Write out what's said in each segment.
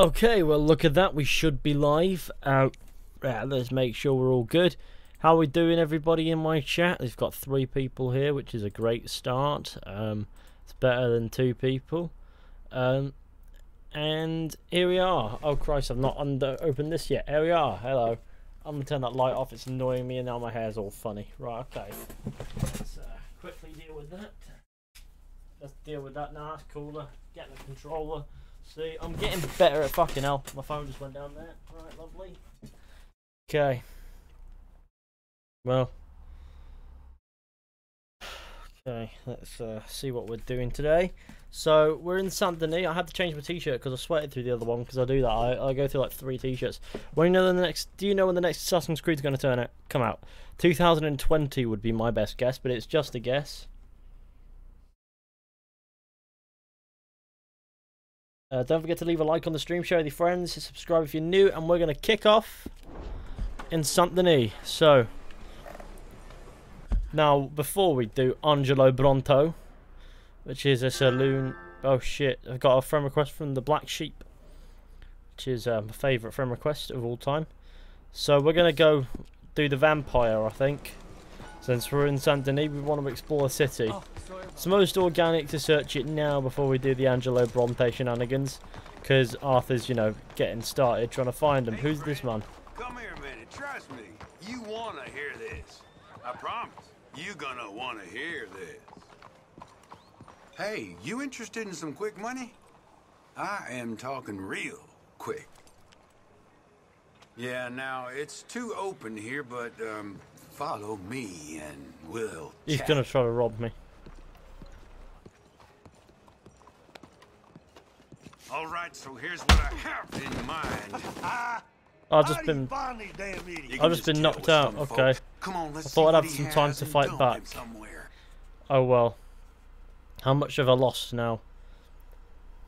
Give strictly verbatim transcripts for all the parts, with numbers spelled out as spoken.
Okay, well, look at that. We should be live. Uh, yeah, let's make sure we're all good. How are we doing, everybody in my chat? We've got three people here, which is a great start. Um, it's better than two people. Um, and here we are. Oh, Christ, I've not under opened this yet. Here we are. Hello. I'm going to turn that light off. It's annoying me, and now my hair's all funny. Right, okay. Let's uh, quickly deal with that. Let's deal with that now. That's cooler. Get the controller. See, I'm getting better at fucking hell. My phone just went down there. Right, lovely. Okay. Well. Okay, let's uh, see what we're doing today. So, we're in Saint Denis. I had to change my t-shirt because I sweated through the other one because I do that. I, I go through like three t-shirts. When you know the next, do you know when the next Assassin's Creed is going to turn out? Come out. two thousand twenty would be my best guess, but it's just a guess. Uh, don't forget to leave a like on the stream, share with your friends, subscribe if you're new, and we're going to kick off in Saint Denis. So, now, before we do Angelo Bronte, which is a saloon... Oh, shit. I've got a friend request from the Black Sheep, which is uh, my favourite friend request of all time. So, we're going to go do the vampire, I think. Since we're in Saint Denis, we want to explore the city. Oh, it's most organic to search it now before we do the Angelo Bronte shenanigans, because Arthur's, you know, getting started trying to find him. Hey, Who's friend, this man? Come here, man. Trust me. You want to hear this. I promise. You're going to want to hear this. Hey, you interested in some quick money? I am talking real quick. Yeah, now, it's too open here, but, um... follow me and we'll He's chat. Gonna try to rob me. All right, so here's what I have in mind. I've just been I've just been knocked out. Okay. Come on, let's I thought I'd have some time to fight back. Oh well. How much have I lost now?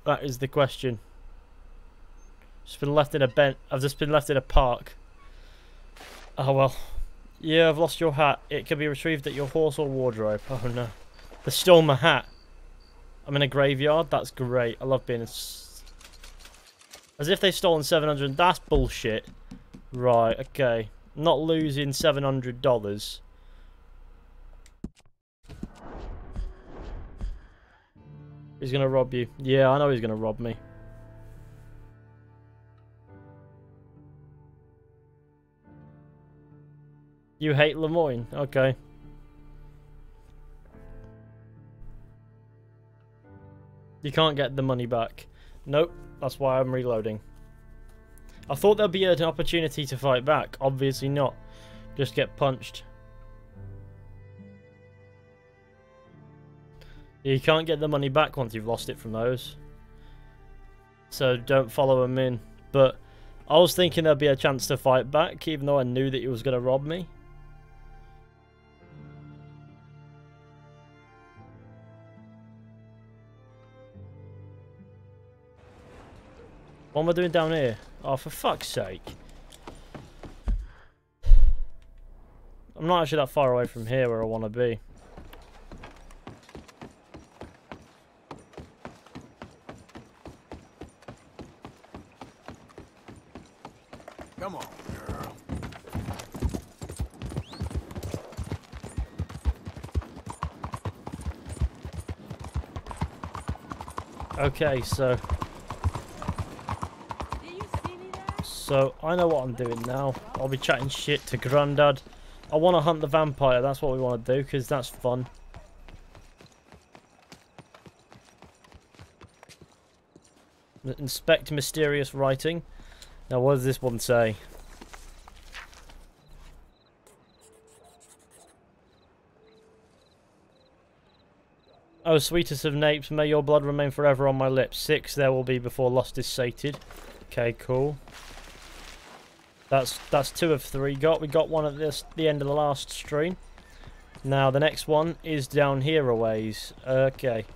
That is the question. Just been left in a bent. I've just been left in a park. Oh well. Yeah, I've lost your hat. It can be retrieved at your horse or wardrobe. Oh no. They stole my hat. I'm in a graveyard? That's great. I love being... As if they've stolen seven hundred. That's bullshit. Right, okay. Not losing seven hundred dollars. He's gonna rob you. Yeah, I know he's gonna rob me. You hate Lemoyne, okay. You can't get the money back. Nope, that's why I'm reloading. I thought there'd be an opportunity to fight back. Obviously not. Just get punched. You can't get the money back once you've lost it from those. So don't follow him in. But I was thinking there'd be a chance to fight back, even though I knew that he was going to rob me. What am I doing down here? Oh, for fuck's sake. I'm not actually that far away from here where I want to be. Come on, girl. Okay, so... So, I know what I'm doing now. I'll be chatting shit to Grandad. I want to hunt the vampire. That's what we want to do, because that's fun. Inspect mysterious writing. Now, what does this one say? Oh, sweetest of napes, may your blood remain forever on my lips. Six there will be before lust is sated. Okay, cool. That's that's two of three got. We got one at this the end of the last stream. Now the next one is down here a ways. Okay.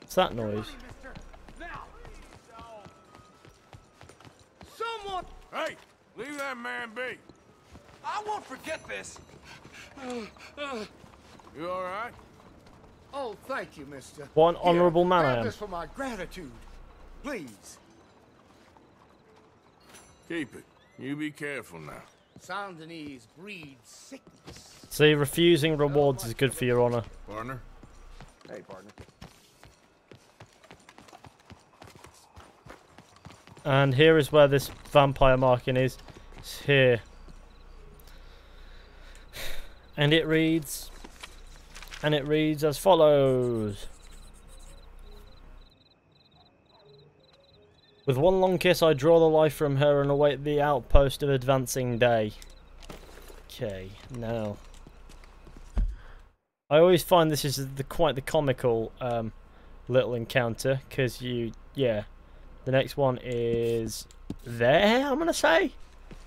What's that noise? Someone! Hey, leave that man be. I won't forget this. You all right? Oh, thank you, mister. What an honorable man I am. This for my gratitude. Please. Keep it. You be careful now. Saint Denis breeds sickness. See, refusing rewards is good for your honor. Partner. Hey, partner. And here is where this vampire marking is. It's here. And it reads... And it reads as follows. With one long kiss, I draw the life from her and await the outpost of advancing day. Okay, now. I always find this is the, quite the comical um, little encounter, because you, yeah. The next one is there, I'm going to say.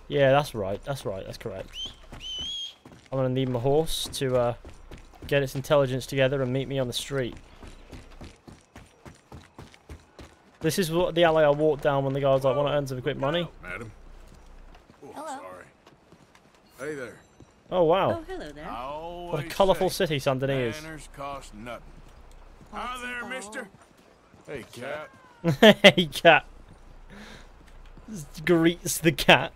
Yeah, that's right. That's right. That's correct. I'm going to need my horse to uh, get its intelligence together and meet me on the street. This is what the alley I walked down when the guy was like, want to earn some quick money? Madam. Oh, hello. Sorry. Hey there. Oh, wow. Oh, hello there. What a colourful city Saint Denis is. Manners cost nothing. Hi there, mister. Hey, cat. Hey, cat. Greets the cat.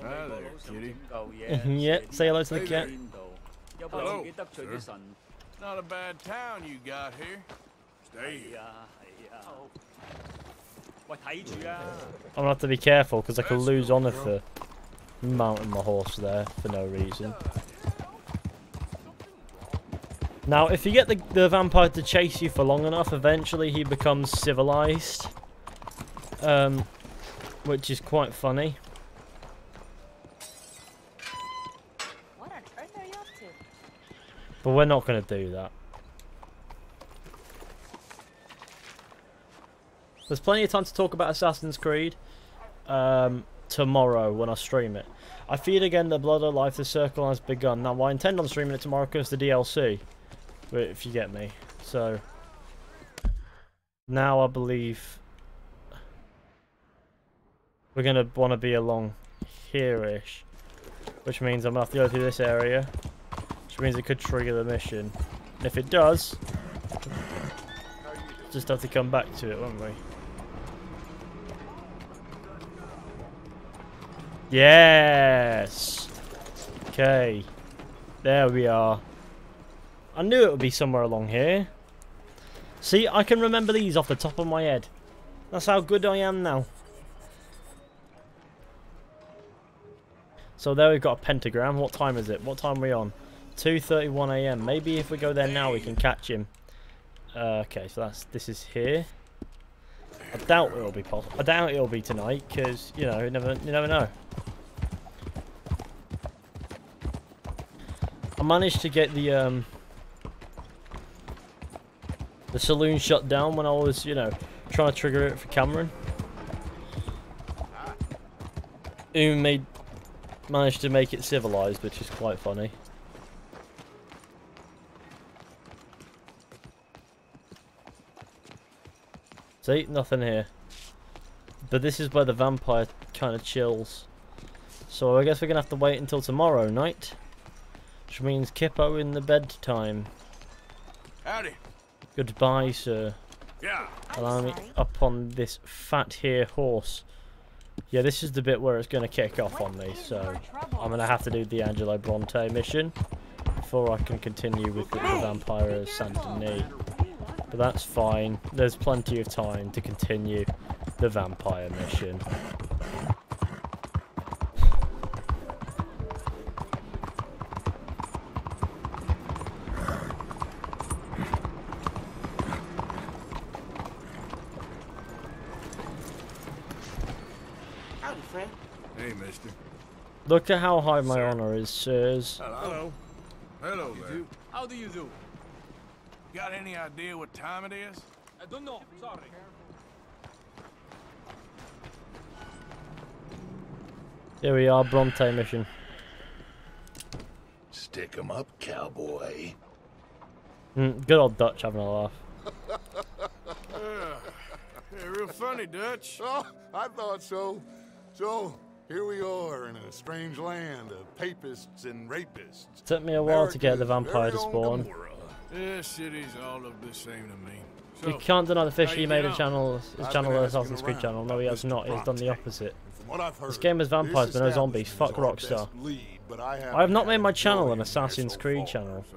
Hi there, kitty. Oh, yeah. Yep, say hello to the cat. Hello, sir. Not a bad town you got here. Stay here. I'm gonna have to be careful because I could lose honor for mounting my horse there for no reason. Now, if you get the, the vampire to chase you for long enough, eventually he becomes civilized. Um, which is quite funny. What on earth are you up to? But we're not going to do that. There's plenty of time to talk about Assassin's Creed um, tomorrow when I stream it. I feed again the blood of life, the circle has begun. Now, I intend on streaming it tomorrow because the D L C. If you get me. So now I believe we're gonna want to be along here-ish, which means I'm gonna have to go through this area, which means it could trigger the mission, and if it does, just have to come back to it, won't we? Yes. Okay, there we are. I knew it would be somewhere along here. See, I can remember these off the top of my head. That's how good I am now. So there we've got a pentagram. What time is it? What time are we on? two thirty-one A M Maybe if we go there now we can catch him. Uh, okay, so that's this is here. I doubt it'll be possible. I doubt it'll be tonight because, you know, you never, you never know. I managed to get the... Um, The saloon shut down when I was, you know, trying to trigger it for Cameron. Who made managed to make it civilized, which is quite funny. See, nothing here. But this is where the vampire kind of chills. So I guess we're gonna have to wait until tomorrow night, which means Kippo in the bedtime. Howdy. Goodbye, sir. Yeah. Allow me up on this fat here horse. Yeah, this is the bit where it's going to kick off on me, so I'm going to have to do the Angelo Bronte mission before I can continue with the, the Vampire of Saint Denis. But that's fine. There's plenty of time to continue the Vampire mission. Look at how high my honor is, sirs. Hello. Hello there. How do you do? Got any idea what time it is? I don't know. Sorry. Here we are, Bronte mission. Stick 'em up, cowboy. Mm, good old Dutch having a laugh. Yeah, real funny, Dutch. Oh, I thought so. So. Here we are in a strange land of papists and rapists. Took me a while America's to get the vampire to spawn. This city's all of the same to me. So, you can't deny the fish he made his channel, his channel Assassin's Creed channel. No, he has not. He's done the opposite. Heard, this game is vampires but no zombies. Fuck Rockstar. Lead, I, have I have not made my channel an Assassin's Creed channel. So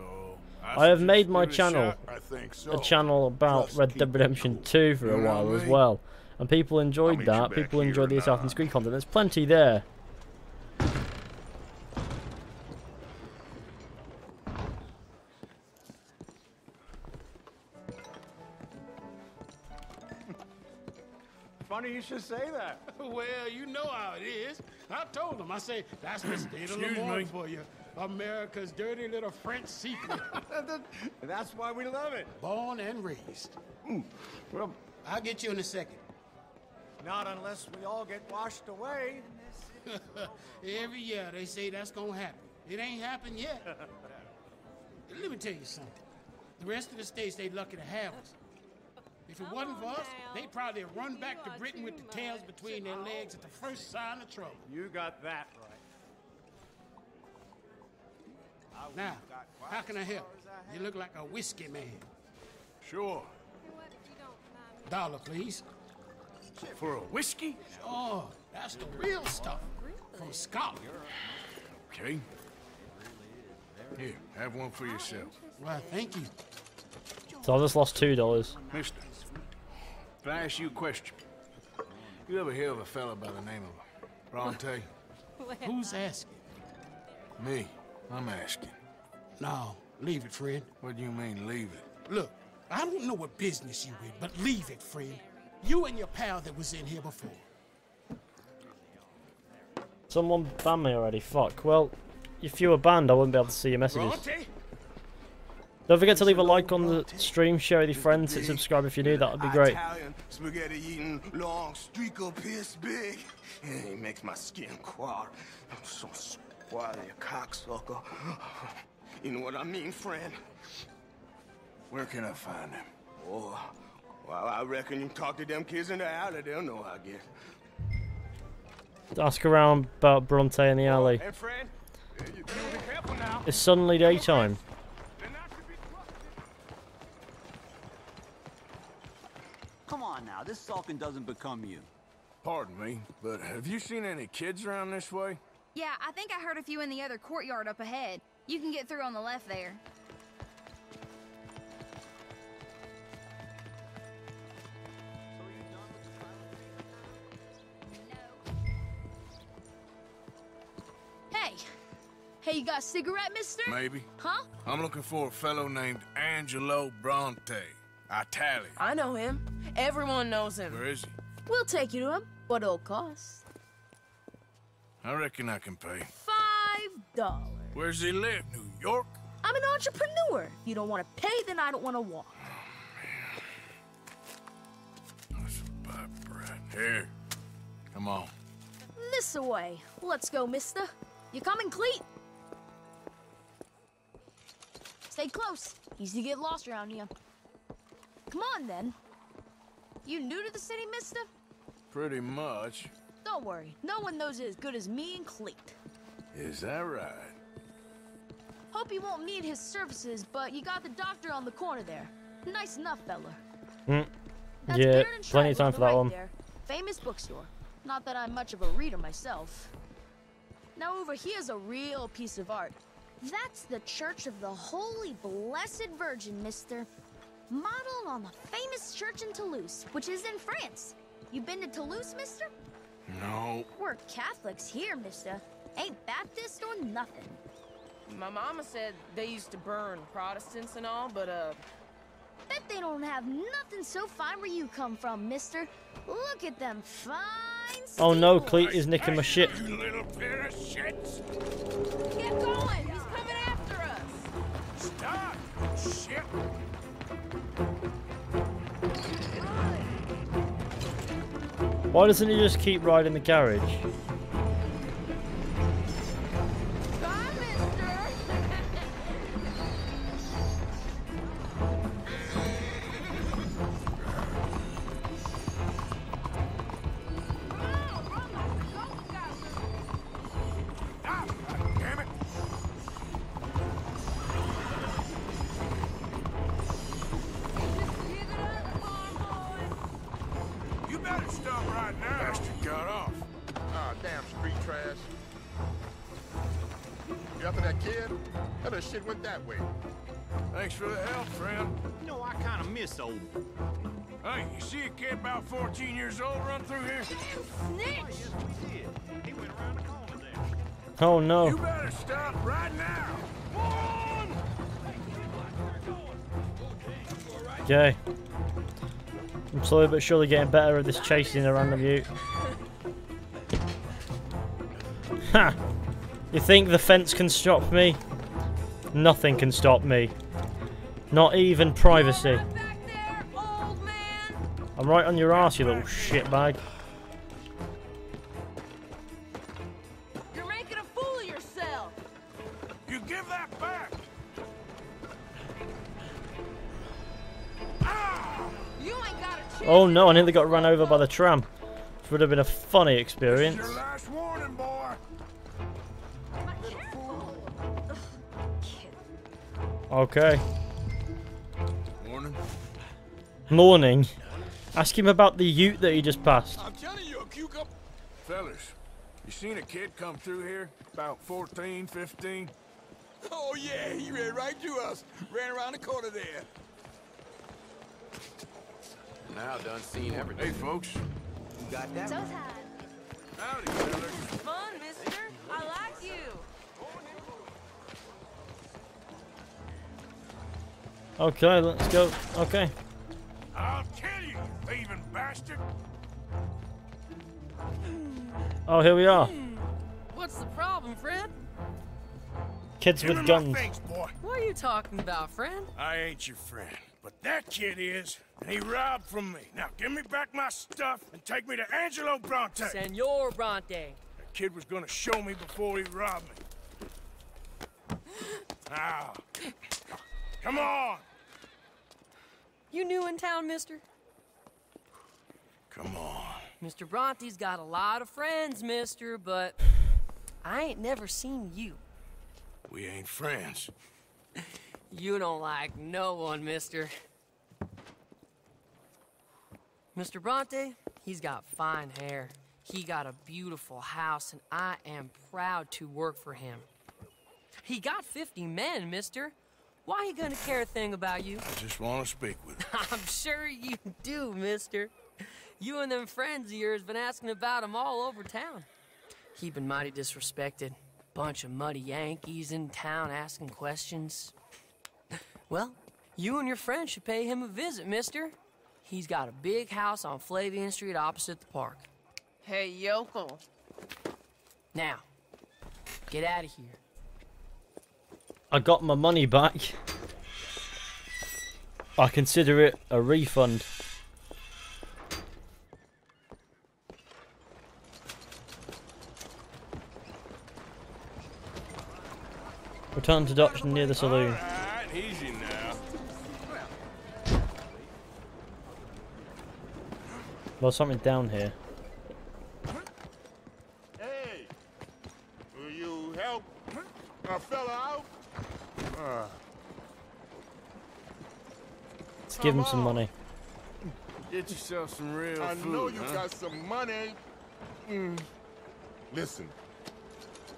I, I have made my channel shot, so. a channel about Red Dead Redemption two for a while as well. And people enjoyed that. People enjoyed the Assassin's Creed content. There's plenty there. Funny you should say that. Well, you know how it is. I told them. I say that's the state of Lemoyne for you. America's dirty little French secret. That's why we love it. Born and raised. Mm. Well, I'll get you in a second. Not unless we all get washed away. Every year they say that's gonna happen. It ain't happened yet. Let me tell you something. The rest of the states they lucky to have us. If it wasn't for us, they'd probably have run back to Britain with the tails between their legs at the first sign of trouble. You got that right. Now, how can I help? You look like a whiskey man. Sure. Dollar, please. For a whiskey? Oh, that's the real stuff. From Scotland. Okay. Here, have one for yourself. Well, thank you. So I just lost two dollars. Mister, can I ask you a question? You ever hear of a fella by the name of Bronte? Who's asking? Me. I'm asking. No, leave it, Fred. What do you mean, leave it? Look. I don't know what business you in, but leave it, friend. You and your pal that was in here before. Someone banned me already, fuck. Well, if you were banned, I wouldn't be able to see your messages. Bronte? Don't forget to leave a like on the stream, share with your friends, and subscribe if you're new, that would be great. Italian, spaghetti eating, long streak of piss big. He makes my skin crawl. I'm so squally, a cocksucker. You know what I mean, friend? Where can I find him? Oh, well, I reckon you talk to them kids in the alley. They'll know, I guess. Ask around about Bronte in the alley. Hey, friend. You be careful now. It's suddenly daytime. Come on now, this sulking doesn't become you. Pardon me, but have you seen any kids around this way? Yeah, I think I heard a few in the other courtyard up ahead. You can get through on the left there. Hey, you got a cigarette, mister? Maybe. Huh? I'm looking for a fellow named Angelo Bronte. Italian. I know him. Everyone knows him. Where is he? We'll take you to him. What it'll cost? I reckon I can pay. Five dollars. Where does he live? New York? I'm an entrepreneur. If you don't want to pay, then I don't want to walk. Oh, man. That's a pipe right here. Come on. This away. Let's go, mister. You coming, Cleet? Stay close. Easy to get lost around here. Come on, then. You new to the city, mister? Pretty much. Don't worry. No one knows it as good as me and Cleet. Is that right? Hope you won't need his services, but you got the doctor on the corner there. Nice enough, fella. Mm. Yeah, plenty of time for that one. There. Famous bookstore. Not that I'm much of a reader myself. Now over here's a real piece of art. That's the Church of the Holy Blessed Virgin, mister. Modeled on the famous church in Toulouse, which is in France. You been to Toulouse, mister? No. We're Catholics here, mister. Ain't Baptist or nothing. My mama said they used to burn Protestants and all, but, uh... Bet they don't have nothing so fine where you come from, mister. Look at them fine... Oh no, Cleet is nicking my shit. You little pair of shits. Get going! He's coming after us! Stop! Shit! Why doesn't he just keep riding the garage? Bye, mister! goddamn street trash. You after that kid? How the shit went that way? Thanks for the help, friend. You know, I kind of miss old. Hey, you see a kid about fourteen years old run through here? You snitch! Oh, yes, we did. He went around the corner there. Oh, no. You better stop right now! One! Okay. I'm slowly but surely getting better at this chasing a random ute. Ha! You think the fence can stop me? Nothing can stop me. Not even privacy. I'm right on your ass, you little shitbag. You're making a fool of yourself. You give that back. Ah! You ain't got a chance. Oh no, I nearly got run over by the tram. This would have been a funny experience. Your last warning, boy. Okay. Morning. Morning. Ask him about the ute that he just passed. I'm telling you, a cucumber. Fellas, you seen a kid come through here? About fourteen, fifteen? Oh, yeah, he ran right through us. Ran around the corner there. Now done seen everything. Hey, folks. You got that? So tired. Howdy, fellas. Fun, mister. I like you. Okay, let's go. Okay. I'll kill you, thieving bastard! Oh, here we are. What's the problem, Fred? Kids with guns. Face, boy. What are you talking about, friend? I ain't your friend, but that kid is, and he robbed from me. Now give me back my stuff and take me to Angelo Bronte. Senor Bronte. That kid was gonna show me before he robbed me. Now, come on! You new in town, mister? Come on. Mister Bronte's got a lot of friends, mister, but I ain't never seen you. We ain't friends. You don't like no one, mister. Mister Bronte, he's got fine hair. He got a beautiful house, and I am proud to work for him. He got fifty men, mister. Why are you gonna care a thing about you? I just want to speak with him. I'm sure you do, mister. You and them friends of yours been asking about him all over town. He been mighty disrespected. Bunch of muddy Yankees in town asking questions. Well, you and your friend should pay him a visit, mister. He's got a big house on Flavian Street opposite the park. Hey, yokel. Now, get out of here. I got my money back. I consider it a refund. Return to Dutch near the saloon. Right, easy now. Well, something down here. Hey, will you help a fella out? Let's give him some money. Get yourself some real I food, know you huh? got some money. Mm. Listen,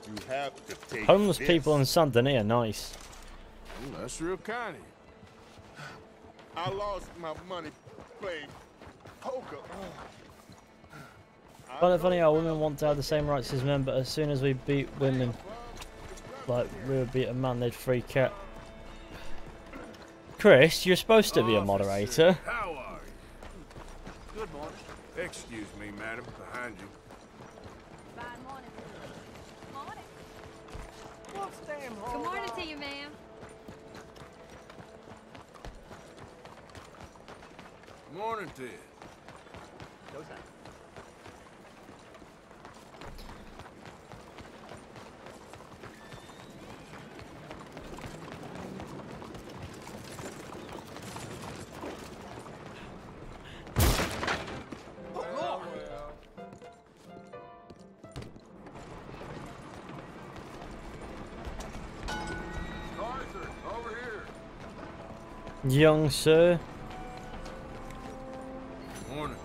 you have to take homeless this. People in Saint Denis are nice. Ooh, that's real kind of you. I lost my money playing poker. Well, it's funny how women want to have the same rights as men, but as soon as we beat women, like we would beat a man, they'd freak out. Chris, you're supposed to be a moderator. Officer, how are you? Good morning. Excuse me, madam, behind you. Good morning. Morning. What's damn hard? Good morning to you, ma'am. Morning to you. Go down. Young sir. Morning.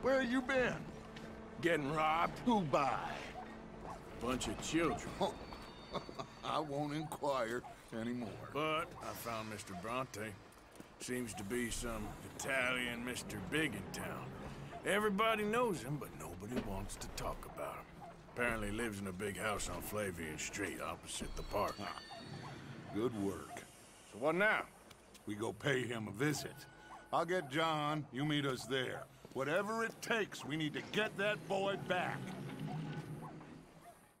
Where you been? Getting robbed? Who by? Bunch of children. I won't inquire anymore. But I found Mister Bronte. Seems to be some Italian Mister Big in town. Everybody knows him, but nobody wants to talk about him. Apparently lives in a big house on Flavian Street, opposite the park. Huh. Good work. So what now? We go pay him a visit. I'll get John, you meet us there. Whatever it takes, we need to get that boy back.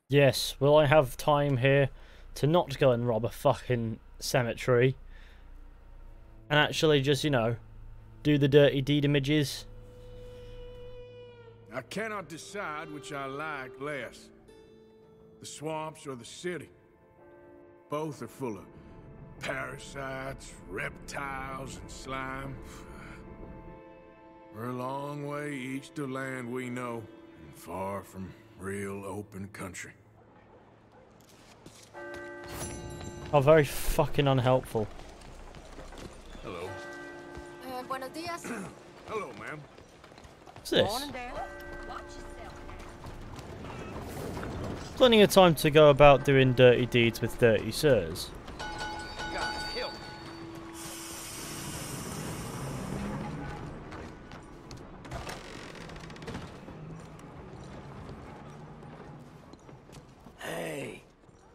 Yes, will I have time here to not go and rob a fucking cemetery and actually just, you know, do the dirty deed images? I cannot decide which I like less, the swamps or the city. Both are full of parasites, reptiles, and slime. We're a long way east to land we know, and far from real open country. Oh, very fucking unhelpful. Hello. Uh, buenos dias. Hello, ma'am. What's this? Plenty of time to go about doing dirty deeds with dirty sirs.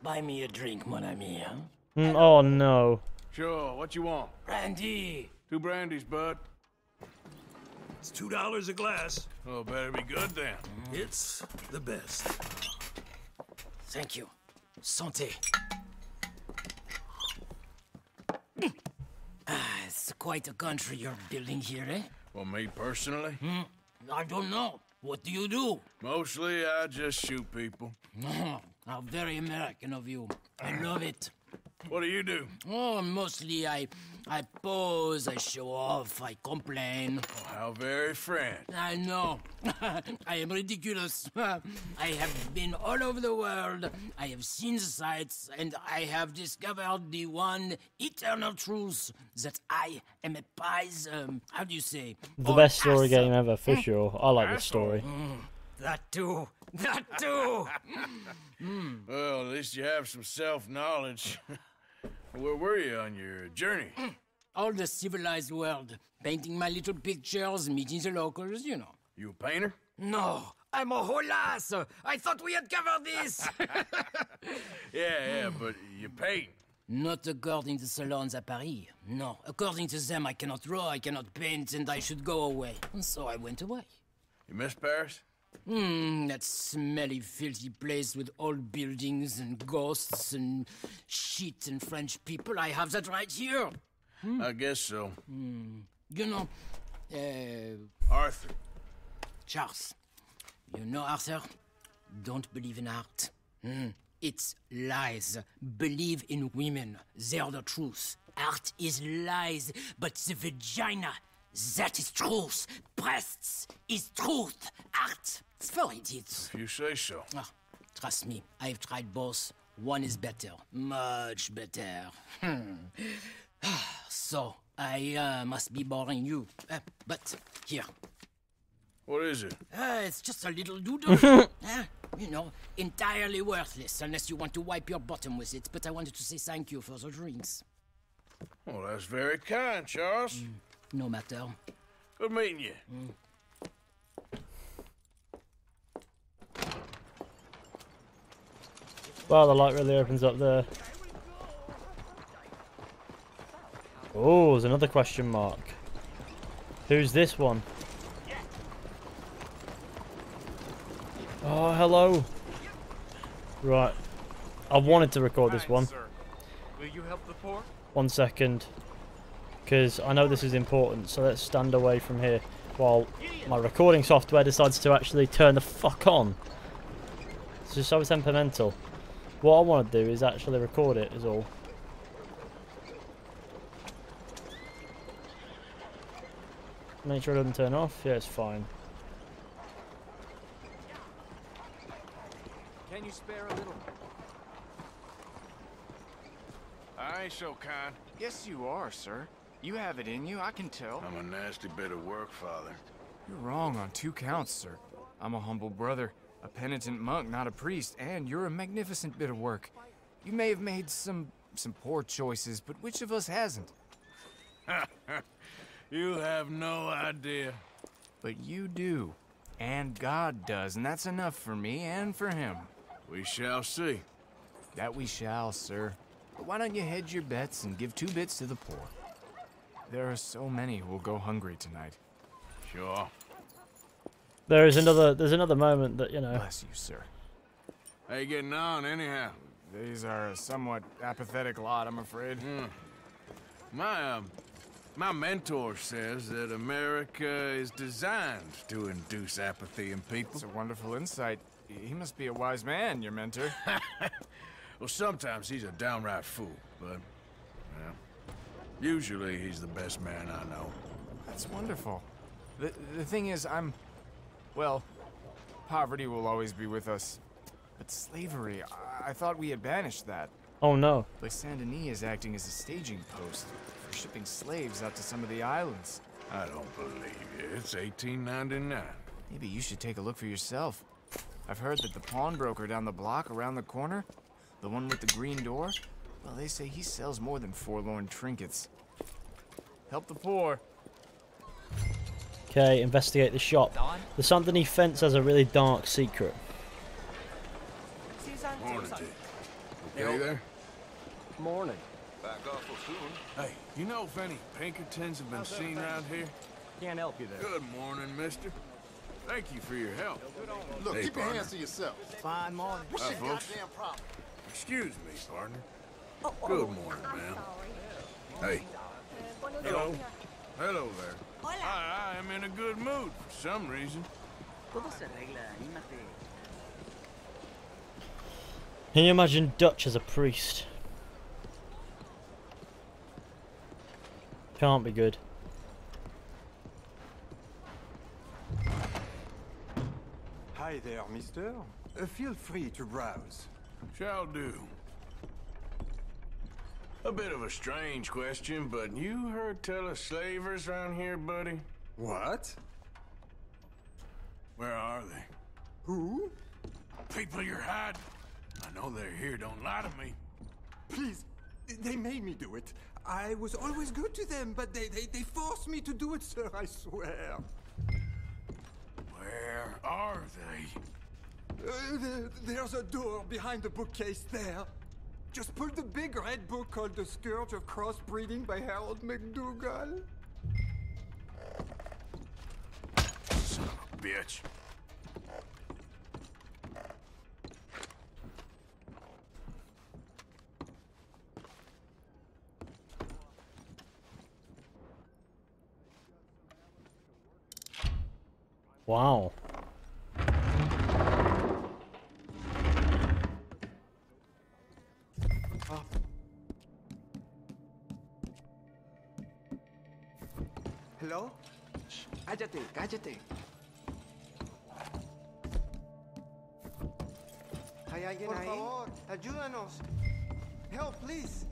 Buy me a drink, mon ami, huh? Mm, oh, no. Sure, what you want? Brandy. Two brandies, bud. It's two dollars a glass. Oh, better be good, then. Mm. It's the best. Thank you. Santé. Mm. Ah, it's quite a country you're building here, eh? Well, me personally? Mm. I don't know. What do you do? Mostly, I just shoot people. How very American of you. I love it. What do you do? Oh, mostly I I pose, I show off, I complain. Oh, how very French. I know. I am ridiculous. I have been all over the world. I have seen the sights, and I have discovered the one eternal truth that I am a pies, um, how do you say? The best story game ever, for sure. I like this story. Mm, that too. That too! Mm. Well, at least you have some self-knowledge. Where were you on your journey? All the civilized world. Painting my little pictures, meeting the locals, you know. You a painter? No, I'm a holas. I thought we had covered this! yeah, yeah, but you paint. Not according to salons at Paris. No, according to them, I cannot draw, I cannot paint, and I should go away. And so I went away. You miss Paris? Mmm, that smelly, filthy place with old buildings and ghosts and shit and French people. I have that right here. Hmm? I guess so. Mm. You know, uh... Arthur. Charles. You know, Arthur, don't believe in art. Mm. It's lies. Believe in women. They're the truth. Art is lies, but the vagina... that is truth. Breasts is truth. Art for idiots. If you say so. Oh, trust me, I've tried both. One is better. Much better. Hmm. So, I uh, must be boring you. Uh, but, here. What is it? Uh, it's just a little doodle. uh, you know, entirely worthless, unless you want to wipe your bottom with it. But I wanted to say thank you for the drinks. Well, that's very kind, Charles. Mm. No matter. Good meeting you. Mm. Well, the light really opens up there. Oh, there's another question mark. Who's this one? Oh, hello. Right. I wanted to record this one. Will you help the poor? One second. Because I know this is important, so let's stand away from here while my recording software decides to actually turn the fuck on. It's just so temperamental. What I want to do is actually record it, is all. Make sure it doesn't turn off. Yeah, it's fine. Can you spare a little? I ain't so kind. Yes, you are, sir. You have it in you, I can tell. I'm a nasty bit of work, Father. You're wrong on two counts, sir. I'm a humble brother, a penitent monk, not a priest, and you're a magnificent bit of work. You may have made some, some poor choices, but which of us hasn't? You have no idea. But you do. And God does, and that's enough for me and for him. We shall see. That we shall, sir. But why don't you hedge your bets and give two bits to the poor? There are so many who will go hungry tonight. Sure. There is another, there's another moment that, you know... Bless you, sir. How you getting on, anyhow? These are a somewhat apathetic lot, I'm afraid. Mm. My, um, my mentor says that America is designed to induce apathy in people. It's a wonderful insight. He must be a wise man, your mentor. Well, sometimes he's a downright fool, but, well, usually he's the best man I know. That's wonderful. The, the thing is, I'm... Well, poverty will always be with us, but slavery, I, I thought we had banished that. Oh no. Like Saint Denis is acting as a staging post for shipping slaves out to some of the islands. I don't believe it. It's eighteen ninety-nine. Maybe you should take a look for yourself. I've heard that the pawnbroker down the block around the corner, the one with the green door, well, they say he sells more than forlorn trinkets. Help the poor. Okay, investigate the shop. The Saint Denis fence has a really dark secret. Morning, Dick. Okay there? Morning. Back off soon. Hey, you know if any Pinkertons have been seen around here? Can't help you there. Good morning, mister. Thank you for your help. Look, hey, keep partner. your hands to yourself. Fine morning. What's your goddamn problem? Excuse me, partner. Oh, oh, good morning, ma'am. Hey. Hello. Hello there. I, I am in a good mood for some reason. Can you imagine Dutch as a priest? Can't be good. Hi there, mister. Uh, feel free to browse. Shall do. A bit of a strange question, but you heard tell of slavers around here, buddy? What? Where are they? Who? People you're hiding. I know they're here, don't lie to me. Please, they made me do it. I was always good to them, but they, they, they forced me to do it, sir, I swear. Where are they? Uh, there, there's a door behind the bookcase there. Just pull the big red book called The Scourge of Crossbreeding by Harold McDougall. Son of a bitch. Wow. Hello? Cállate, cállate. ¿Hay alguien ahí? Por favor, ayúdanos. Help, please.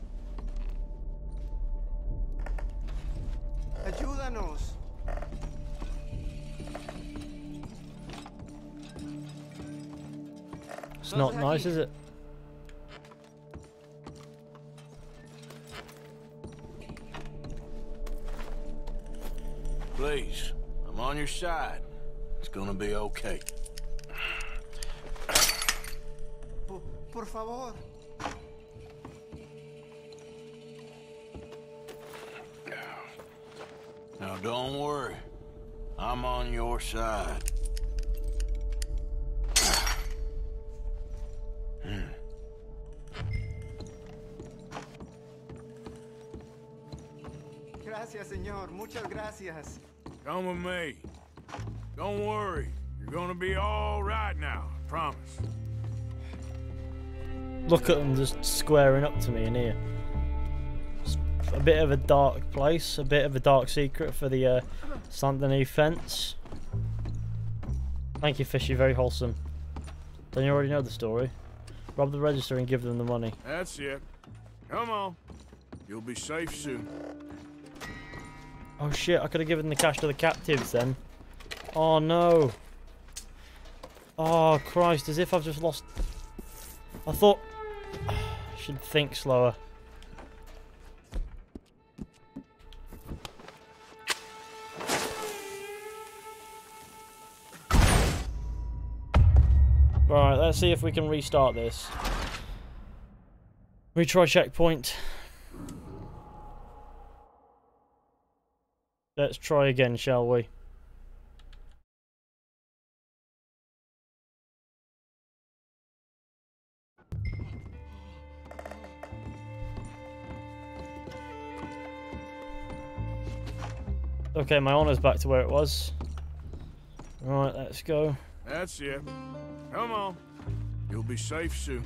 Ayúdanos. It's not nice, is it? Please, I'm on your side. It's gonna be okay. Por, por favor. Now don't worry. I'm on your side. Gracias, señor. Muchas gracias. Come with me. Don't worry. You're gonna be all right now. I promise. Look at them just squaring up to me in here. It's a bit of a dark place. A bit of a dark secret for the uh, Saint Denis fence. Thank you, Fishy. Very wholesome. Don't you already know the story? Rob the register and give them the money. That's it. Come on. You'll be safe soon. Oh shit, I could have given the cash to the captives then. Oh no. Oh, Christ, as if I've just lost... I thought... I should think slower. Right, let's see if we can restart this. Retry checkpoint. Let's try again, shall we? Okay, my honour's back to where it was. Right, let's go. That's it. Come on. You'll be safe soon.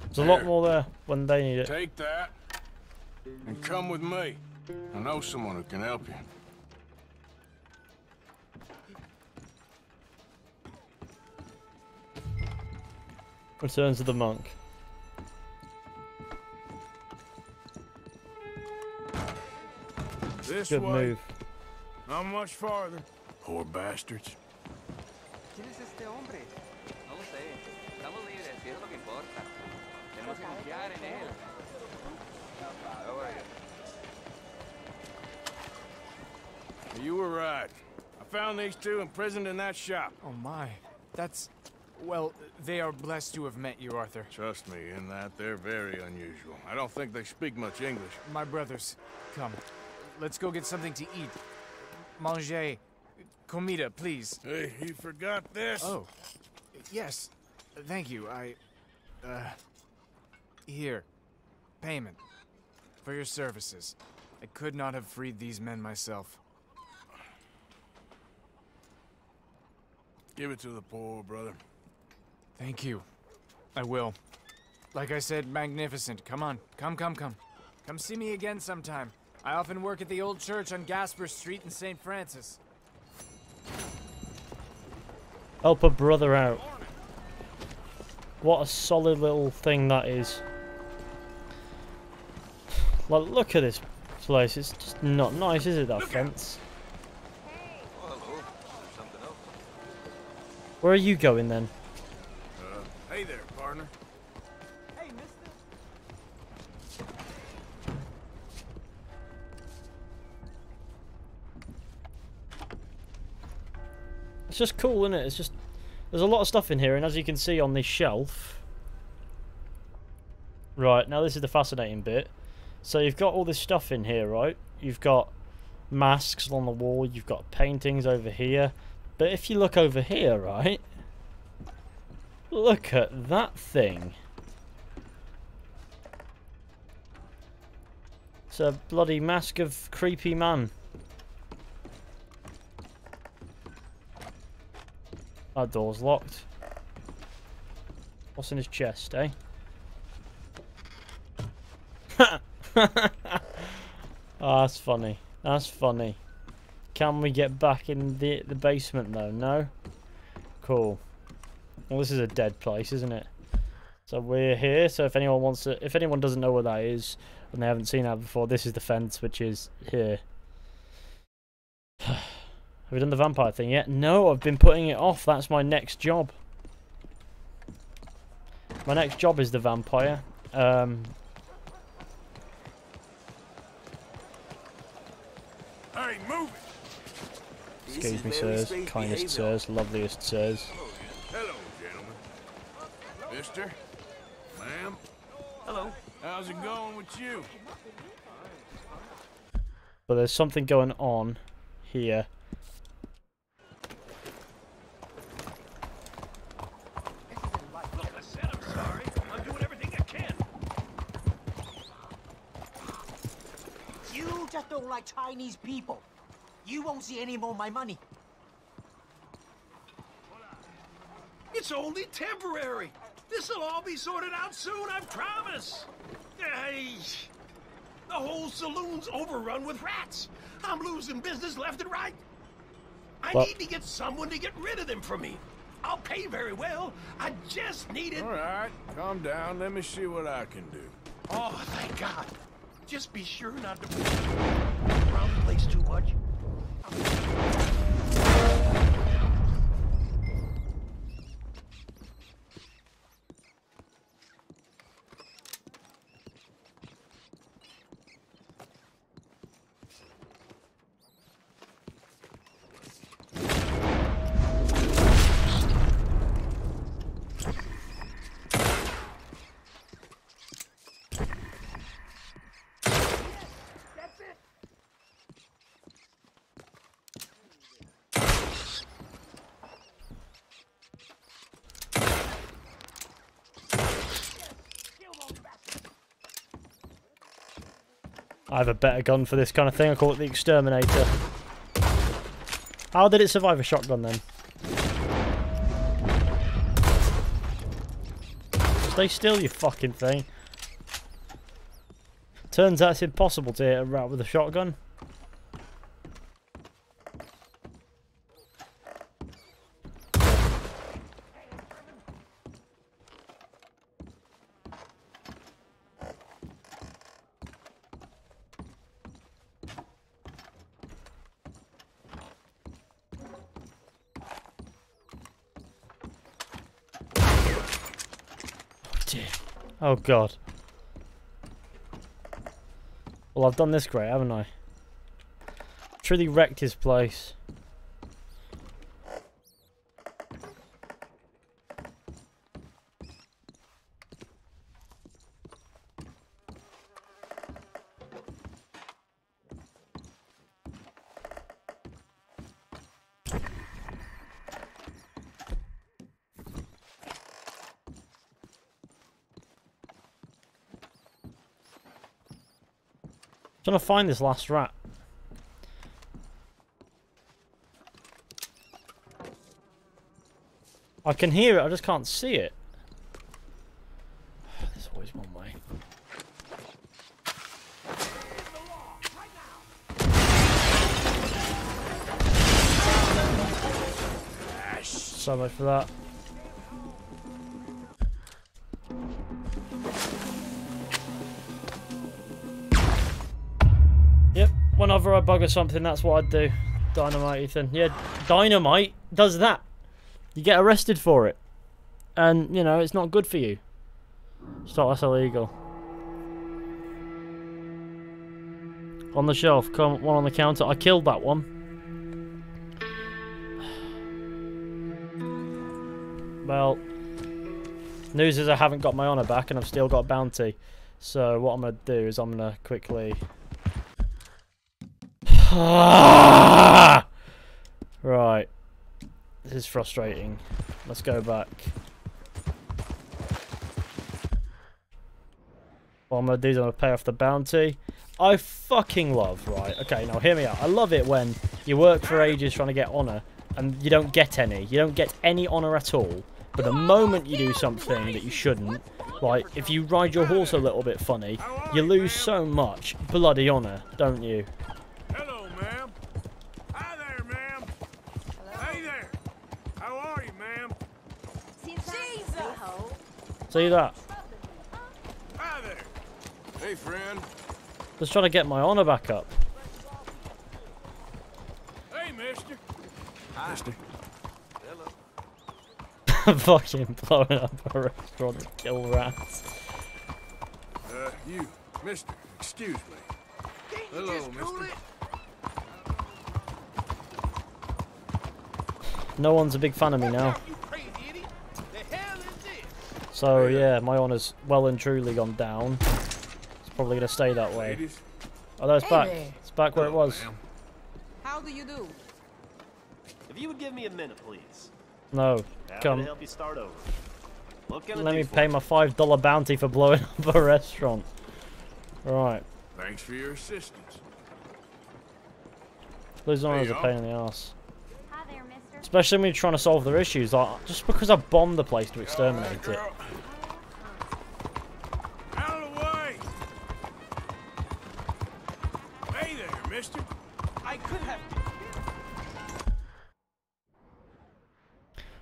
There's a lot more there when they need it. Take that and come with me. I know someone who can help you. Return to the monk. This Good way. move. Not much farther. Poor bastards. You were right. I found these two imprisoned in that shop. Oh my. That's... Well, they are blessed to have met you, Arthur. Trust me, in that they're very unusual. I don't think they speak much English. My brothers, come. Let's go get something to eat. Manger. Comida, please. Hey, you forgot this. Oh. Yes. Thank you. I... Uh... Here. Payment. For your services. I could not have freed these men myself. Give it to the poor, brother. Thank you. I will. Like I said, magnificent. Come on. Come, come, come. Come see me again sometime. I often work at the old church on Gasper Street in Saint Francis. Help a brother out. What a solid little thing that is. Like, look at this place. It's just not nice, is it, that fence? Where are you going, then? Uh, hey there, partner. It's just cool, isn't it? It's just... There's a lot of stuff in here, and as you can see on this shelf... Right, now this is the fascinating bit. So you've got all this stuff in here, right? You've got masks on the wall, you've got paintings over here. But if you look over here, right? Look at that thing. It's a bloody mask of creepy man. That door's locked. What's in his chest, eh? Oh, that's funny. That's funny. Can we get back in the the basement though? No? Cool. Well, this is a dead place, isn't it? So we're here, so if anyone wants to if anyone doesn't know where that is and they haven't seen that before, this is the fence which is here. Have we done the vampire thing yet? No, I've been putting it off. That's my next job. My next job is the vampire. Um... Hey, move it. Excuse me, sirs. Kindest sirs. Loveliest sirs. Hello, gentlemen. Mister. Ma'am. Hello. How's it going with you? But there's something going on here. Don't like Chinese people. You won't see any more of my money. It's only temporary. This'll all be sorted out soon, I promise. Hey, the whole saloon's overrun with rats. I'm losing business left and right. I well. need to get someone to get rid of them for me. I'll pay very well. I just need it. All right, calm down. Let me see what I can do. Oh, thank God. Just be sure not to move around the place too much. I have a better gun for this kind of thing. I call it the Exterminator. How did it survive a shotgun then? Stay still, you fucking thing. Turns out it's impossible to hit a rat with a shotgun. Oh god. Well, I've done this great, haven't I? Truly wrecked his place. I'm trying to find this last rat. I can hear it, I just can't see it. There's always one way. So much for that. Whenever I bugger something, that's what I'd do. Dynamite, Ethan. Yeah, dynamite does that. You get arrested for it. And, you know, it's not good for you. So that's illegal. On the shelf, come one on the counter. I killed that one. Well, news is I haven't got my honour back and I've still got bounty. So what I'm going to do is I'm going to quickly... Ah! Right. This is frustrating. Let's go back. What I'm going to do is I'm going to pay off the bounty. I fucking love, right. Okay, now hear me out. I love it when you work for ages trying to get honour and you don't get any. You don't get any honour at all. But the moment you do something that you shouldn't, like if you ride your horse a little bit funny, you lose so much bloody honour, don't you? See that? Hi there. Hey, friend. Just trying to get my honor back up. Hey, mister. Hi. Mister. Hello. Fucking blowing up a restaurant to kill rats. Uh, you, mister, excuse me. Hello, mister. No one's a big fan of me now. So yeah, my honour's well and truly gone down. It's probably gonna stay that way. Oh, no, it's back. It's back where it was. How do you do? If you would give me a minute, please. No, come. Help you start over. Let me pay my five dollar bounty for blowing up a restaurant. Right. Thanks for your assistance. Losing honour is a pain in the ass. Especially when you're trying to solve their issues, like, just because I bombed the place to exterminate it. Out of the way! Hey there, mister. I could have...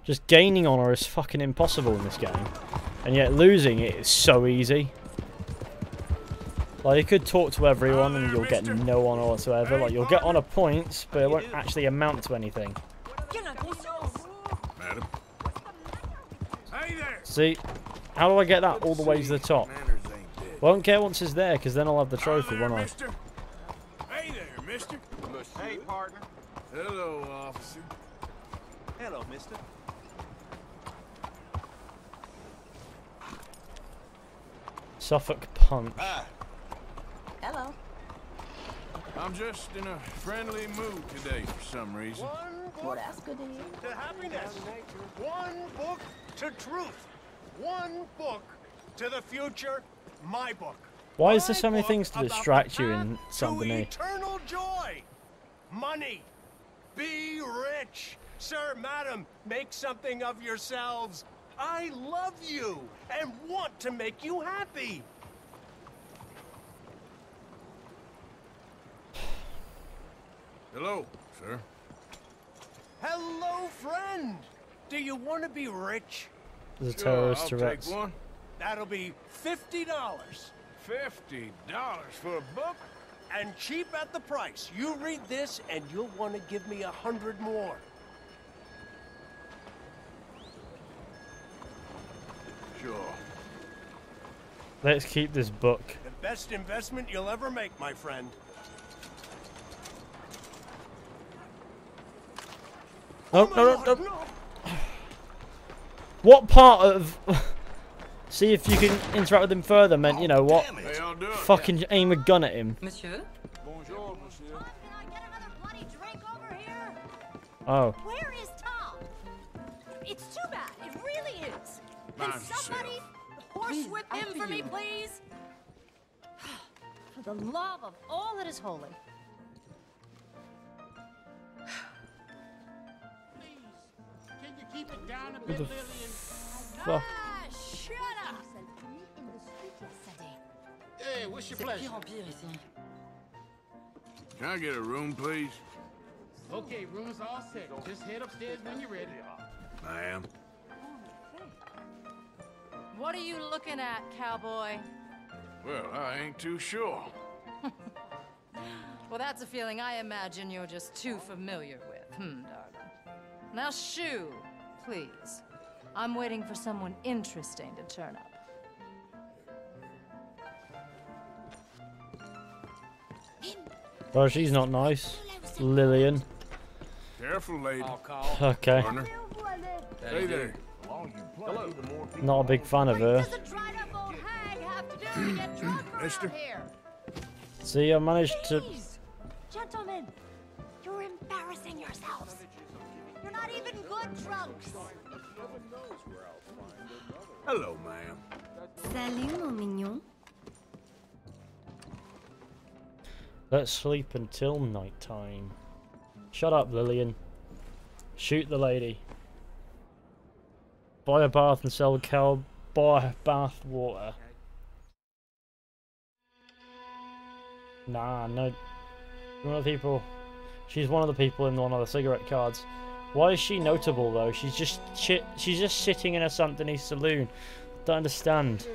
Just gaining honor is fucking impossible in this game. And yet losing it is so easy. Like, you could talk to everyone and you'll get no honour whatsoever. Like, you'll get honour points, but it won't actually amount to anything. See? How do I get that all the way to the top? Won't care once it's there, because then I'll have the trophy, won't I? Hey there, mister. Hey, partner. Hello, officer. Hello, mister. Suffolk Punch. Ah. Hello. I'm just in a friendly mood today for some reason. Well, that's good to hear. To happiness. One book to truth. One book to the future. My book. Why is there so many things to distract you in Saint Denis? Eternal joy. Money. Be rich. Sir, madam, make something of yourselves. I love you and want to make you happy. Hello, sir. Hello, friend. Do you want to be rich? The terrorist sure, I'll take one. That'll be fifty dollars. Fifty dollars for a book? And cheap at the price. You read this and you'll want to give me a hundred more. Sure. Let's keep this book. The best investment you'll ever make, my friend. Oh, no, no, no, no. no. What part of... See if you can interact with him further, man. You know what? Fucking aim a gun at him. Monsieur? Bonjour, monsieur. Tom, can I get another bloody drink over here? Oh. Where is Tom? It's too bad. It really is. Can somebody horsewhip him for me, please? For the love of all that is holy. Please, can you keep it down a bit, Lillian? Fuck. Shut up! Hey, what's your pleasure? Can I get a room, please? Okay, room's all set. Just head upstairs when you're ready. I am. What are you looking at, cowboy? Well, I ain't too sure. Well, that's a feeling I imagine you're just too familiar with. Hmm, darling. Now, shoo, please. I'm waiting for someone interesting to turn up. Oh, she's not nice. Lillian. Careful, lady. Okay. Hey there. Not a big fan of her. Mister. See, I managed to... Gentlemen, you're embarrassing yourselves. You're not even good drunks. Hello, ma'am. Salut, mon mignon. Let's sleep until night time. Shut up, Lillian. Shoot the lady. Buy a bath and sell cow. Buy bath water. Nah, no. One of the people. She's one of the people in one of the cigarette cards. Why is she notable though? She's just shit. She's just sitting in a Saint Denis saloon. Don't understand.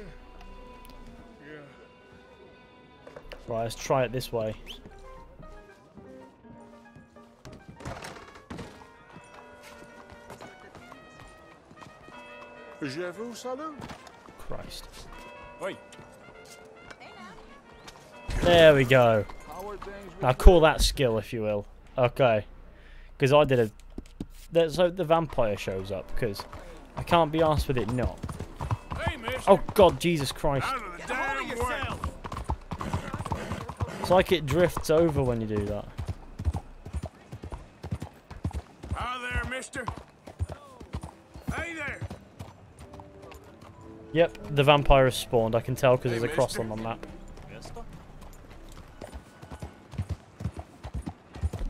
Right, let's try it this way. Je vous salue. Christ. Oi. There we go. Now call that skill, if you will. Okay. Because I did a. That's so the vampire shows up because I can't be arsed with it not. Hey, oh God, Jesus Christ! It's like it drifts over when you do that. Hi there, mister. Hey there. Yep, the vampire has spawned. I can tell because hey, there's a cross on the map.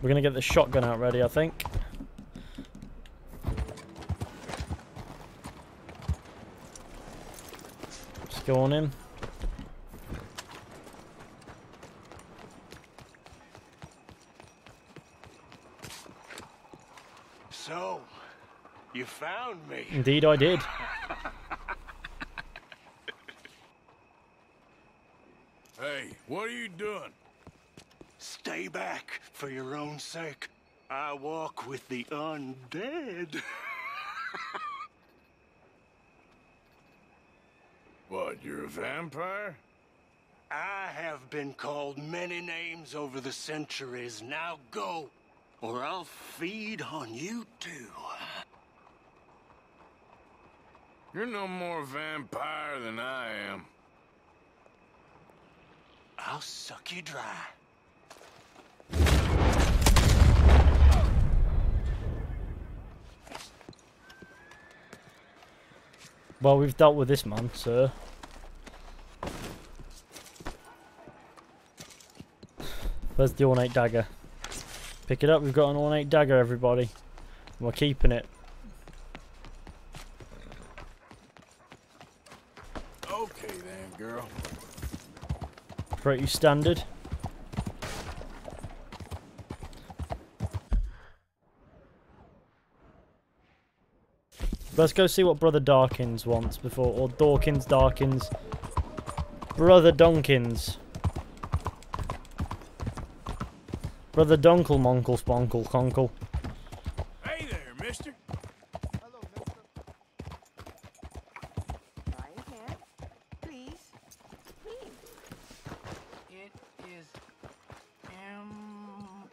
We're gonna get the shotgun out ready, I think. Go on in. So, you found me. Indeed, I did. Hey, What are you doing? Stay back for your own sake. I walk with the undead. What, you're a vampire? I have been called many names over the centuries. Now go, or I'll feed on you too. You're no more vampire than I am. I'll suck you dry. Well, we've dealt with this man, sir. Where's the ornate dagger? Pick it up, we've got an ornate dagger, everybody. We're keeping it. Okay then, girl. Pretty standard. Let's go see what Brother Darkins wants before, or Dawkins, Darkins. Brother Donkins. Brother Donkle, Monkle, Sponkle, Conkle. Hey there, mister. Hello, mister. Right here. Please. Please. It is um...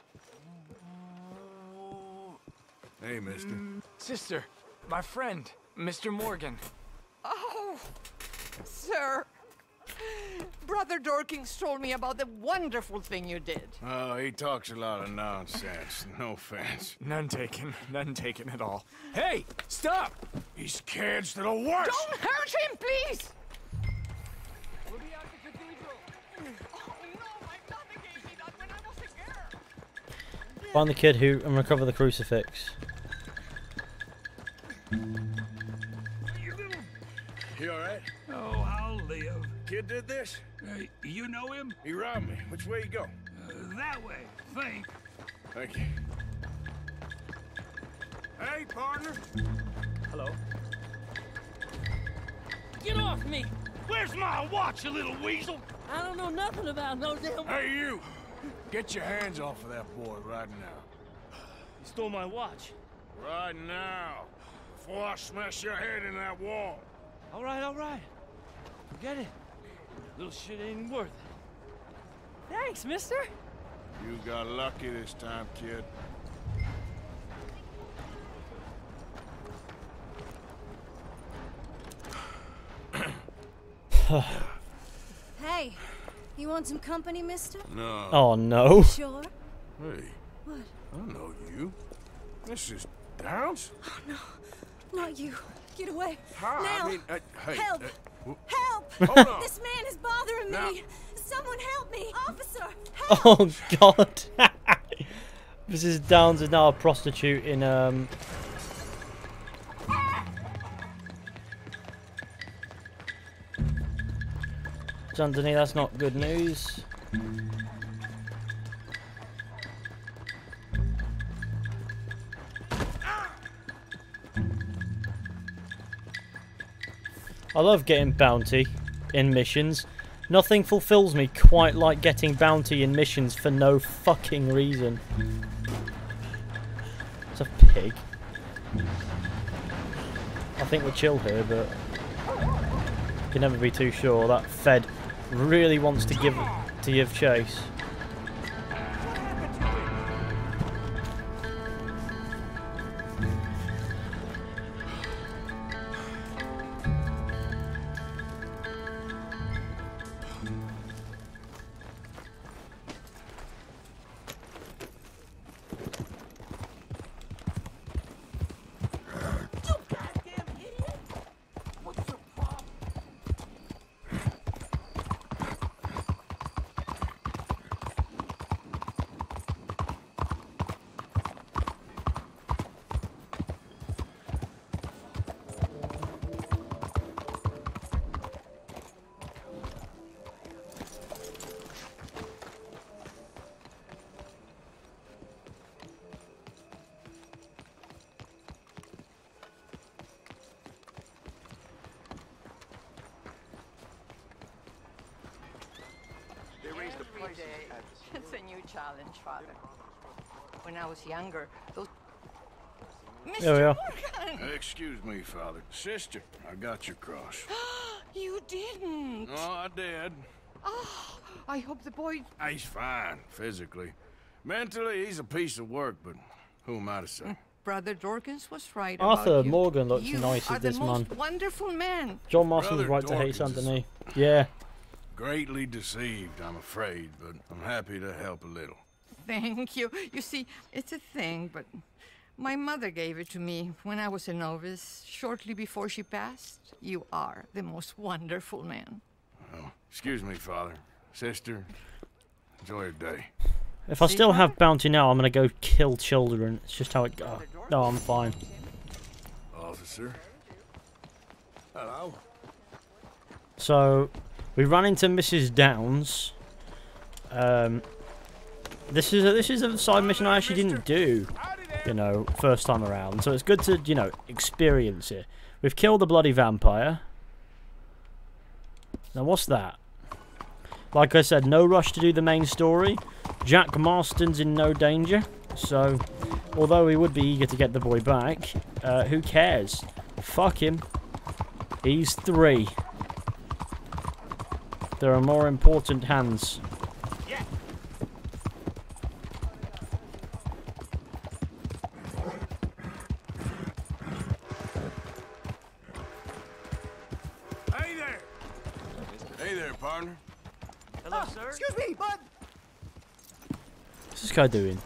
Hey, mister. Sister. My friend, Mister Morgan. Oh, sir. Brother Dorkings told me about the wonderful thing you did. Oh, he talks a lot of nonsense. No offense. None taken. None taken at all. Hey, stop! These kids, they're the worst! Don't hurt him, please! We'll be out the cathedral. Oh, no, my mother gave me that when I was a girl. Find the kid who and recover the crucifix. You alright? Oh, I'll live. Kid did this? Uh, you know him? He robbed me. Which way you go? Uh, that way. Think. Thank you. Hey, partner. Hello. Get off me! Where's my watch, you little weasel? I don't know nothing about no damn... Hey, you! Get your hands off of that boy right now. He stole my watch. Right now. Before I smash your head in that wall. All right, all right. Forget it. Little shit ain't worth it. Thanks, mister. You got lucky this time, kid. Hey, you want some company, mister? No. Oh, no. Sure. Hey. What? I know you. This is Downs? Oh, no. Not you. Get away. Hi, now. I mean, uh, hey, help. Uh, help. Hold on. This man is bothering now. Me. Someone help me. Officer. Help. Oh, God. Missus Downs is now a prostitute in, um... Saint Denis, that's not good news. I love getting bounty in missions. Nothing fulfills me quite like getting bounty in missions for no fucking reason. It's a pig. I think we're chill here, but you can never be too sure. That Fed really wants to give to give chase. day, it's a new challenge, Father. When I was younger, those... Mister Morgan! Excuse me, Father. Sister, I got your cross. You didn't! No, I did. Oh, I hope the boy... He's fine, physically. Mentally, he's a piece of work, but who am I to say? Brother Dorkins was right about you. Arthur Morgan looks nice as this man. Wonderful man. John Marston's right to hate Saint Denis. Yeah. Greatly deceived, I'm afraid, but I'm happy to help a little. Thank you. You see, it's a thing, but my mother gave it to me when I was a novice, shortly before she passed. You are the most wonderful man. Oh, excuse me, Father. Sister, enjoy your day. If I still have bounty now, I'm gonna go kill children. It's just how it goes. No, I'm fine. Officer. Hello. So, we ran into Missus Downs. Um, this is a, this is a side mission I actually didn't do, you know, first time around. So it's good to, you know, experience it. We've killed the bloody vampire. Now what's that? Like I said, no rush to do the main story. Jack Marston's in no danger, so although we would be eager to get the boy back, uh, who cares? Fuck him. He's three. There are more important hands. Yeah. Hey there! Hey there, partner. Hello, oh, sir. Excuse me, bud! What's this guy doing?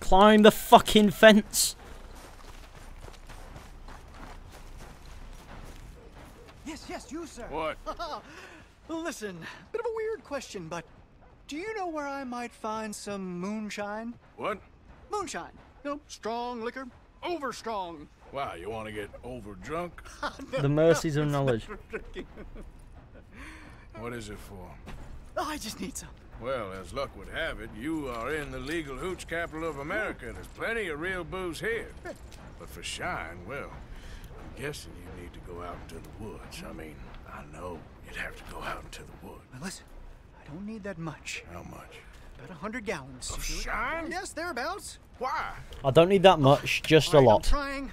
Climb the fucking fence! Yes, yes, you, sir. What? Listen, bit of a weird question, but do you know where I might find some moonshine? What? Moonshine. No, strong liquor. Over strong. Wow, you want to get over drunk? no, the mercies no, of knowledge. What is it for? Oh, I just need some. Well, as luck would have it, you are in the legal hooch capital of America. There's plenty of real booze here. But for shine, well, I'm guessing you need to go out into the woods. I mean, I know you'd have to go out into the woods. Now listen, I don't need that much. How much? About a hundred gallons. Of shine? Yes, thereabouts. Why? I don't need that much, just right, a lot. I'm trying.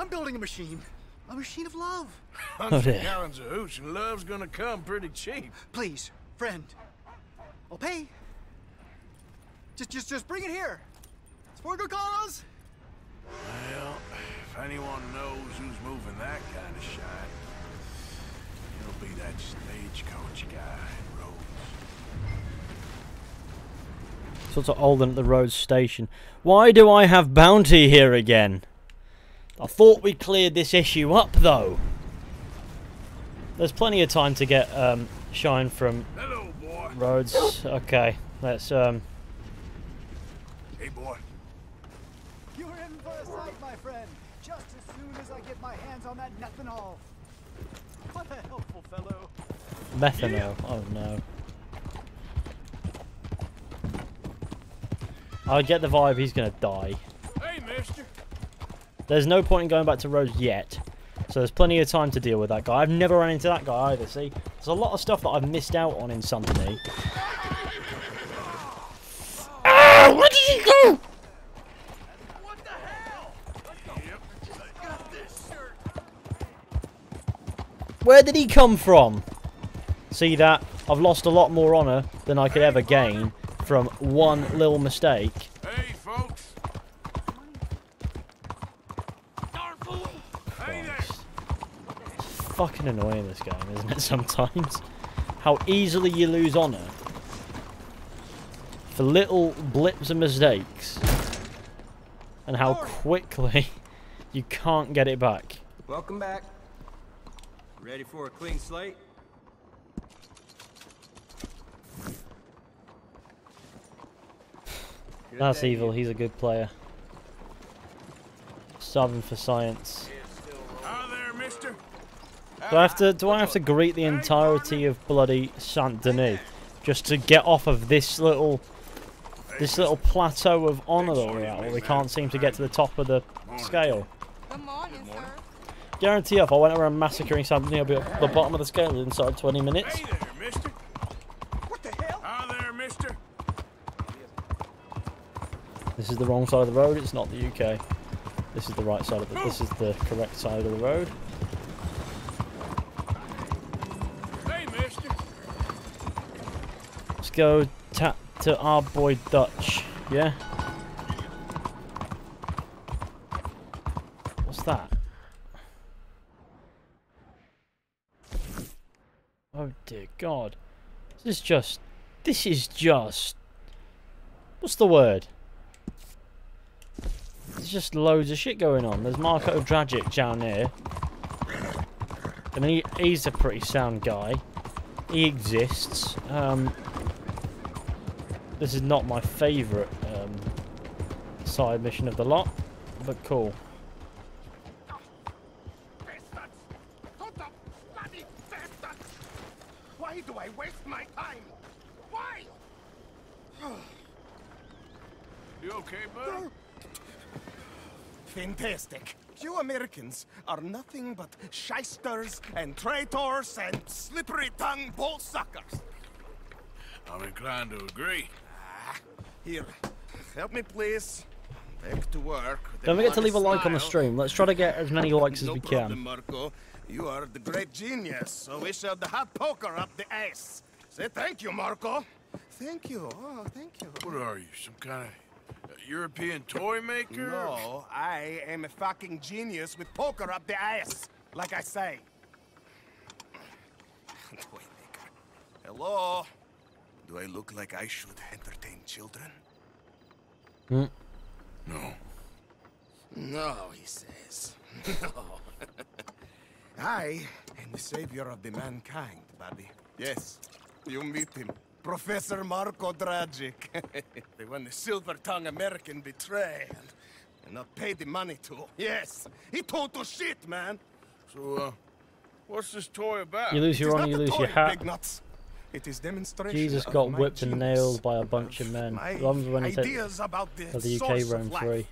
I'm building a machine. A machine of love. Hundred oh gallons of hooch and love's gonna come pretty cheap. Please, friend. I'll pay. Just, just, just bring it here. It's for a good cause. Well, if anyone knows who's moving that kind of shine, it'll be that stagecoach guy, Rhodes. Sort of Olden at the Rhodes station. Why do I have bounty here again? I thought we cleared this issue up, though. There's plenty of time to get um, shine from Hello, boy. Rhodes. Okay, let's. Um... Hey, boy. You're in for a sight, my friend. Just as soon as I get my hands on that methanol. What a helpful fellow. Methanol. Yeah. Oh no. I get the vibe he's gonna die. Hey, mister. There's no point in going back to Rhodes yet, so there's plenty of time to deal with that guy. I've never run into that guy either, see? There's a lot of stuff that I've missed out on in Saint Denis. Ah, where did you go? What the hell? Where did he come from? See that? I've lost a lot more honour than I could ever gain from one little mistake. Hey, folks. Fucking annoying this game, isn't it, sometimes? How easily you lose honour for little blips and mistakes, and how quickly you can't get it back. Welcome back. Ready for a clean slate? That's evil, he's a good player. Starving for science. Hello there, mister. Do I have to? Do I have to greet the entirety of bloody Saint Denis just to get off of this little, this little plateau of honour that we're at, where we can't seem to get to the top of the scale? Good morning, sir. Guarantee if I went around massacring something, I'll be at the bottom of the scale inside twenty minutes. Hey there, mister. What the hell? Hi there, mister. This is the wrong side of the road. It's not the U K. This is the right side of the... This is the correct side of the road. Hey, mister. Let's go tap to our boy Dutch. Yeah? What's that? Oh dear God. This is just... This is just... What's the word? There's just loads of shit going on. There's Marko Dragic down here. I mean, he, he's a pretty sound guy. He exists. Um, this is not my favourite um, side mission of the lot, but cool. Why do I waste my time? Why? You okay, bud? Fantastic. You Americans are nothing but shysters and traitors and slippery-tongued bull-suckers. I'm inclined to agree. Ah, here, help me, please. Back to work. Don't forget to leave a like on the stream. Let's try to get as many likes as we can. No problem, Marko. You are the great genius, so we shove the hot poker up the ass. Say thank you, Marko. Thank you. Oh, thank you. What are you, some kind of... European toy maker? No, I am a fucking genius with poker up the ass, like I say. Toy maker. Hello? Do I look like I should entertain children? Mm. No. No, he says. No. I am the savior of the mankind, buddy. Yes, you meet him. Professor Marko Dragic, the one the silver-tongued American betrayed and not paid the money to. Yes, he told to shit, man. So, uh, what's this toy about? You lose your honor, you lose your hat. It is demonstration. Jesus got whipped and nailed by a bunch of men. Ideas about the U K Rome three.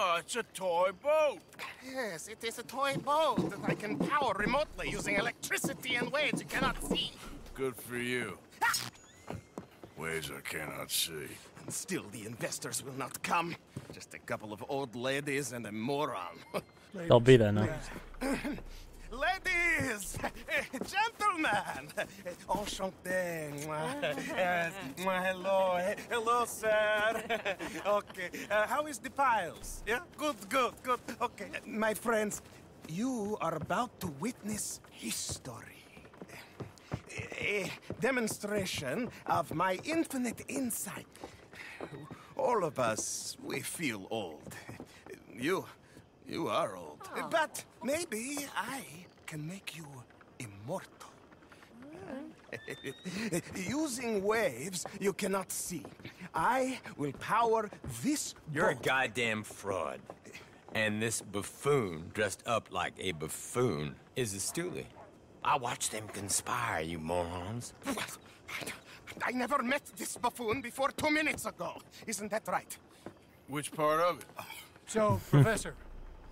Oh, it's a toy boat. Yes, it is a toy boat that I can power remotely using electricity and waves you cannot see. Good for you. Waves I cannot see. And still the investors will not come. Just a couple of old ladies and a moron. They'll be there now. Ladies! Gentlemen! Enchanté. Yes. Hello. Hello, sir. Okay. Uh, how is the piles? Yeah? Good, good, good. Okay. My friends, you are about to witness history. A demonstration of my infinite insight. All of us, we feel old. You, you are old. Oh. But maybe I can make you immortal. Mm. Using waves you cannot see, I will power this boat. You're a goddamn fraud. And this buffoon, dressed up like a buffoon, is a stoolie. I watched them conspire, you morons. What? I never met this buffoon before two minutes ago. Isn't that right? Which part of it? So, Professor,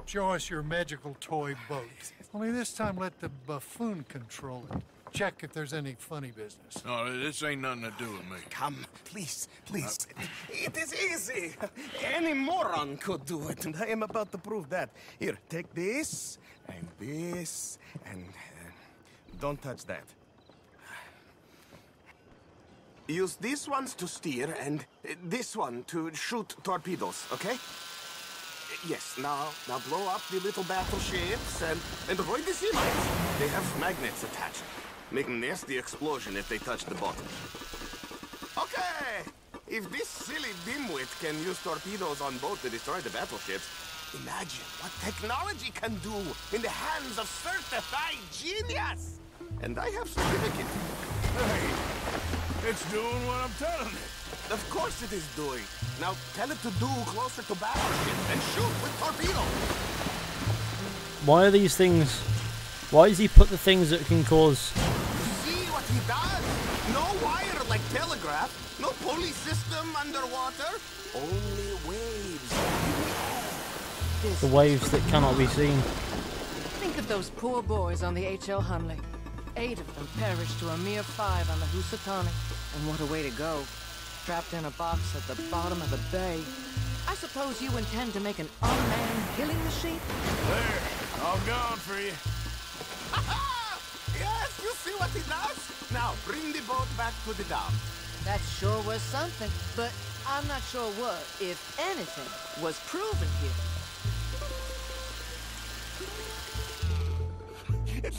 show us your magical toy boat. Only this time let the buffoon control it. Check if there's any funny business. No, this ain't nothing to do with me. Come, please, please. Uh, it is easy. Any moron could do it, and I am about to prove that. Here, take this, and this, and... Don't touch that. Use these ones to steer and this one to shoot torpedoes, okay? Yes, now now blow up the little battleships and, and avoid the sea mines. They have magnets attached, making nasty explosion if they touch the bottom. Okay! If this silly dimwit can use torpedoes on boat to destroy the battleships, imagine what technology can do in the hands of certified genius! And I have certificate. Hey, it's doing what I'm telling it. Of course it is doing. Now tell it to do closer to battleship and shoot with torpedo. Why are these things... Why does he put the things that can cause... See what he does? No wire like telegraph, no pulley system underwater, only waves. The waves that cannot be seen. Think of those poor boys on the H L Hunley. Eight of them perished to a mere five on the Housatonic. And what a way to go. Trapped in a box at the bottom of the bay. I suppose you intend to make an unmanned killing machine? There, all gone for you. Ha-ha! Yes, you see what he does? Now, bring the boat back to the dock. That sure was something, but I'm not sure what, if anything, was proven here.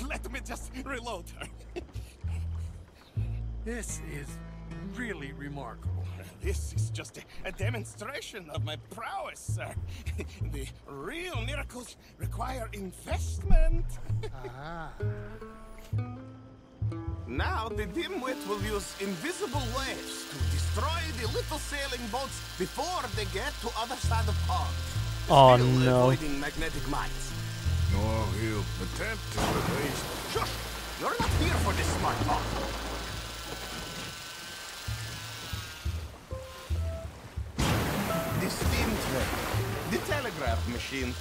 Let me just reload her. This is really remarkable. This is just a, a demonstration of my prowess, sir. The real miracles require investment. Ah. Now the dimwit will use invisible waves to destroy the little sailing boats before they get to other side of pond. Oh still no! Avoiding magnetic mines. No, he'll attempt to at least. Shush! You're not here for this smart talk. The steam train, the telegraph machine,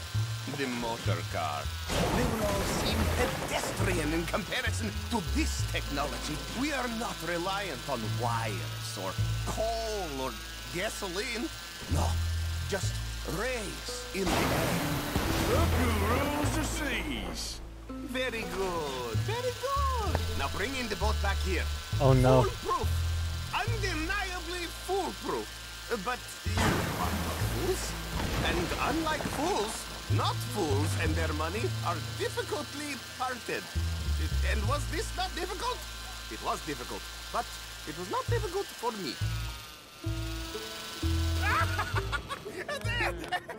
the motor car. They will all seem pedestrian in comparison to this technology. We are not reliant on wires or coal or gasoline. No, just rays in the air. Look who rules the seas. Very good, very good. Now bring in the boat back here. Oh no. Foolproof. Undeniably foolproof. But you are not fools. And unlike fools, not fools and their money are difficultly parted. And was this not difficult? It was difficult, but it was not difficult for me.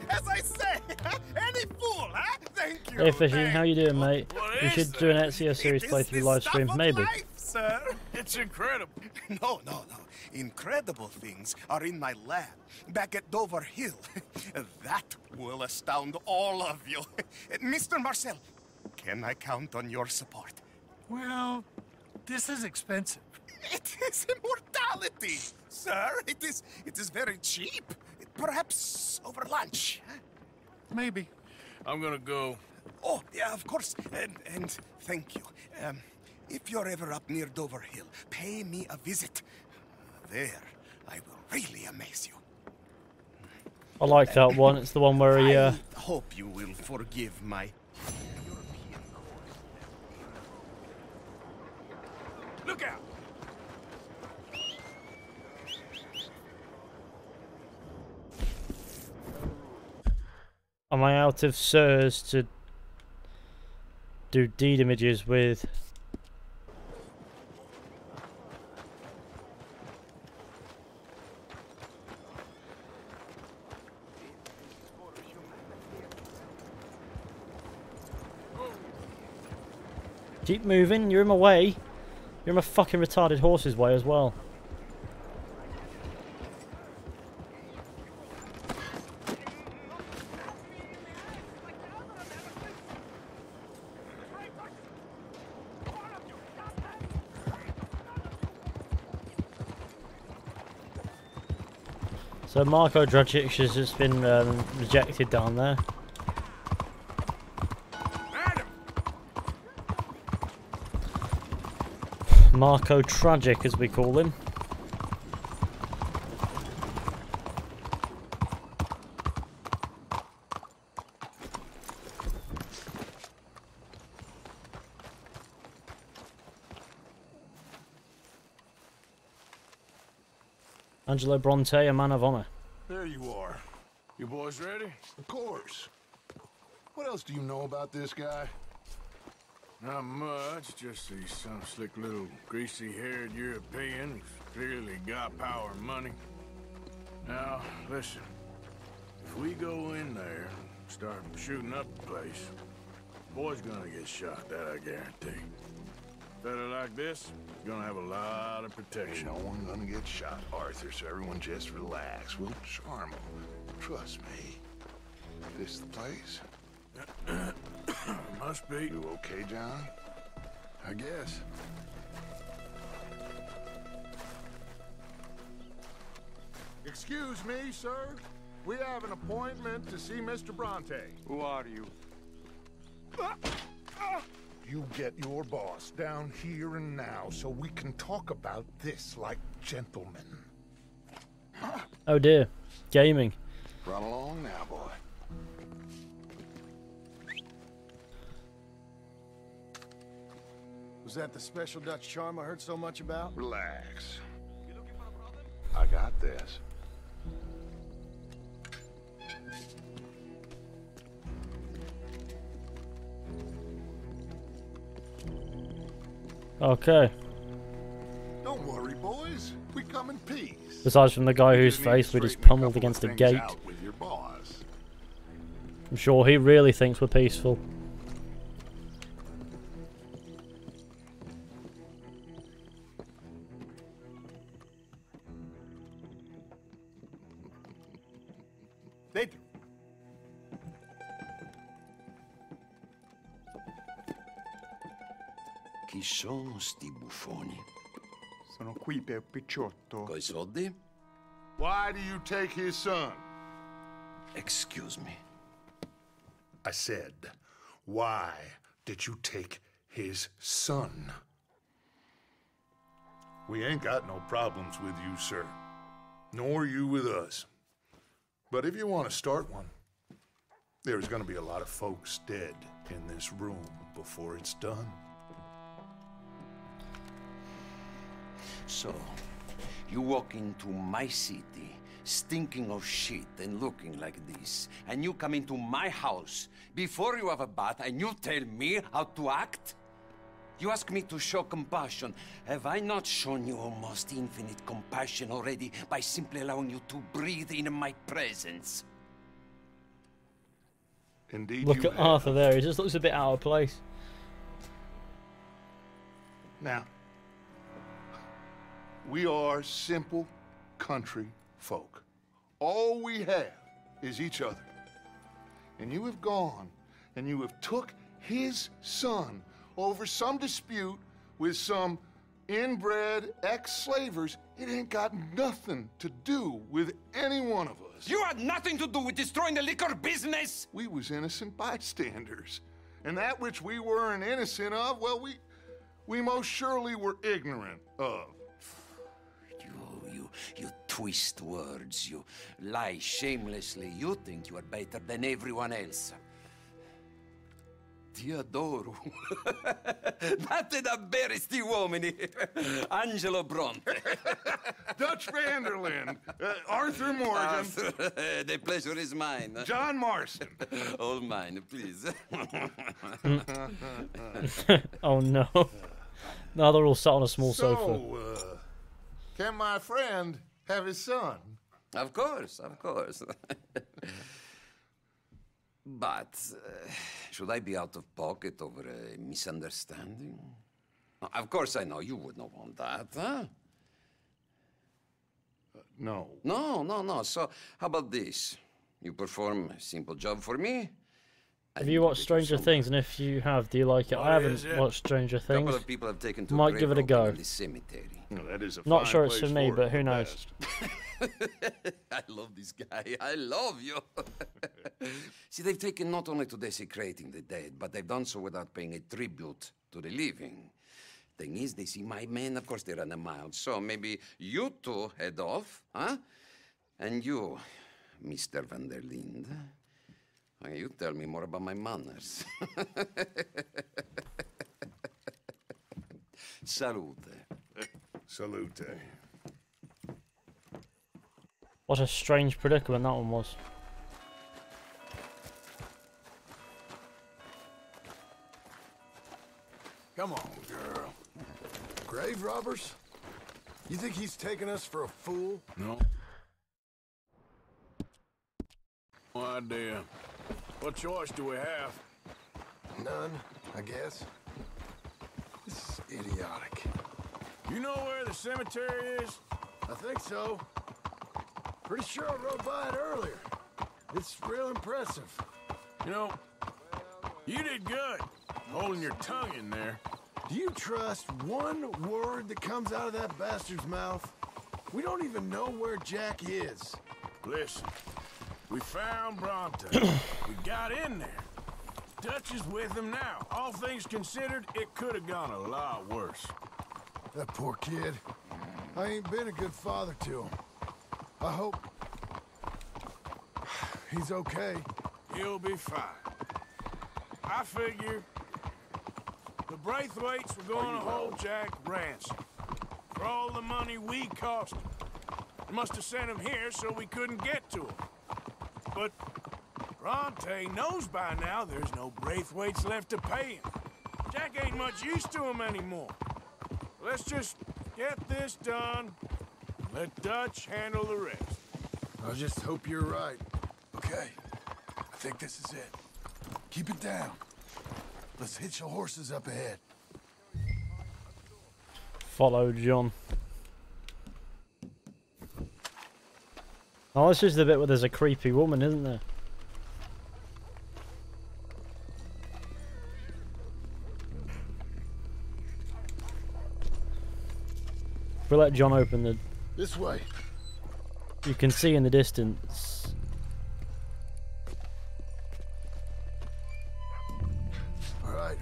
As I say, any fool, huh? Thank you. Hey Fishy, how you doing, mate? What we should do an Ezio series playthrough live stream, maybe. Life, sir. It's incredible. No, no, no. Incredible things are in my lab, back at Dover Hill. That will astound all of you. Mister Marcel, can I count on your support? Well, this is expensive. It is immortality, sir. It is, it is very cheap. Perhaps over lunch. Maybe. I'm gonna go. Oh, yeah, of course. And, and thank you. Um, if you're ever up near Dover Hill, pay me a visit. There, I will really amaze you. I like that one. It's the one where he. Uh... I hope you will forgive my. Look out! Am I out of sirs to do deed images with? Keep moving, you're in my way. You're in my fucking retarded horse's way as well. So Marko Dragic has just been um, rejected down there. Marko Dragic, as we call him. Angelo Bronte, a man of honor. There you are. You boys ready? Of course. What else do you know about this guy? Not much, just he's some slick little greasy-haired European who's clearly got power and money. Now, listen, if we go in there and start shooting up the place, the boy's gonna get shot, that I guarantee. A fella like this is gonna have a lot of protection. Ain't no one gonna get shot, Arthur, so everyone just relax. We'll charm him. Trust me. This is the place? Must be. You okay, John? I guess. Excuse me, sir. We have an appointment to see Mister Bronte. Who are you? you get your boss down here and now so we can talk about this like gentlemen. Oh dear. Gaming. Run along now, boy. Was that the special Dutch charm I heard so much about? Relax. You looking for a brother? I got this. Okay. Don't worry, boys. We come in peace. Besides from the guy whose face we just pummeled against the gate. I'm sure he really thinks we're peaceful. Chi sono sti buffoni? Sono qui per Picciotto. Coi soldi? Why do you take his son? Excuse me. I said, why did you take his son? We ain't got no problems with you, sir. Nor you with us. But if you want to start one, there's going to be a lot of folks dead in this room before it's done. So, you walk into my city, stinking of shit and looking like this, and you come into my house before you have a bath and you tell me how to act? You ask me to show compassion. Have I not shown you almost infinite compassion already by simply allowing you to breathe in my presence? Indeed. Look at have. Arthur there, he just looks a bit out of place. Now. We are simple country folk. All we have is each other. And you have gone and you have took his son over some dispute with some inbred ex-slavers. It ain't got nothing to do with any one of us. You had nothing to do with destroying the liquor business. We was innocent bystanders. And that which we weren't innocent of, well, we, we most surely were ignorant of. You twist words, you lie shamelessly, you think you are better than everyone else. Ti adoro. Date da bere sti uomini. Angelo Bronte. Dutch Vanderlyn. Uh, Arthur Morgan. Arthur, the pleasure is mine. John Marston. All mine, please. Oh no. Now they're all sat on a small so, sofa. Uh, Can my friend have his son? Of course, of course. But uh, should I be out of pocket over a misunderstanding? Of course I know you would not want that, huh? Uh, no. No, no, no. So how about this? You perform a simple job for me. Have you watched Stranger Things? And if you have, do you like it? What I haven't it? watched Stranger Things. A couple of people have taken to Might give it a go. No, that is a Not sure it's for me, but who knows? I love this guy. I love you. See, they've taken not only to desecrating the dead, but they've done so without paying a tribute to the living. Thing is, they see my men, of course they run a mile. So maybe you two head off, huh? And you, Mister Vanderlyn. You tell me more about my manners. Salute. Salute. What a strange predicament that one was. Come on, girl. Grave robbers? You think he's taking us for a fool? No. No idea. What choice do we have? None, I guess. This is idiotic. You know where the cemetery is? I think so. Pretty sure I rode by it earlier. It's real impressive. You know, you did good, holding your tongue in there. Do you trust one word that comes out of that bastard's mouth? We don't even know where Jack is. Listen. We found Bronte. We got in there. Dutch is with him now. All things considered, it could have gone a lot worse. That poor kid. I ain't been a good father to him. I hope he's okay. He'll be fine. I figure the Braithwaites were going to hold Jack ransom for all the money we cost him. They must have sent him here so we couldn't get to him. But Bronte knows by now there's no Braithwaites left to pay him. Jack ain't much use to him anymore. Let's just get this done. Let Dutch handle the rest. I just hope you're right. Okay. I think this is it. Keep it down. Let's hitch the horses up ahead. Follow John. Oh, this is the bit where there's a creepy woman, isn't there? If we let John open the... This way. You can see in the distance. Alright.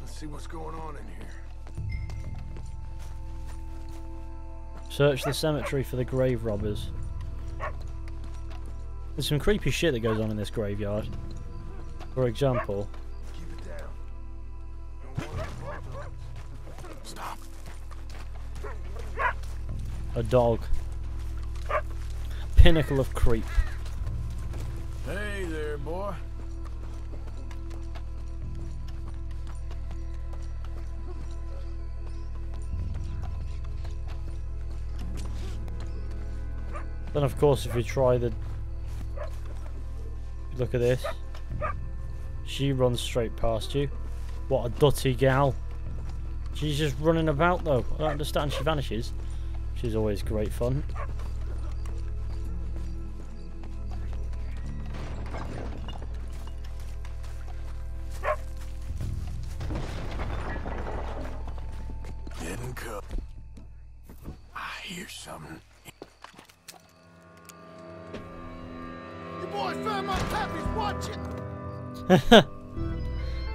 Let's see what's going on in here. Search the cemetery for the grave robbers. There's some creepy shit that goes on in this graveyard. For example... Keep it down. Stop. A dog. Pinnacle of creep. Hey there, boy. Then of course if you try the... Look at this. She runs straight past you. What a dutty gal. She's just running about though. I don't understand. She vanishes. She's always great fun. Didn't come. I hear something. Watch it.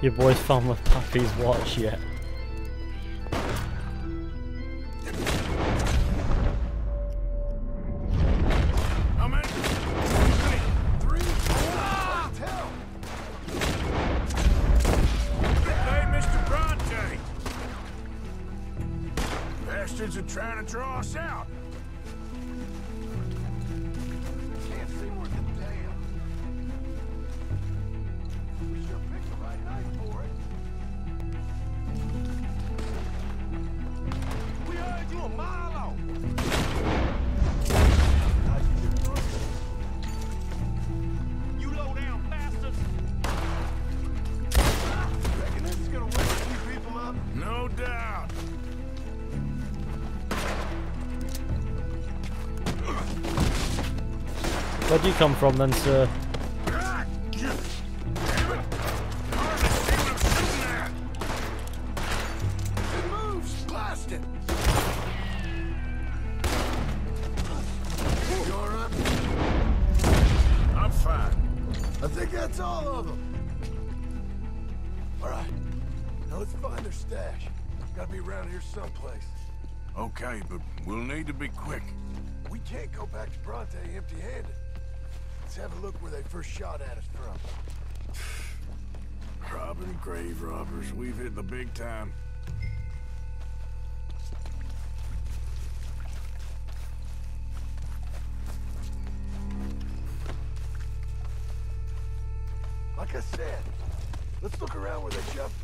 Your boy's found my pappy's watch yet. I'm in. Three, four, ah! Tell. Hey, Mister Bronte. Bastards are trying to draw us out. Where'd you come from then, sir? First shot at us from. Robbing grave robbers, we've hit the big time. Like I said, let's look around where they jumped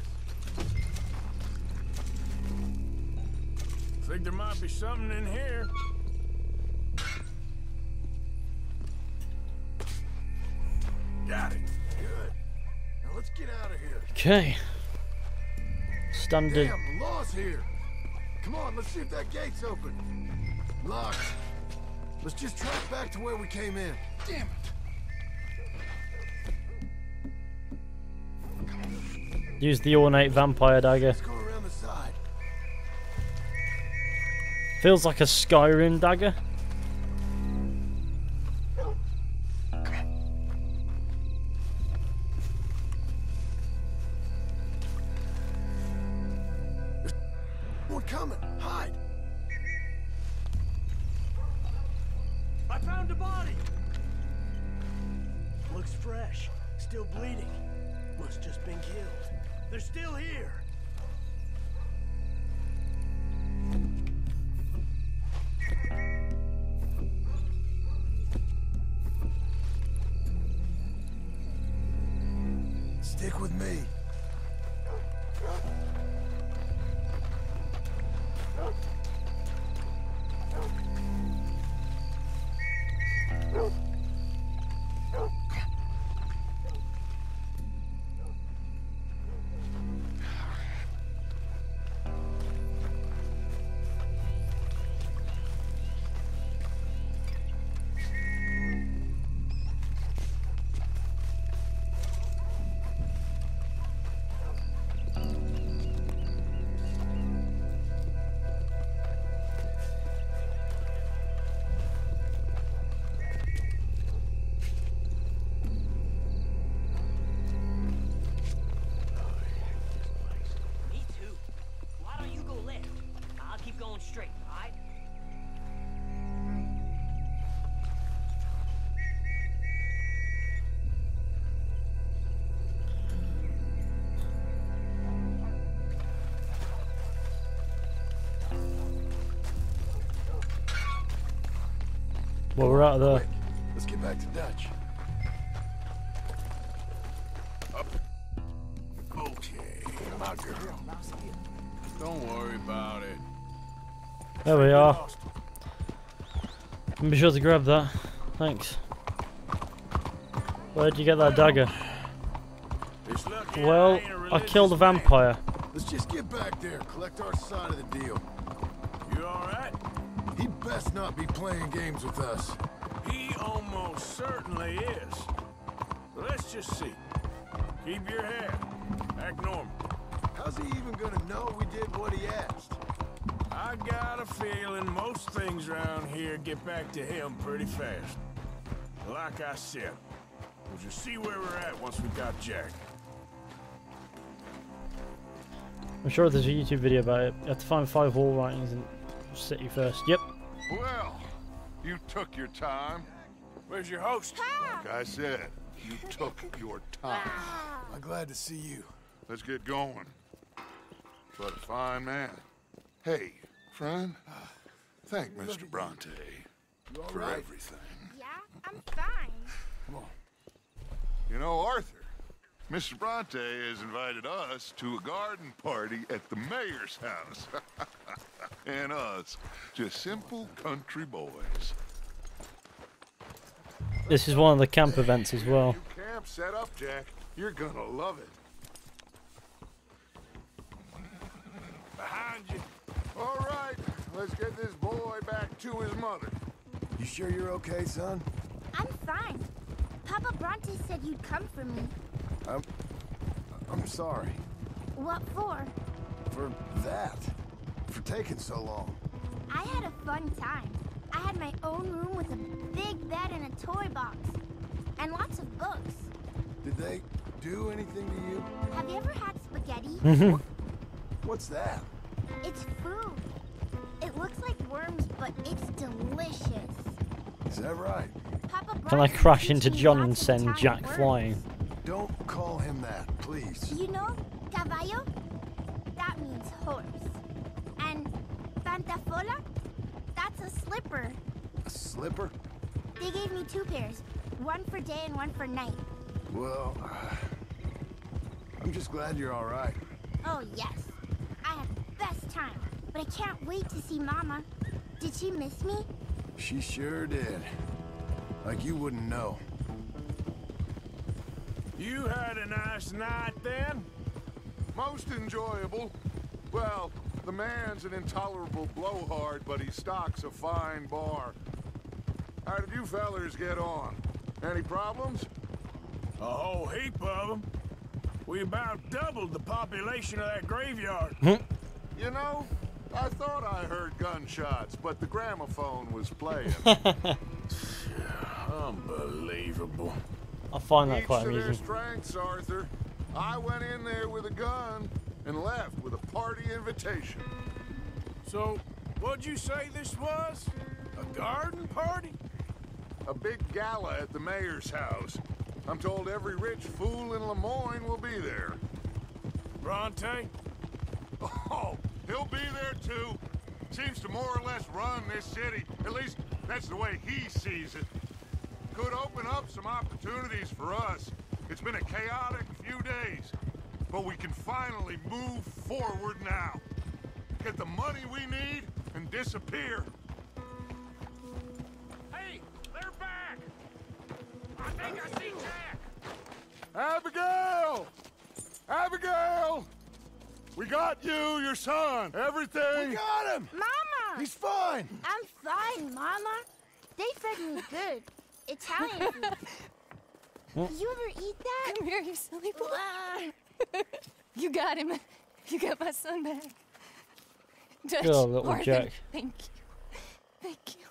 us. Think there might be something in here. Got it. Good. Now let's get out of here. Okay. Standard. Damn, law's here. Come on, let's see if that gate's open. Locked. Let's just track back to where we came in. Damn it. Use the ornate vampire dagger. Let's go around the side. Feels like a Skyrim dagger. found a body. Looks fresh, still bleeding. Must just been killed. They're still here. Stick with me. Well, we're out of there. Quick. Let's get back to Dutch. Up. Okay, my girl. Don't worry about it. There we are. Be sure to grab that. Thanks. Where'd you get that dagger? Well, I killed a vampire. Let's just get back there. Collect our side of the deal. You all right? He'd best not be playing games with us. He almost certainly is. Let's just see. Keep your head. Act normal. How's he even gonna know we did what he asked? I got a feeling most things around here get back to him pretty fast. Like I said, we'll just see where we're at once we got Jack. I'm sure there's a YouTube video about it. You have to find five wall writings and city first. Yep. Well, you took your time. Where's your host? Like I said, you took your time. I'm glad to see you. Let's get going. What a fine man. Hey, friend. Thank Mister Bronte for everything. Yeah, I'm fine. Come on. You know, Arthur, Mister Bronte has invited us to a garden party at the mayor's house. And us, just simple country boys. This is one of the camp events as well. New camp set up, Jack. You're gonna love it. Behind you. All right, let's get this boy back to his mother. You sure you're okay, son? I'm fine. Papa Bronte said you'd come for me. I'm, I'm sorry. What for? For that. For taking so long. I had a fun time. I had my own room with a big bed and a toy box. And lots of books. Did they do anything to you? Have you ever had spaghetti? What's that? It's food. It looks like worms, but it's delicious. Is that right? Papa Can I crash into John and send Jack worms. flying? Don't call him that, please. You know, caballo? That means horse. And pantafola? That's a slipper. A slipper? They gave me two pairs. One for day and one for night. Well, uh, I'm just glad you're all right. Oh, yes. I had the best time. But I can't wait to see Mama. Did she miss me? She sure did. Like you wouldn't know. You had a nice night then? Most enjoyable. Well, the man's an intolerable blowhard, but he stocks a fine bar. How did you fellers get on? Any problems? A whole heap of them. We about doubled the population of that graveyard. You know, I thought I heard gunshots, but the gramophone was playing. Unbelievable. I find that Each quite amusing. Their strengths, Arthur. I went in there with a gun and left with a party invitation. So, what'd you say this was? A garden party? A big gala at the mayor's house. I'm told every rich fool in Lemoyne will be there. Bronte? Oh, he'll be there too. Seems to more or less run this city. At least, that's the way he sees it. Could open up some opportunities for us. It's been a chaotic few days. But we can finally move forward now. Get the money we need and disappear. Hey, they're back! I think I see Jack! Abigail! Abigail! We got you, your son, everything! We got him! Mama! He's fine! I'm fine, Mama. They fed me good. Italian food. Well, you ever eat that? Come here, you silly boy. You got him. You got my son back. Dutch, oh, little Martin, Jack. Thank you. Thank you.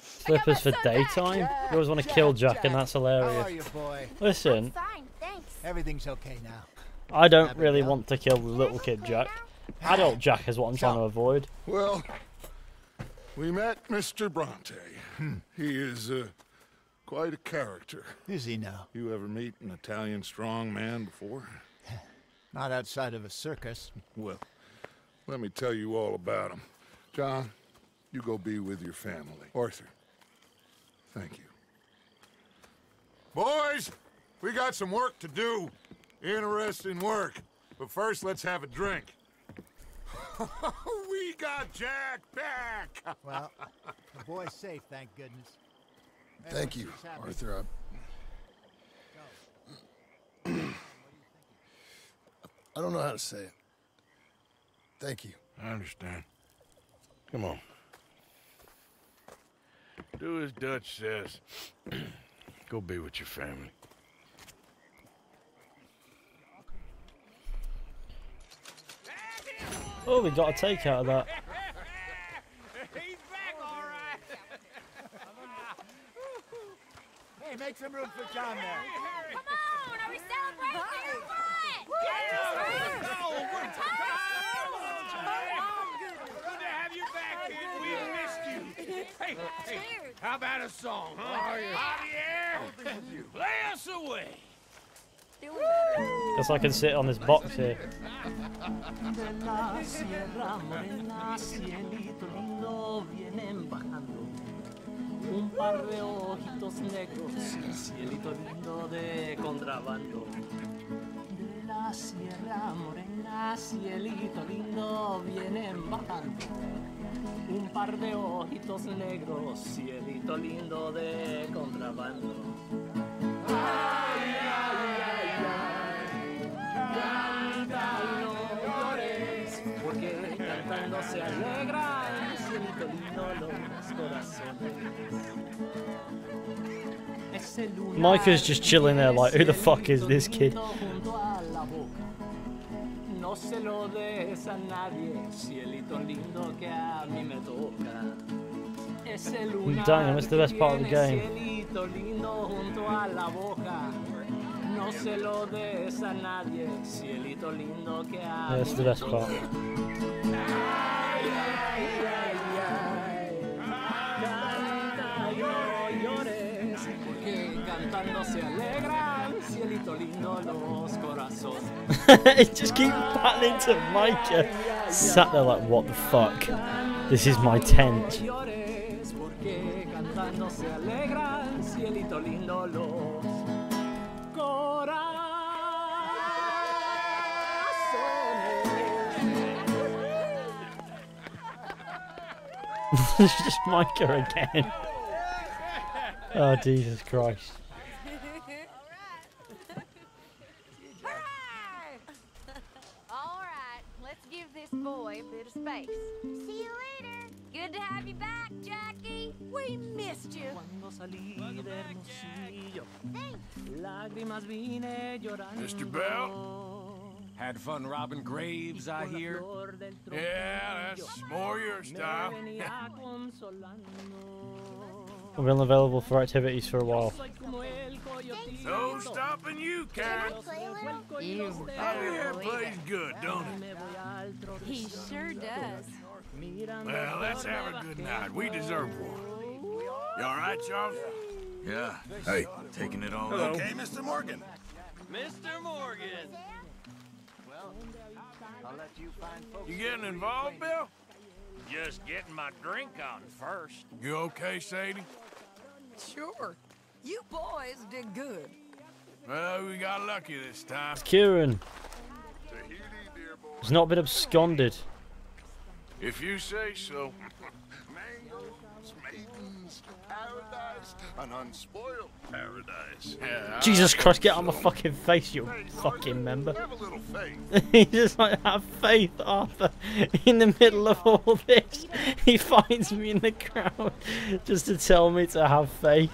Slippers for daytime? Jack, you always want to Jack, kill Jack, Jack, and that's hilarious. How are you, boy? Listen. Fine, thanks. Everything's okay now. I don't Abigail. really want to kill the little kid Jack. Adult Jack is what I'm so, trying to avoid. Well, we met Mister Bronte. Hmm. He is uh, quite a character. Is he now? You ever meet an Italian strong man before? Not outside of a circus. Well, let me tell you all about him. John, you go be with your family. Arthur, thank you. Boys, we got some work to do. Interesting work. But first, let's have a drink. We got Jack back! Well, the boy's safe, thank goodness. Thank you, Arthur. I... I don't know how to say it. Thank you. I understand. Come on. Do as Dutch says. Go be with your family. Oh, we got a take out of that. He's back, all right. Hey, make some room for John there. Come on, are we celebrating or what? Yeah, no, we're tired. Good to have you back, kid. We missed you. Hey, hey, how about a song, huh? Javier, play us away. Guess I can sit on this box here. Un par de ojitos negros, cielito lindo de contrabando. Se alegra el cielito lindo los corazones. Micah's just chilling there like, who the fuck is this kid? No se lo des a nadie, cielito lindo que a mí me toca. Damn, that's the best part of the game. Cielito lindo junto a la boca. No se lo des a nadie, cielito lindo que a mí me toca. That's the best part. It just keeps patting into Micah. Sat there like, what the fuck? This is my tent. It's just Micah again. Oh, Jesus Christ. Boy, a bit of space. See you later. Good to have you back, Jackie. We missed you. Mister Bell, had fun robbing graves, I hear. Yeah, that's more your style. I've been available for activities for a while. No stopping you, Karen. Javier plays good, don't he? He sure does. Well, let's have a good night. We deserve one. You all right, Charles? Yeah. Hey, taking it all up. Okay, Mister Morgan. Mister Morgan. Well, I'll let you find folks. You getting involved, Bill? Just getting my drink on first. You okay, Sadie? Sure. You boys did good. Well, we got lucky this time. It's Kieran. Tahiti, dear boy. He's not been absconded. If you say so. Mangoes, maidens, paradise, an unspoiled paradise. Yeah, Jesus Christ, get so. Out of my fucking face, you hey, fucking member. Have a little faith. He just like, have faith, Arthur. In the middle of all this, he finds me in the crowd just to tell me to have faith.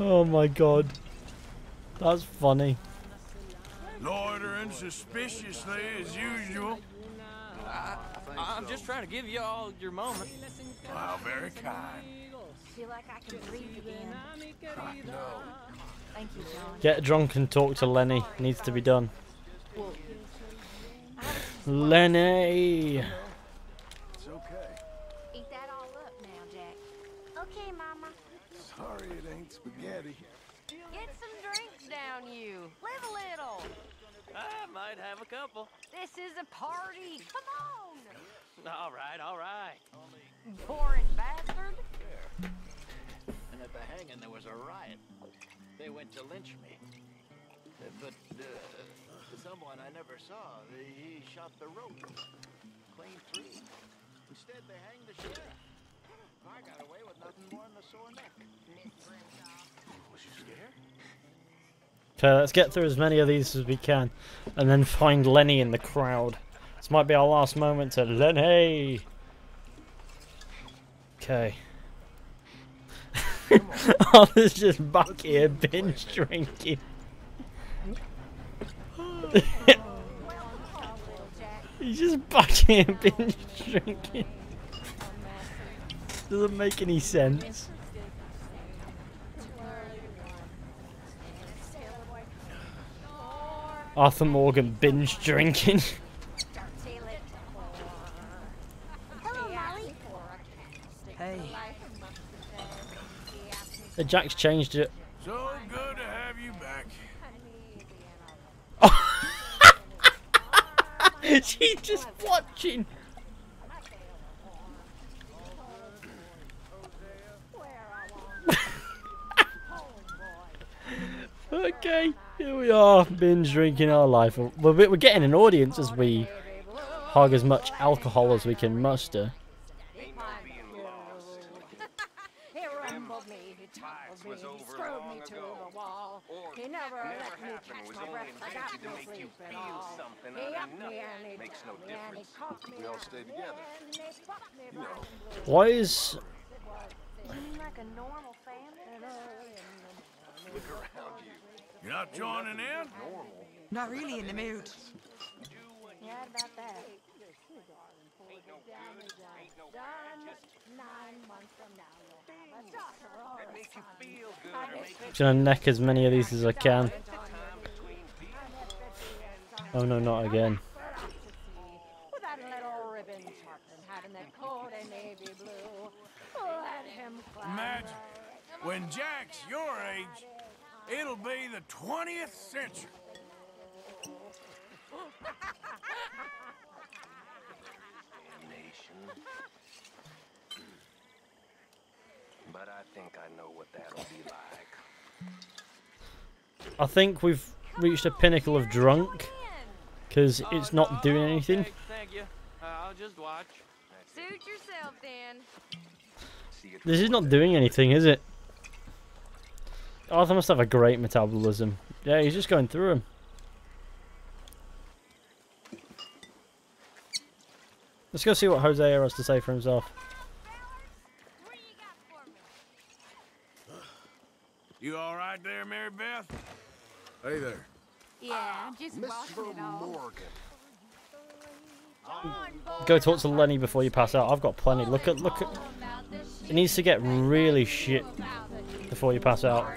Oh my God. That's funny. Loitering suspiciously as usual. I, I'm just trying to give you all your moment. Wow, very kind. Feel like I can breathe again. I know. Thank you, John. Get drunk and talk to Lenny. Needs to be done. Lenny. It's okay. Eat that all up now, Jack. Okay, Mama. Sorry, it ain't spaghetti. Get some drinks down you. Live a little. I might have a couple. This is a party. Come on. All right, all right. Boring bastard. And at the hanging, there was a riot. They went to lynch me. But uh, someone I never saw, he shot the rope. Clean free. Instead, they hanged the sheriff. I got away with nothing more than a sore neck. Was you scared? Okay, let's get through as many of these as we can, and then find Lenny in the crowd. This might be our last moment to Lenny! Okay. Arthur's just back here binge drinking. He's just back here binge drinking. Doesn't make any sense. Arthur Morgan binge drinking. Hello, Molly. Hey. The Jack's changed it. So good to have you back. Oh. She's just watching. Okay, here we are, binge drinking our life. We're, we're getting an audience as we hog as much alcohol as we can muster. He rumbled me, he toppled me, he screwed me to the wall. He never let me catch my breath, I got no sleep at all. He upped me and he dumped me and he caught me out of the air and they fucked me right and blue. Why is... like a normal family? Look around you. You're not joining in? Normal. Not really in the mood. Yeah, about that. Ain't no good, ain't no bad, just nine months from now you'll have a daughter or a son. I'm gonna neck as many of these as I can. Oh no, not again. With that little ribbon tucked and having that cold and navy blue. Let him climb. Magic. When Jack's your age, it'll be the twentieth century. Damnation. But I think I know what that'll be like. I think we've reached a pinnacle of drunk, because it's not doing anything. Thank you. I'll just watch. Suit yourself then. This is not doing anything, is it? Arthur must have a great metabolism. Yeah, he's just going through him. Let's go see what Jose has to say for himself. You all right there, Mary Beth? Hey there. Yeah, just watching it all. Mister Morgan. Go talk to Lenny before you pass out. I've got plenty. Look at look at. It needs to get really shit before you pass out.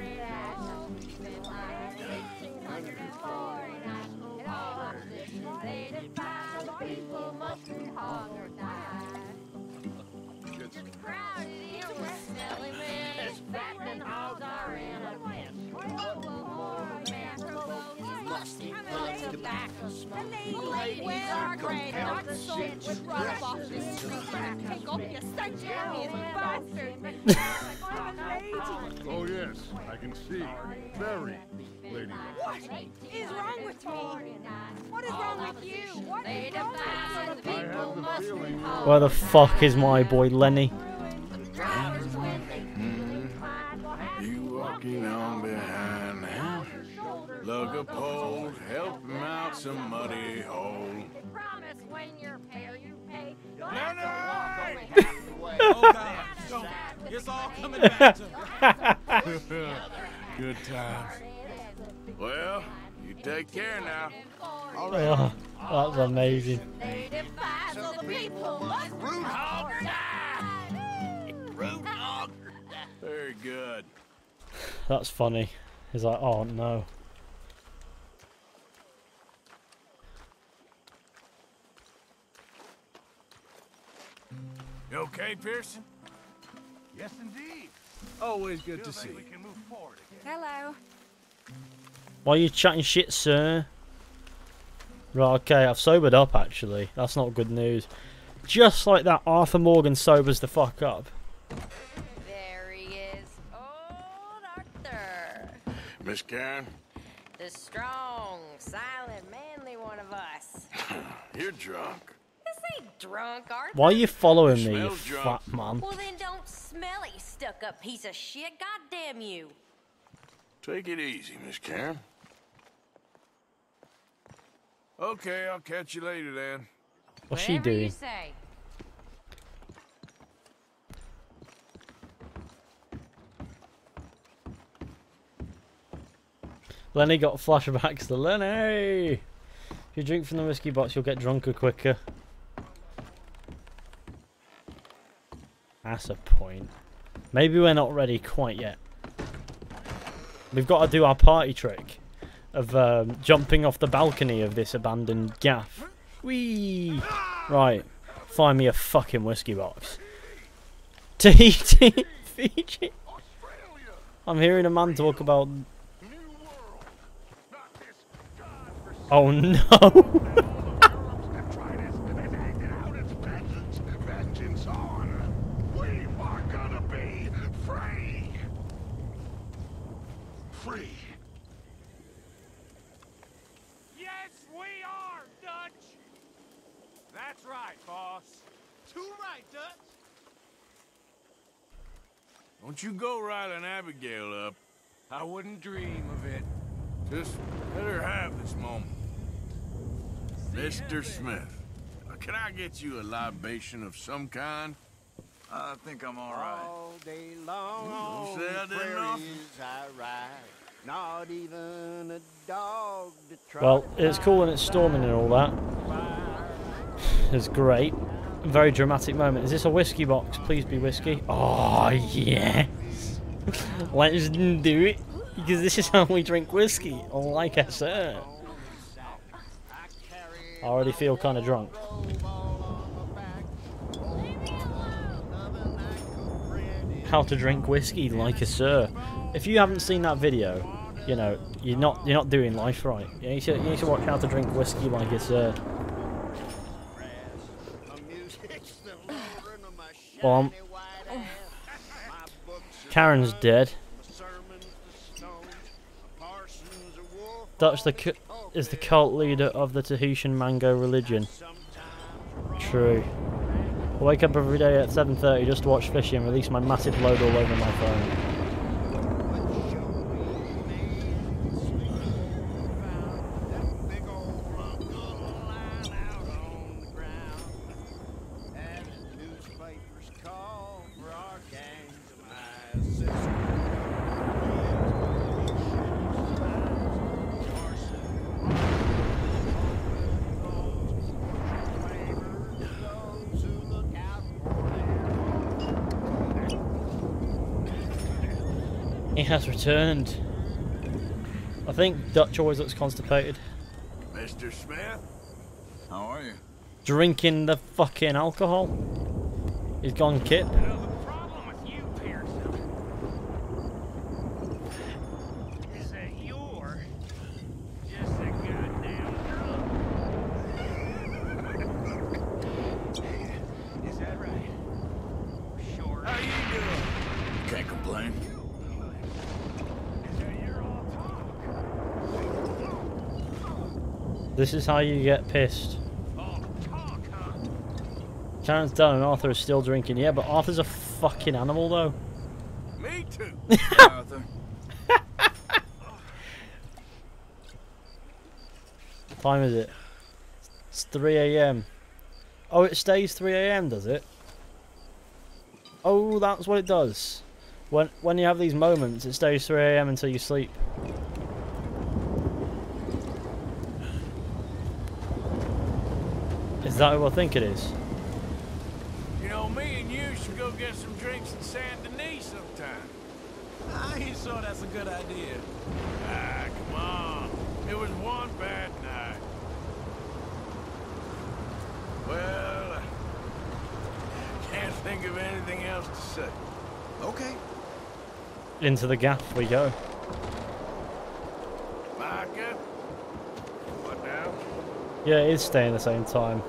back. The ladies are grand, not sold with rough off the street. Take off your sunshine, bastard. Oh yes, I can see. Very lady. What is wrong with me? What is wrong with you? What is wrong with you? Where the fuck is my boy Lenny? On behind him, lug a pole, help him out some muddy hole. Promise when you're fair, you pay. No, no! Oh God, don't. It's all coming back to me. Good times. Well, you take care now. All right. Oh, that's amazing. Very good. That's funny. He's like, oh no. You okay, Pearson? Yes, indeed. Always good to see you. Hello. Why are you chatting shit, sir? Right, okay, I've sobered up actually. That's not good news. Just like that, Arthur Morgan sobers the fuck up. Miss Karen? The strong, silent, manly one of us. You're drunk. This ain't drunk, Arthur. Why are you following you me, you drunk. Fat man? Well then don't smell it, you stuck-up piece of shit. Goddamn you. Take it easy, Miss Karen. Okay, I'll catch you later then. What's Whatever she doing? You say. Lenny got flashbacks to Lenny! If you drink from the whiskey box, you'll get drunker quicker. That's a point. Maybe we're not ready quite yet. We've got to do our party trick of um, jumping off the balcony of this abandoned gaff. Whee! Right, find me a fucking whiskey box. Tahiti, Fiji. I'm hearing a man talk about... Oh no! We are gonna be free. Free. Yes, we are, Dutch. That's right, boss. Too right, Dutch. Don't you go riling Abigail up. I wouldn't dream of it. Just let her have this moment. Mister Smith, can I get you a libation of some kind? I think I'm all right. All day long, not even a dog to try. Well, it's cool when it's storming and all that. It's great. Very dramatic moment. Is this a whiskey box? Please be whiskey. Oh, yes. Let's do it. Because this is how we drink whiskey, unlike I said. I already feel kind of drunk. How to drink whiskey like a sir. If you haven't seen that video, you know, you're not you're not doing life right. You need to, you need to watch how to drink whiskey like a sir. Bomb. Karen's dead. Dutch the is the cult leader of the Tahitian mango religion. True. I wake up every day at seven thirty just to watch Fishy and release my massive load all over my phone. He has returned. I think Dutch always looks constipated. Mister Smith, how are you? Drinking the fucking alcohol. He's gone kip. You know, the problem with you, Pearson, is that you're just a goddamn This is how you get pissed. Karen's done and Arthur is still drinking. Yeah, but Arthur's a fucking animal, though. Me too, Arthur. What time is it? It's three A M Oh, it stays three A M, does it? Oh, that's what it does. When when you have these moments, it stays three A M until you sleep. Is that who I think it is? You know, me and you should go get some drinks in Saint Denis sometime. I ain't sure that's a good idea. Ah, come on. It was one bad night. Well, I can't think of anything else to say. Okay. Into the gap we go. Marker? What now? Yeah, it is staying the same time.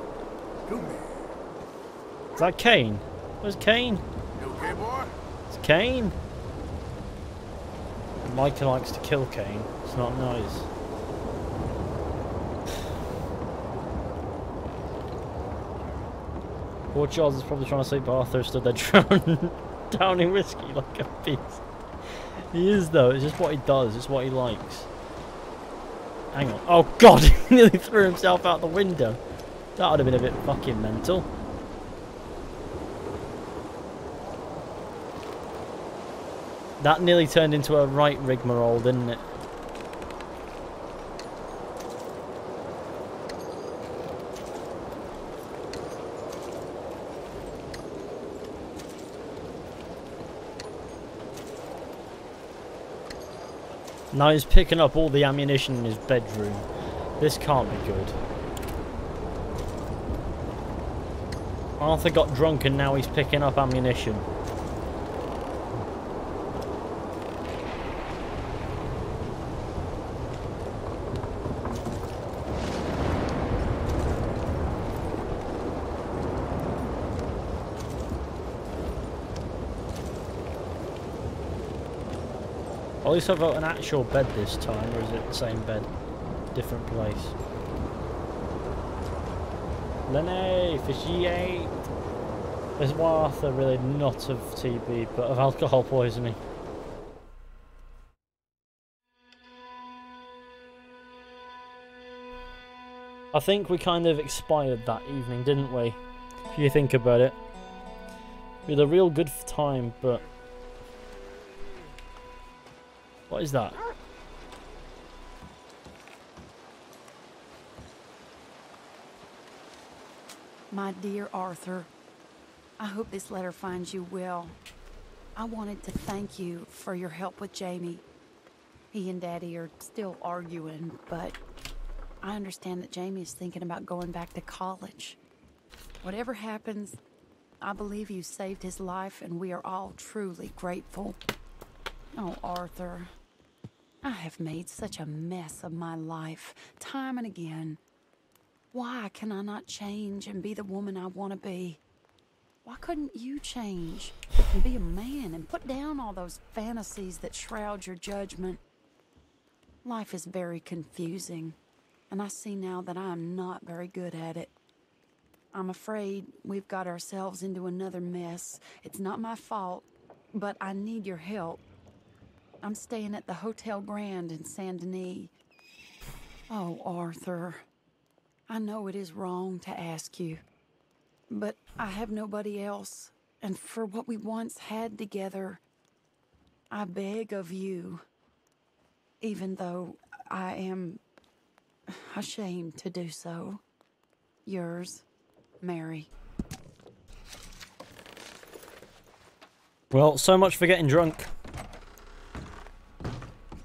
Come here. Is that Kane? Where's Kane? You okay, boy? It's Kane. Micah likes to kill Kane. It's not nice. Poor Charles is probably trying to sleep, but Arthur stood there drowning, downing whiskey like a beast. He is though. It's just what he does. It's what he likes. Hang on. Oh God! He nearly threw himself out the window. That would have been a bit fucking mental. That nearly turned into a right rigmarole, didn't it? Now he's picking up all the ammunition in his bedroom. This can't be good. Arthur got drunk and now he's picking up ammunition. At least I've got an actual bed this time, or is it the same bed? Different place. Lene, Fiji eight. This is why Arthur really not of T B, but of alcohol poisoning. I think we kind of expired that evening, didn't we? If you think about it. We had a real good time, but... What is that? My dear Arthur, I hope this letter finds you well. I wanted to thank you for your help with Jamie. He and Daddy are still arguing, but I understand that Jamie is thinking about going back to college. Whatever happens, I believe you saved his life and we are all truly grateful. Oh, Arthur. I have made such a mess of my life, time and again. Why can I not change and be the woman I want to be? Why couldn't you change and be a man and put down all those fantasies that shroud your judgment? Life is very confusing, and I see now that I am not very good at it. I'm afraid we've got ourselves into another mess. It's not my fault, but I need your help. I'm staying at the Hotel Grand in Saint Denis. Oh, Arthur, I know it is wrong to ask you, but I have nobody else, and for what we once had together, I beg of you, even though I am ashamed to do so. Yours, Mary. Well, so much for getting drunk.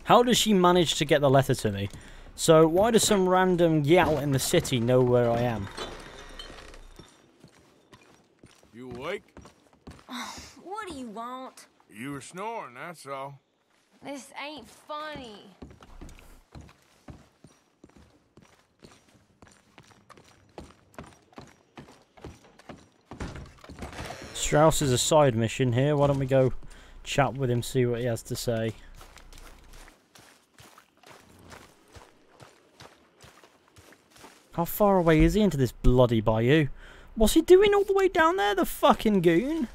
How does she manage to get the letter to me? So, why does some random gal in the city know where I am? You awake? What do you want? You were snoring, that's all. This ain't funny. Strauss is a side mission here. Why don't we go chat with him, see what he has to say. How far away is he into this bloody bayou? What's he doing all the way down there, the fucking goon?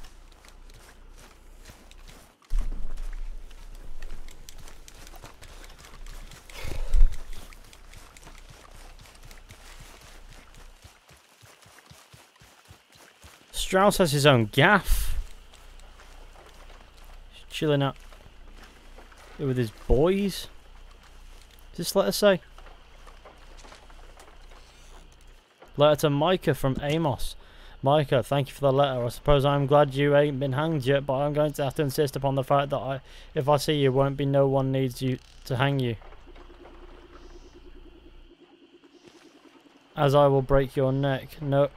Strauss has his own gaff. He's chilling out here with his boys. Does this letter say? Letter to Micah from Amos. Micah, thank you for the letter. I suppose I'm glad you ain't been hanged yet, but I'm going to have to insist upon the fact that I, if I see you, won't be no one needs you to hang you. As I will break your neck. No.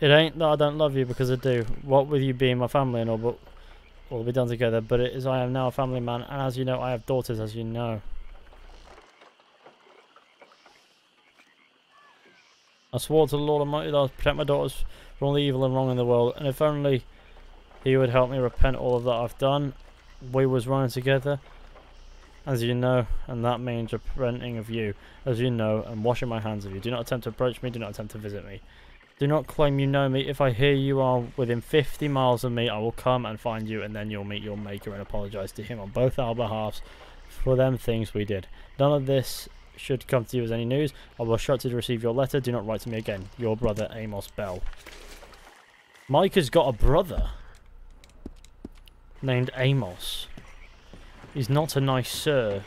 It ain't that I don't love you, because I do. What with you being my family and all, but we'll be done together. But it is I am now a family man, and as you know, I have daughters, as you know. I swore to the Lord Almighty that I would protect my daughters from all the evil and wrong in the world, and if only He would help me repent all of that I've done. We was running together, as you know, and that means repenting of you, as you know, and washing my hands of you. Do not attempt to approach me, do not attempt to visit me. Do not claim you know me. If I hear you are within fifty miles of me, I will come and find you, and then you'll meet your maker and apologise to him on both our behalves for them things we did. None of this should come to you as any news. I was shocked to receive your letter. Do not write to me again. Your brother, Amos Bell. Mike has got a brother named Amos. He's not a nice sir.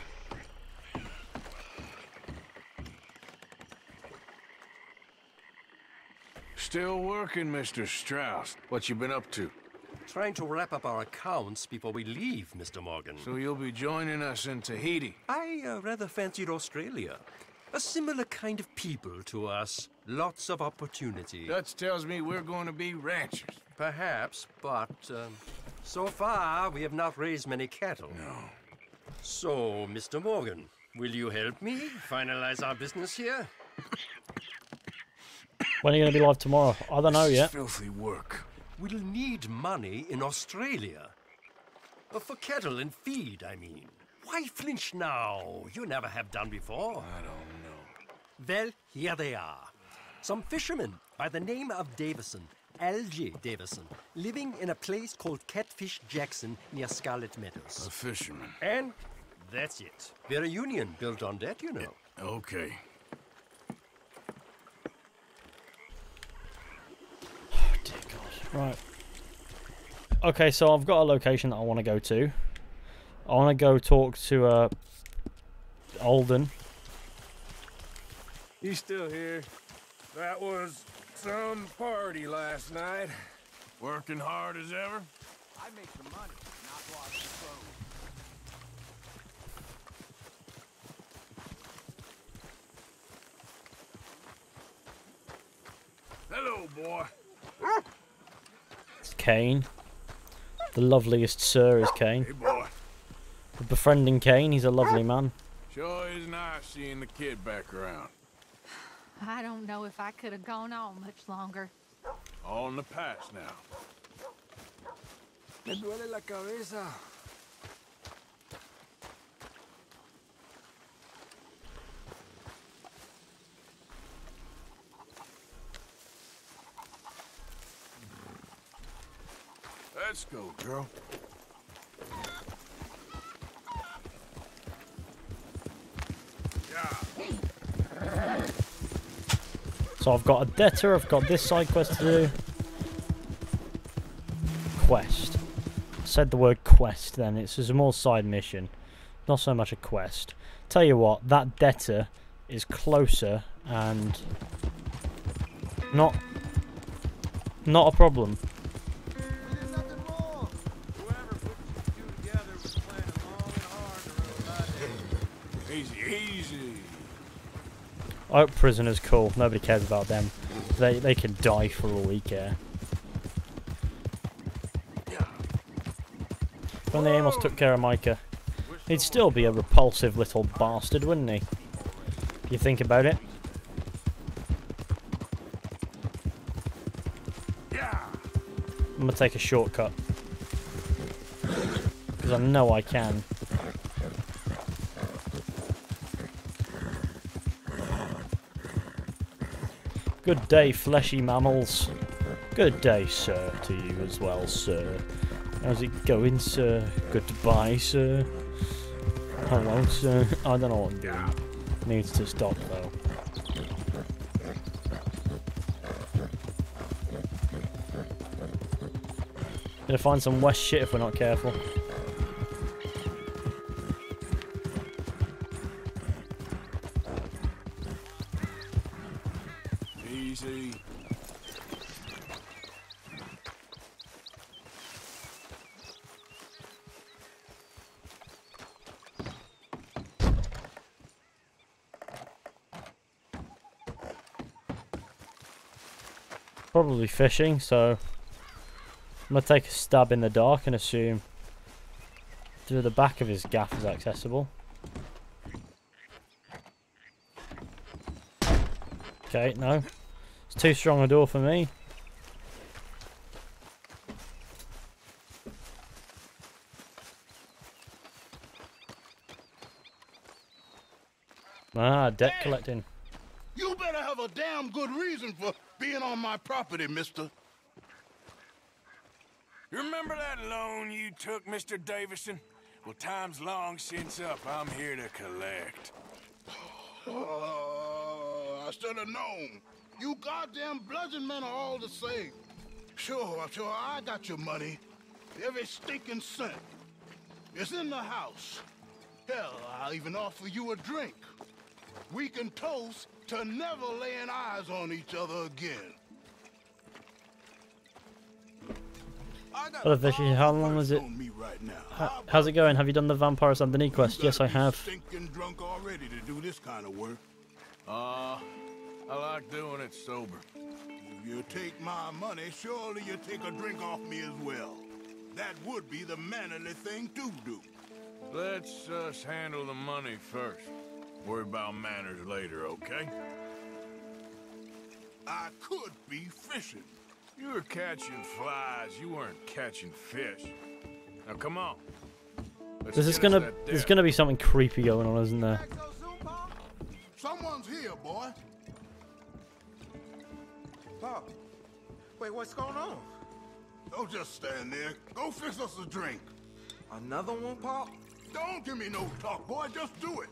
Still working, Mister Strauss. What you been up to? Trying to wrap up our accounts before we leave, Mister Morgan. So you'll be joining us in Tahiti? I uh, rather fancied Australia. A similar kind of people to us. Lots of opportunity. Dutch tells me we're going to be ranchers. Perhaps, but um, so far we have not raised many cattle. No. So, Mister Morgan, will you help me finalize our business here? When are you going to be live tomorrow? I don't know yet. Filthy work. We'll need money in Australia. For cattle and feed, I mean. Why flinch now? You never have done before. I don't know. Well, here they are. Some fishermen by the name of Davison, Algie Davison, living in a place called Catfish Jackson near Scarlet Meadows. A fisherman. And that's it. We're a union built on that, you know. It, okay. Right. Okay, so I've got a location that I want to go to. I want to go talk to uh, Alden. You still here? That was some party last night. Working hard as ever. I make the money, not watch the clothes. Hello, boy. It's Kane. The loveliest sir is Kane. Hey boy. We're befriending Kane, he's a lovely man. Sure is nice seeing the kid back around. I don't know if I could have gone on much longer. All in the past now. Me duele la cabeza. Let's go, girl. Yeah. So I've got a debtor, I've got this side quest to do. Quest. I said the word quest then, it's a small side mission. Not so much a quest. Tell you what, that debtor is closer and not not a problem. Oh, prisoner's cool. Nobody cares about them. They they can die for all we care. When the Amos took care of Micah, he'd still be a repulsive little bastard, wouldn't he? If you think about it. I'm gonna take a shortcut. Because I know I can. Good day, fleshy mammals. Good day, sir, to you as well, sir. How's it going, sir? Goodbye, sir. Hello, sir. I don't know what I'm doing. Needs to stop, though. Gonna find some West shit if we're not careful. Easy. Probably fishing, so I'm going to take a stab in the dark and assume through the back of his gaff is accessible. Okay, no. It's too strong a door for me. Ah, debt hey, collecting. You better have a damn good reason for being on my property, mister. Remember that loan you took, Mister Davison? Well, time's long since up. I'm here to collect. Oh, I should have known. You goddamn bludgeon men are all the same. Sure, sure, I got your money. Every stinking cent. It's in the house. Hell, I'll even offer you a drink. We can toast to never laying eyes on each other again. Hello Fishy, how long is it? How, how's it going? Have you done the Vampire Saint Denis quest? Yes, I have. Stinking drunk already to do this kind of work. Uh, I like doing it sober. If you take my money, surely you take a drink off me as well. That would be the mannerly thing to do. Let's us handle the money first. Worry about manners later, okay? I could be fishing. You were catching flies, you weren't catching fish. Now come on. This is gonna there's gonna be something creepy going on, isn't there? Someone's here, boy. Pop. Wait, what's going on? Don't just stand there. Go fix us a drink. Another one, Pop? Don't give me no talk, boy. Just do it.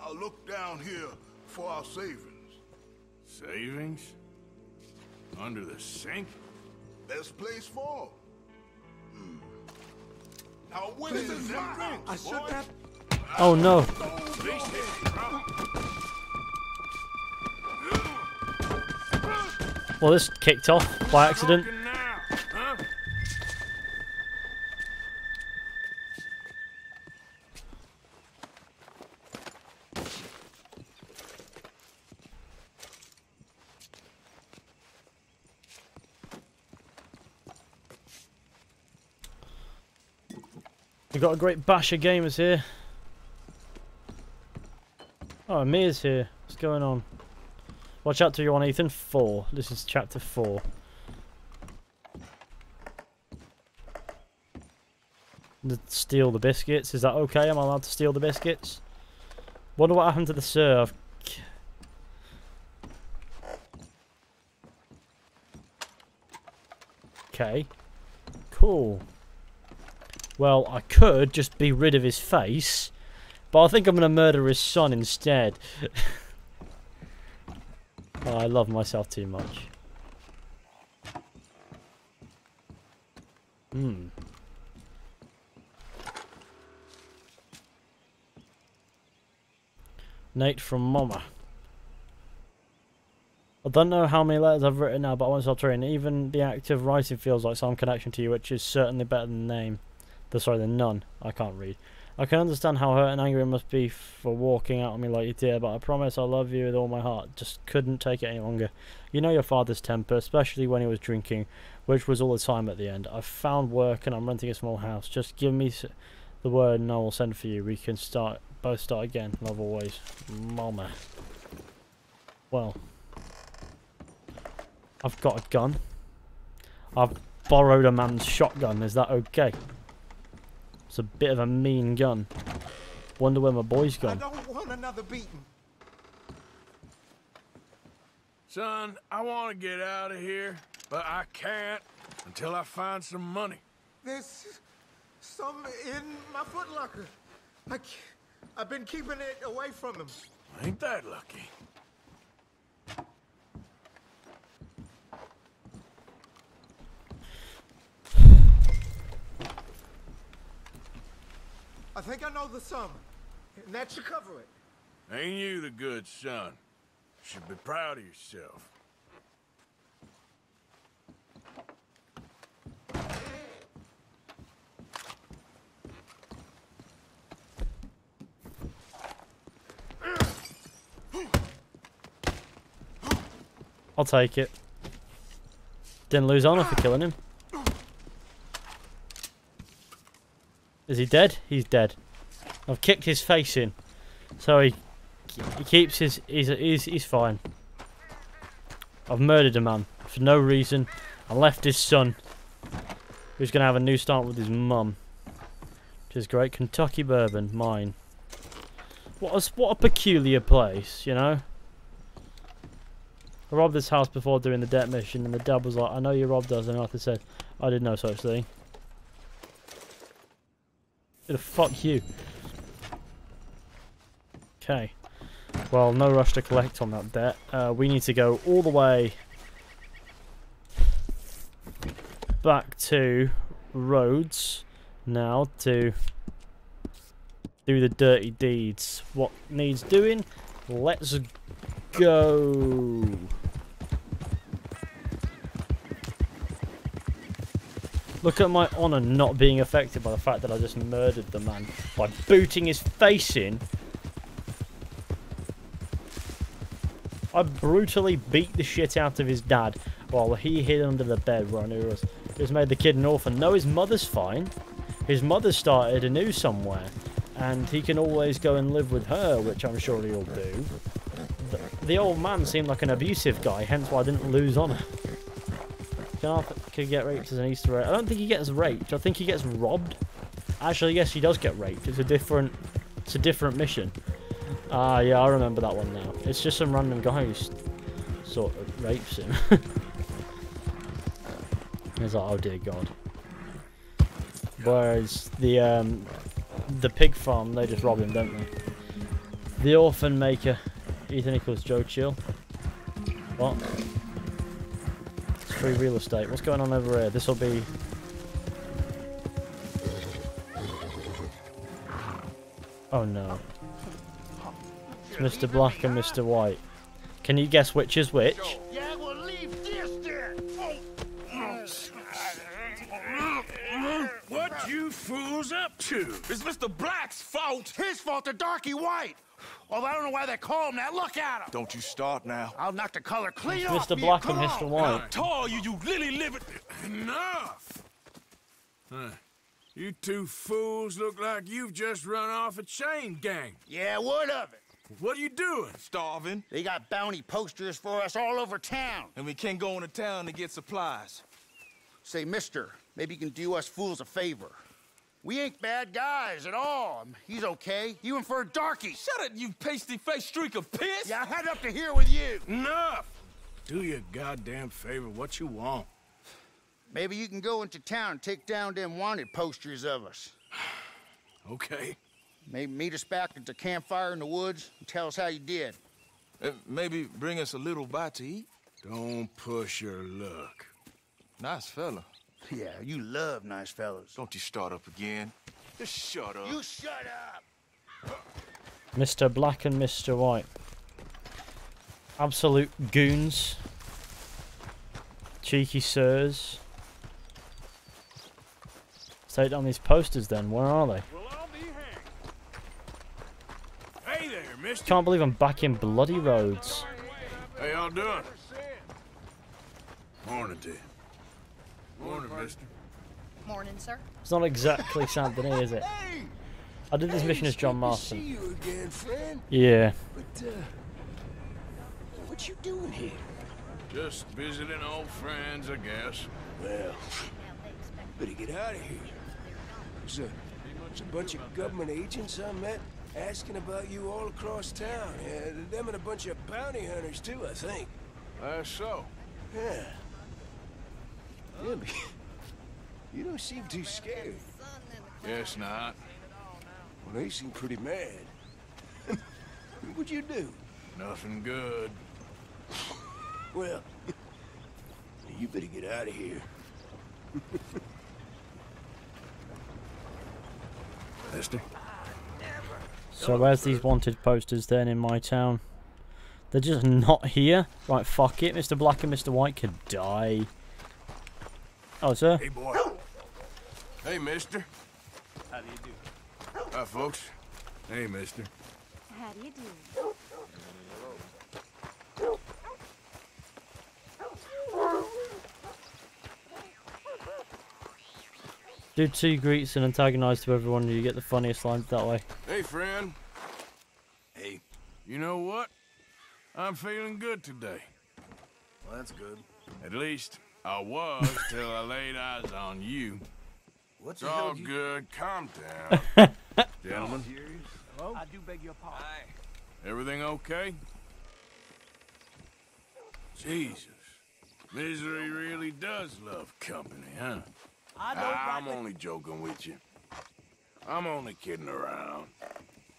I'll look down here for our savings. Savings? Under the sink? Best place for. Hmm. Now what is this? I should have. Oh no. Well, this kicked off by accident. We've got a great bash of gamers here. Oh, Amir's here. What's going on? What chapter are you on, Ethan? Four. This is chapter four. Steal the biscuits. Is that okay? Am I allowed to steal the biscuits? Wonder what happened to the serve. Okay. Cool. Well, I could just be rid of his face, but I think I'm going to murder his son instead. Oh, I love myself too much. Hmm. Nate from Mama. I don't know how many letters I've written now, but I won't stop trying. Even the act of writing feels like some connection to you, which is certainly better than the name. The, sorry, the nun. I can't read. I can understand how hurt and angry it must be for walking out on me like you did, but I promise I love you with all my heart. Just couldn't take it any longer. You know your father's temper, especially when he was drinking, which was all the time at the end. I've found work and I'm renting a small house. Just give me the word and I will send for you. We can start both start again. Love always. Mama. Well. I've got a gun. I've borrowed a man's shotgun. Is that okay? It's a bit of a mean gun. Wonder where my boy's gone. I don't want another beating. Son, I want to get out of here, but I can't until I find some money. There's some in my footlocker. I can't, I've been keeping it away from him. Ain't that lucky? I think I know the sum, and that should cover it. Ain't you the good son? You should be proud of yourself. I'll take it. Didn't lose honor for killing him. Is he dead? He's dead. I've kicked his face in, so he he keeps his. He's he's he's fine. I've murdered a man for no reason. I left his son, who's gonna have a new start with his mum, which is great. Kentucky bourbon, mine. What a what a peculiar place, you know. I robbed this house before doing the debt mission, and the dad was like, "I know you robbed us," and Arthur said, "I did no such thing." The fuck you. Okay. Well, no rush to collect on that debt. Uh, we need to go all the way back to Rhodes now to do the dirty deeds. What needs doing? Let's go. Look at my honour not being affected by the fact that I just murdered the man by booting his face in. I brutally beat the shit out of his dad while he hid under the bed where I knew he was. It's made the kid an orphan. No, his mother's fine. His mother started anew somewhere, and he can always go and live with her, which I'm sure he'll do. The, the old man seemed like an abusive guy, hence why I didn't lose honour. Arthur could get raped as an Easter egg. I don't think he gets raped. I think he gets robbed. Actually, yes, he does get raped. It's a different, it's a different mission. Ah, uh, yeah, I remember that one now. It's just some random guy who sort of rapes him. He's like, oh dear God. Whereas the um, the pig farm, they just rob him, don't they? The orphan maker, Ethan equals Joe Chill. What? Free real estate. What's going on over here? This will be. Oh no. It's Mister Black and Mister White. Can you guess which is which? Yeah, we'll leave this there. What you fools up to? It's Mister Black's fault. His fault, the darky white. Well, I don't know why they call him that. Look at him. Don't you start now. I'll knock the color clean it's off. Mister Black and Mister White. How tall you, you lily livered. Enough. Huh. You two fools look like you've just run off a chain gang. Yeah, what of it? What are you doing? Starving. They got bounty posters for us all over town. And we can't go into town to get supplies. Say, mister, maybe you can do us fools a favor. We ain't bad guys at all. He's okay. You and for a darky. Shut it, you pasty-faced streak of piss. Yeah, I had up to here with you. Enough. Do your goddamn favor what you want. Maybe you can go into town and take down them wanted posters of us. Okay. Maybe meet us back at the campfire in the woods and tell us how you did. Uh, maybe bring us a little bite to eat. Don't push your luck. Nice fella. Yeah, you love nice fellas. Don't you start up again. Just shut up. You shut up! Mister Black and Mister White. Absolute goons. Cheeky sirs. Let's take down these posters then. Where are they? Well, I'll be hanged. Hey there, mister. Can't believe I'm back in bloody Rhodes. How y'all doing? Morning to you. Morning, mister. Morning, sir. It's not exactly Saint Denis, is it? Hey! I did this hey, mission as John Marston. See you again, friend. Yeah. But, uh, what you doing here? Just visiting old friends, I guess. Well, better get out of here. There's a, there's a bunch of government agents I met asking about you all across town. Uh, them and a bunch of bounty hunters, too, I think. Uh, so? Yeah. Yeah, but you don't seem too scared. Guess not. Well, they seem pretty mad. What'd you do? Nothing good. Well, you better get out of here. Mister? So where's these wanted posters then in my town? They're just not here. Right, fuck it. Mister Black and Mister White could die. Oh, sir. Hey, boy. Hey, mister. How do you do? Hi, folks. Hey, mister. How do you do? Do two greets and antagonize to everyone and you get the funniest lines that way. Hey, friend. Hey. You know what? I'm feeling good today. Well, that's good. At least I was till I laid eyes on you. What's it's all good. You... Calm down, gentlemen. Hello? I do beg your pardon. Hi. Everything okay? Jesus, misery really does love company, huh? I don't I'm like only joking with you. I'm only kidding around.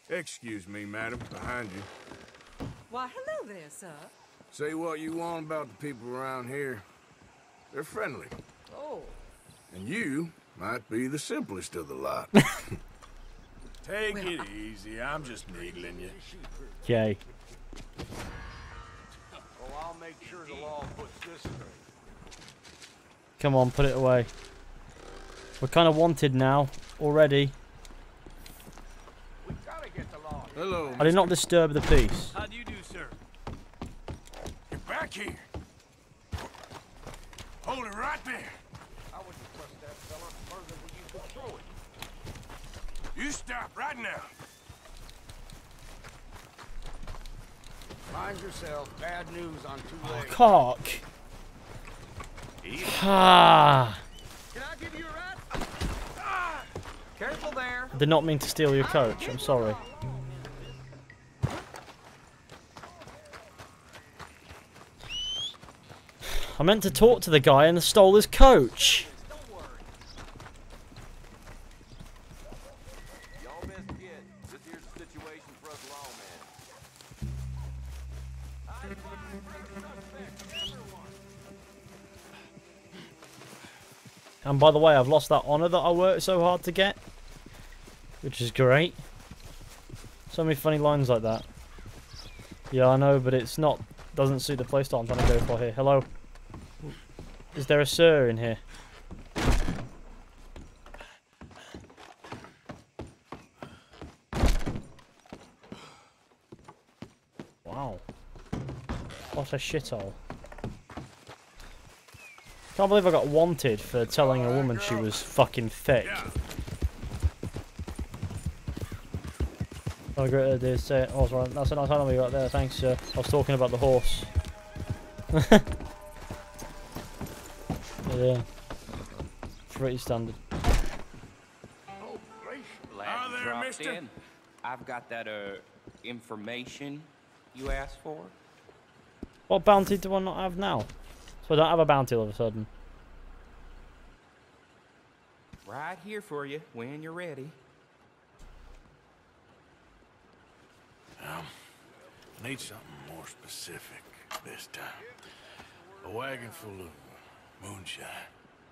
Excuse me, madam, behind you. Why, hello there, sir. Say what you want about the people around here. They're friendly. Oh. And you might be the simplest of the lot. Take well, it easy. I'm just needling you. Okay. Well, I'll make sure the law puts this straight. Come on, put it away. We're kind of wanted now already. Hello. I did not disturb the peace. How do you do, sir? Get back here. Hold it right there. I wouldn't trust that fella further than you could throw it. You stop right now. Mind yourself. Bad news on two legs. Oh, cock. Ah. Can I give you a rat? Ah. Careful there. I did not mean to steal your coach. I'm sorry. I meant to talk to the guy and stole his coach. Y'all best get. This here's the situation for us lawmen. And by the way, I've lost that honor that I worked so hard to get, which is great. So many funny lines like that. Yeah, I know, but it's not doesn't suit the playstyle I'm trying to go for here. Hello. Is there a sir in here? Wow. What a shithole. Can't believe I got wanted for telling a woman she was fucking thick. Oh, great idea. Say it. Oh, sorry. That's a nice animal you got there. Thanks, sir. I was talking about the horse. Yeah, pretty standard. Oh, glad you dropped in. I've got that uh, information you asked for. What bounty do I not have now? So I don't have a bounty all of a sudden. Right here for you when you're ready. Um, I need something more specific this time. A wagon full of moonshine.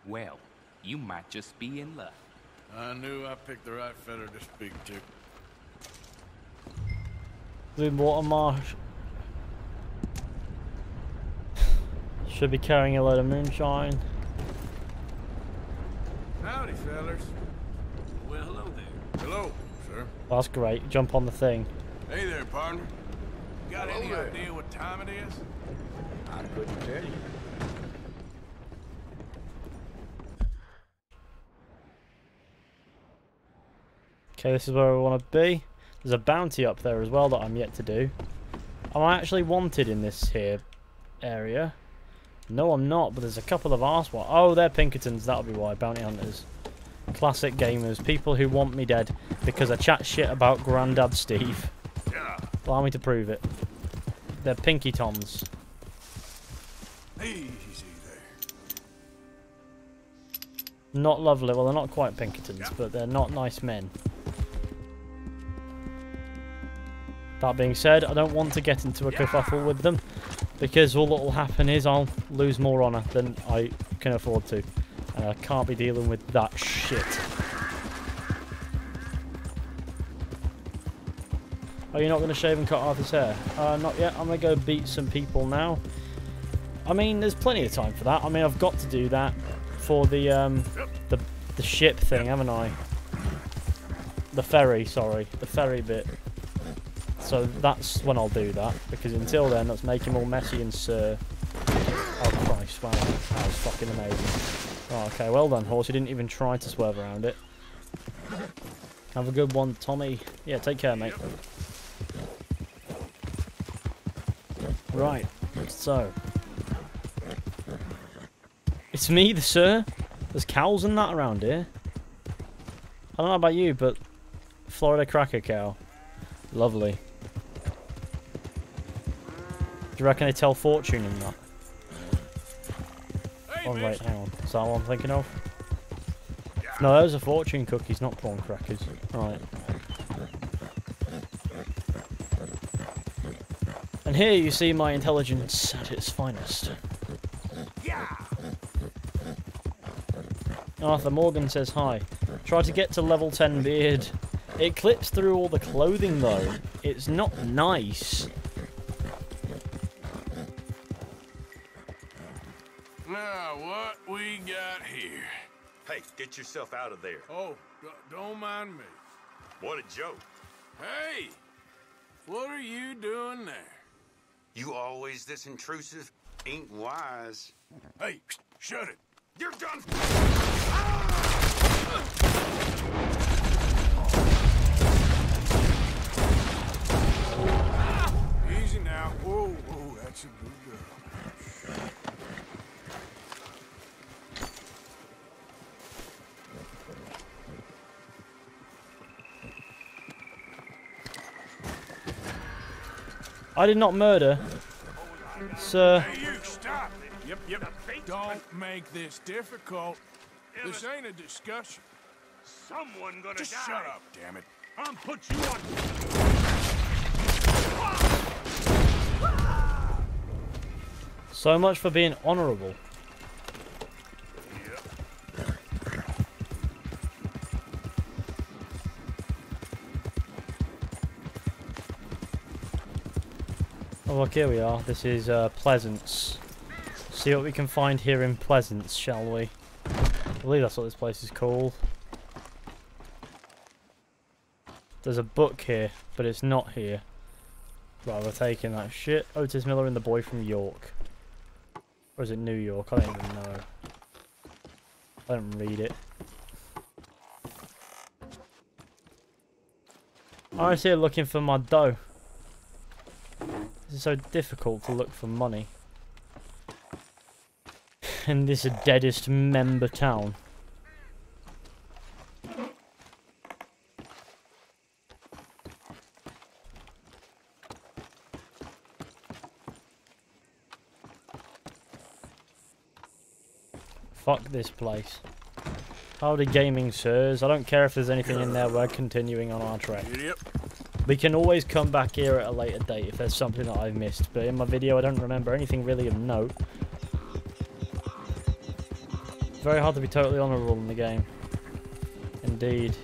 Well, you might just be in luck. I knew I picked the right feller to speak to. Blue water marsh. Should be carrying a load of moonshine. Howdy, fellers. Well, hello there. Hello, sir. Well, that's great. Jump on the thing. Hey there, partner. Got hello any there. idea what time it is? I couldn't tell you. Okay, this is where I want to be. There's a bounty up there as well that I'm yet to do. Am I actually wanted in this here area? No, I'm not, but there's a couple of arseholes. Oh, they're Pinkertons, that'll be why. Bounty hunters. Classic gamers. People who want me dead because I chat shit about Grandad Steve. Allow me to prove it. They're Pinky Toms. Easy there. Not lovely. Well, they're not quite Pinkertons, yeah. But they're not nice men. That being said, I don't want to get into a yeah. kerfuffle with them, because all that will happen is I'll lose more honour than I can afford to. And I can't be dealing with that shit. Are you not going to shave and cut Arthur's hair? Uh, not yet. I'm going to go beat some people now. I mean, there's plenty of time for that. I mean, I've got to do that for the um, the, the ship thing, haven't I? The ferry, sorry. The ferry bit. So that's when I'll do that, because until then, let's make him all messy and sir. Oh, Christ, wow, that was fucking amazing. Oh, okay, well done, horse. You didn't even try to swerve around it. Have a good one, Tommy. Yeah, take care, mate. Right, so. It's me, the sir. There's cows and that around here. I don't know about you, but Florida cracker cow. Lovely. Do you reckon they tell fortune in that? Hey, oh, wait, hang on. Is that what I'm thinking of? Yeah. No, those are fortune cookies, not prawn crackers. Right. And here you see my intelligence at its finest. Yeah. Arthur Morgan says hi. Try to get to level ten beard. It clips through all the clothing, though. It's not nice. Now, what we got here? Hey, get yourself out of there. Oh, don't mind me. What a joke. Hey, what are you doing there? You always this intrusive? Ain't wise. Hey, shut it. You're done. Ah! Now, whoa, whoa, that's a good girl. I did not murder, sir. Hey, you stop it. Yep, yep. Don't make this difficult. This ain't a discussion. Someone gonna just die. Shut up, damn it. I'll put you on. So much for being honourable. Yep. Oh, look, here we are. This is uh, Pleasance. See what we can find here in Pleasance, shall we? I believe that's what this place is called. There's a book here, but it's not here. Right, we're taking that shit. Otis Miller and the boy from York. Or is it New York? I don't even know. I don't read it. I was here looking for my dough. This is so difficult to look for money. And this is the deadest member town. Fuck this place. Howdy gaming sirs. I don't care if there's anything in there, we're continuing on our trek. Yep. We can always come back here at a later date if there's something that I've missed, but in my video I don't remember anything really of note. Very hard to be totally honourable in the game. Indeed.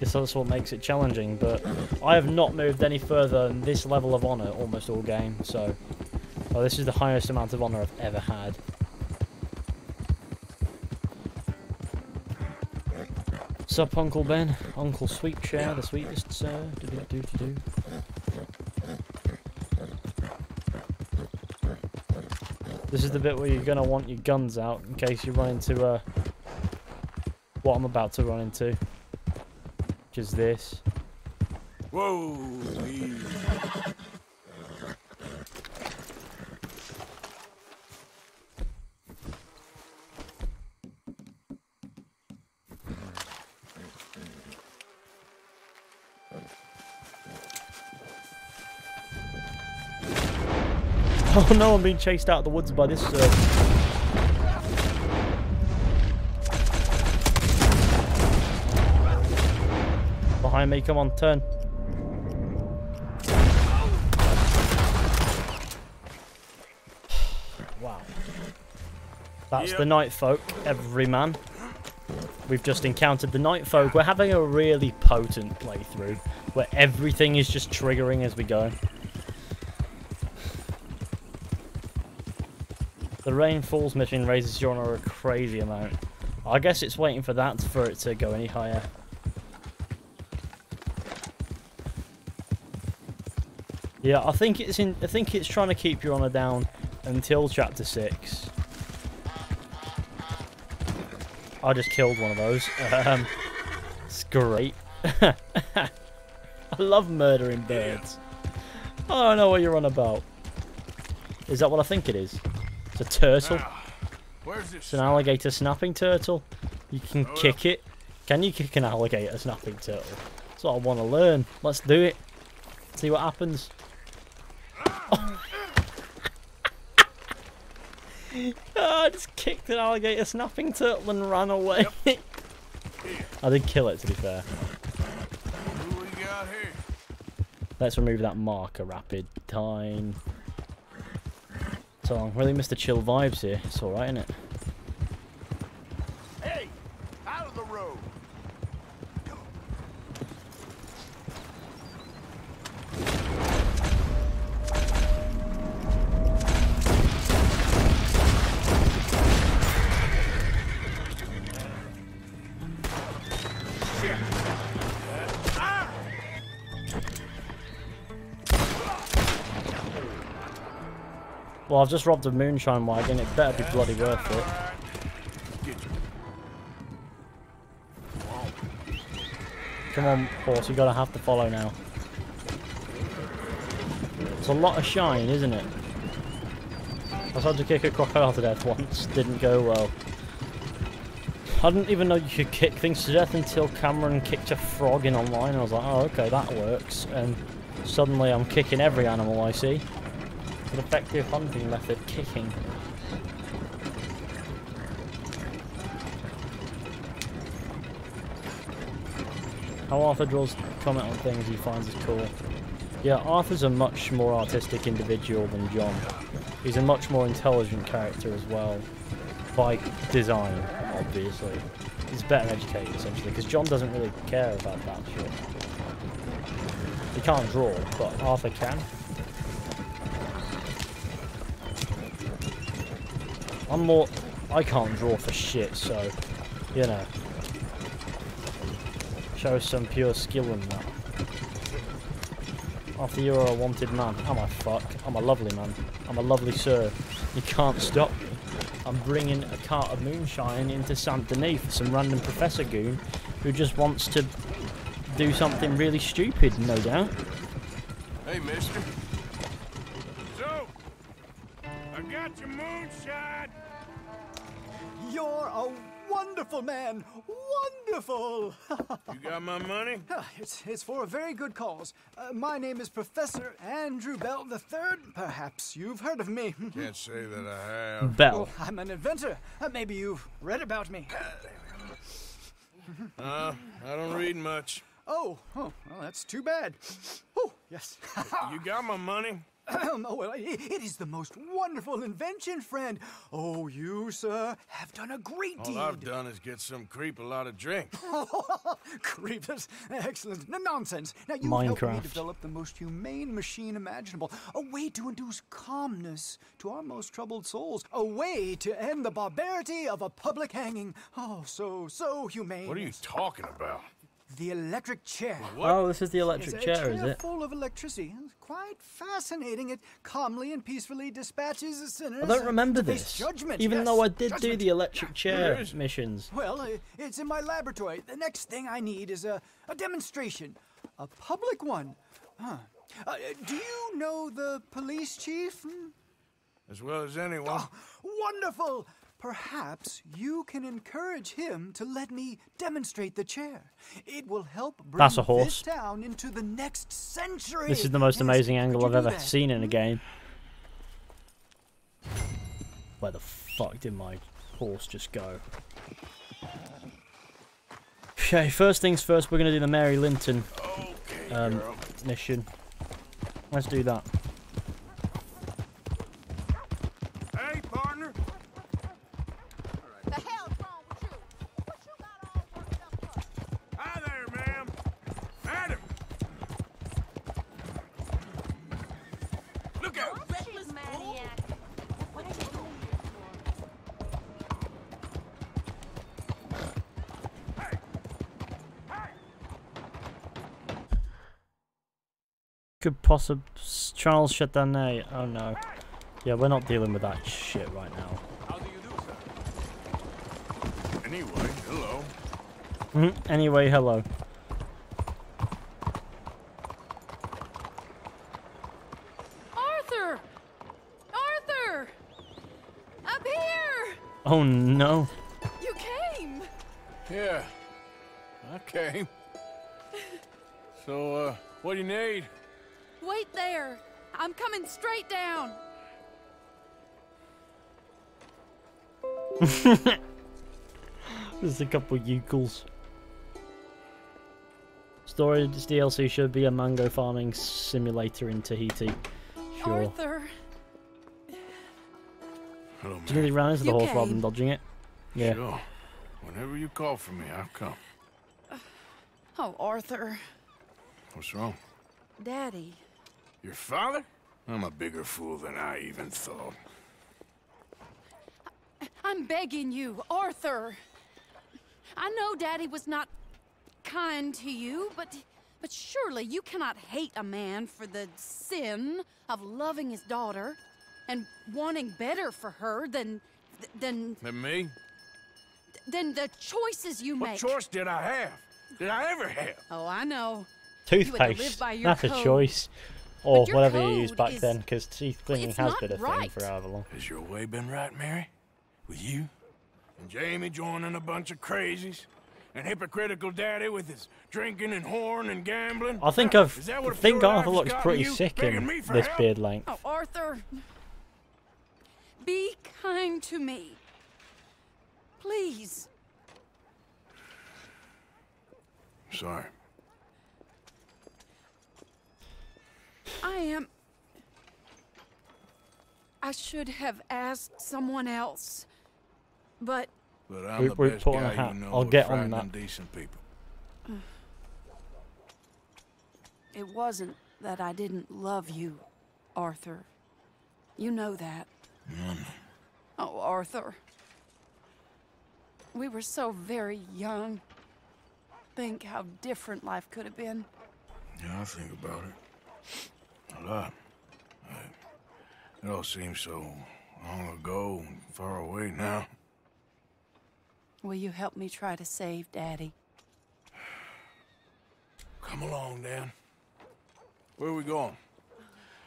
Guess that's what makes it challenging, but I have not moved any further than this level of honour almost all game, so... Well, this is the highest amount of honour I've ever had. Sup, Uncle Ben? Uncle Sweet Chair, the sweetest sir. Do do do do do. This is the bit where you're gonna want your guns out in case you run into uh, what I'm about to run into, which is this. Whoa! Oh no, I'm being chased out of the woods by this uh... behind me, come on, turn. Wow. That's yep. The night folk, every man. We've just encountered the night folk. We're having a really potent playthrough where everything is just triggering as we go. The Rain Falls mission raises your honor a crazy amount. I guess it's waiting for that for it to go any higher. Yeah, I think it's in. I think it's trying to keep your honour down until chapter six. I just killed one of those. Um, it's great. I love murdering birds. I don't know what you're on about. Is that what I think it is? It's a turtle. It's an alligator snapping turtle. You can kick it. Can you kick an alligator snapping turtle? That's what I want to learn. Let's do it. See what happens. Oh. Oh, I just kicked an alligator snapping turtle and ran away. Yep. I did kill it, to be fair. Who we got here? Let's remove that marker rapid time. So I really missed the chill vibes here. It's alright, isn't it? Hey! Out of the road! Well, I've just robbed a moonshine wagon. It better be bloody worth it. Come on, horse. You've got to have to follow now. It's a lot of shine, isn't it? I tried to kick a crocodile to death once. Didn't go well. I didn't even know you could kick things to death until Cameron kicked a frog in online. I was like, oh, okay, that works. And suddenly I'm kicking every animal I see. An effective hunting method, kicking. How Arthur draws comment on things he finds is cool. Yeah, Arthur's a much more artistic individual than John. He's a much more intelligent character as well. By design, obviously. He's better educated, essentially, because John doesn't really care about that shit. He can't draw, but Arthur can. I'm more... I can't draw for shit, so, you know. Show some pure skill in that. After you're a wanted man. I'm a fuck. I'm a lovely man. I'm a lovely sir. You can't stop me. I'm bringing a cart of moonshine into Saint Denis for some random professor goon who just wants to do something really stupid, no doubt. Hey, mister. So, I got your moonshine. You're a wonderful man! Wonderful! You got my money? It's, it's for a very good cause. Uh, my name is Professor Andrew Bell the third. Perhaps you've heard of me. Can't say that I have. Bell. Oh, I'm an inventor. Uh, maybe you've read about me. uh, I don't read much. Oh, oh, well, that's too bad. Oh, yes. You got my money? Oh, well, it is the most wonderful invention, friend. Oh, you, sir, have done a great deed. All I've done is get some creep a lot of drink. Creepers, excellent. No nonsense. Now, you helped me develop the most humane machine imaginable. A way to induce calmness to our most troubled souls. A way to end the barbarity of a public hanging. Oh, so, so humane. What are you talking about? The electric chair. What? Oh, this is the electric it's chair, a chair, is it? Full of electricity. It's quite fascinating. It calmly and peacefully dispatches a sinner. I don't remember this. Judgment, even yes. though I did judgment. do the electric chair missions. Well, it's in my laboratory. The next thing I need is a, a demonstration. A public one. Huh. Uh, do you know the police chief? Hmm? As well as anyone. Oh, wonderful! Perhaps you can encourage him to let me demonstrate the chair. It will help bring That's a horse. this town into the next century. This is the most amazing angle I've ever seen in a game. Where the fuck did my horse just go? Okay, first things first, we're going to do the Mary Linton um, mission. Let's do that. Hey, partner. The hell's wrong with you? What you got all worked up for? Hi there, ma'am. Madam. Look out. Oh, reckless maniac. What are you doing here for? Hey. Hey. Could possibly Charles shut down there. Oh no. Yeah, we're not dealing with that shit right now. How do you do, sir? Anyway, hello. Mm, anyway, hello. Arthur! Arthur! Up here! Oh no. You came! Yeah. I came. So, uh, what do you need? Wait there. I'm coming straight down. There's a couple of yukels. Story of this D L C should be a mango farming simulator in Tahiti. Sure. Arthur. Hello, man. Do you really ran into the horse rather than dodging it? Yeah. Sure. Whenever you call for me, I'll come. Oh, Arthur. What's wrong? Daddy. Your father? I'm a bigger fool than I even thought. I'm begging you, Arthur. I know Daddy was not kind to you, but but surely you cannot hate a man for the sin of loving his daughter and wanting better for her than than than me. Than the choices you make. What choice did I have? Did I ever have? Oh, I know. Toothpaste. That's a choice. Or whatever you used back then, because teeth cleaning has been a thing for however long. Has your way been right, Mary? With you? And Jamie joining a bunch of crazies? And hypocritical daddy with his drinking and whoring and gambling? I think I've, I think Arthur looks pretty sick in this beard length. Oh, Arthur. Be kind to me. Please. Sorry. I am... I should have asked someone else, but... But I'm the best guy you know. I'll get on that. Decent people. It wasn't that I didn't love you, Arthur. You know that. Mm. Oh, Arthur. We were so very young. Think how different life could have been. Yeah, I think about it. A lot. It all seems so long ago and far away now. Will you help me try to save Daddy? Come along, Dan. Where are we going?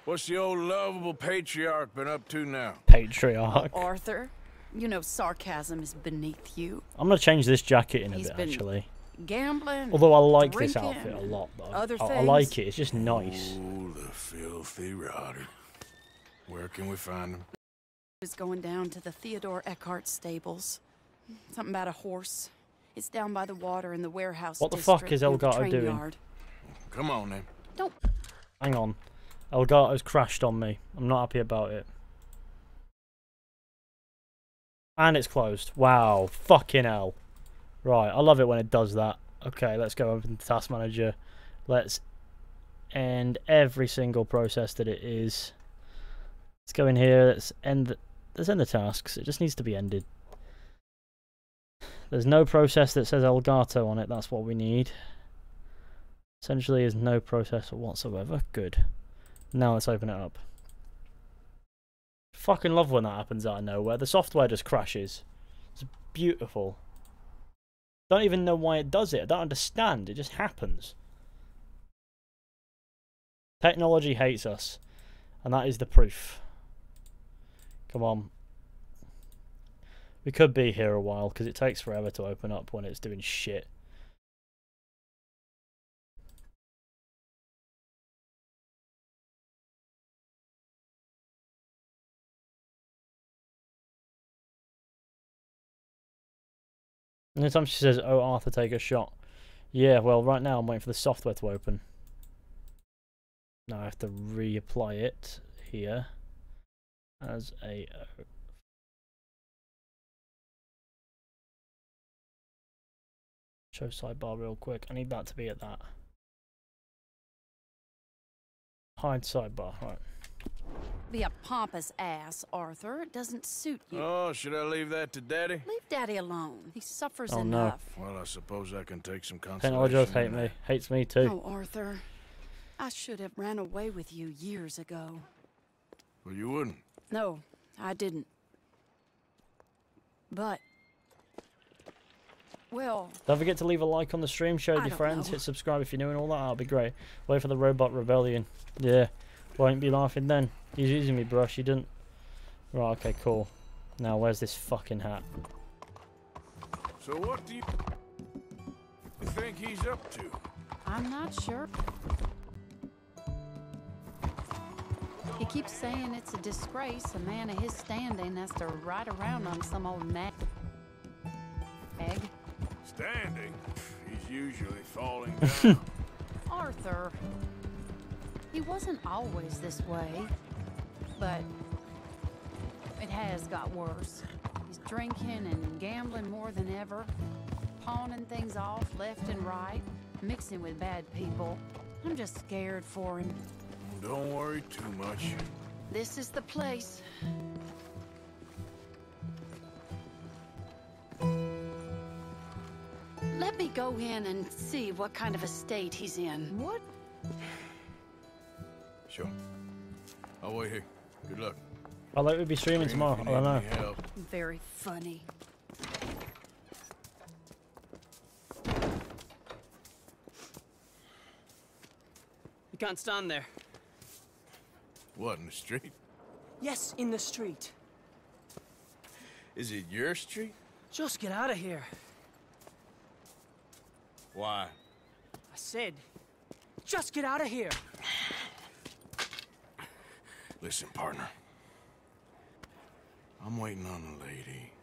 What's the old lovable patriarch been up to now? Patriarch. Oh, Arthur, you know sarcasm is beneath you. I'm gonna change this jacket in a He's bit, been... actually. Gambling. Although I like drinking, this outfit a lot, though. Other I, I like it. It's just nice. Oh, the filthy rotter. Where can we find him? He was going down to the Theodore Eckhart stables. Something about a horse. It's down by the water in the warehouse. What the fuck is Elgato doing? Yard. Come on, then. Don't. Hang on. Elgato's crashed on me. I'm not happy about it. And it's closed. Wow. Fucking hell. Right, I love it when it does that. Okay, let's go over to the task manager. Let's end every single process that it is. Let's go in here. Let's end. The, let's end the tasks. It just needs to be ended. There's no process that says Elgato on it. That's what we need. Essentially, there's no process whatsoever. Good. Now let's open it up. Fucking love when that happens out of nowhere. The software just crashes. It's beautiful. Don't even know why it does it. I don't understand. It just happens. Technology hates us. And that is the proof. Come on. We could be here a while, because it takes forever to open up when it's doing shit. And sometimes she says, "Oh, Arthur, take a shot." Yeah, well, right now I'm waiting for the software to open. Now I have to reapply it here as a... Show sidebar real quick. I need that to be at that. Hide sidebar, right. Be a pompous ass, Arthur. It doesn't suit you. Oh, should I leave that to Daddy? Leave Daddy alone. He suffers oh, enough. No. Well, I suppose I can take some consolation. Technology hates me. Hates me too. Oh, Arthur. I should have ran away with you years ago. Well, you wouldn't. No, I didn't. But... Well, don't forget to leave a like on the stream, share with your friends, know. hit subscribe if you're new and all that, that'll be great. Wait for the robot rebellion. Yeah, won't be laughing then. He's using me, brush, you didn't. Right, okay, cool. Now, where's this fucking hat? So what do you think he's up to? I'm not sure. He keeps saying it's a disgrace, a man of his standing has to ride around on some old mat. Egg. Standing? He's usually falling down. Arthur, he wasn't always this way, but it has got worse. He's drinking and gambling more than ever, pawning things off left and right, mixing with bad people. I'm just scared for him. Don't worry too much. This is the place. Let me go in and see what kind of a state he's in. What? Sure. I'll wait here. Good luck. I'll let you be streaming tomorrow. I don't know. Very funny. You can't stand there. What, in the street? Yes, in the street. Is it your street? Just get out of here. Why? I said, just get out of here. Listen, partner. I'm waiting on a lady.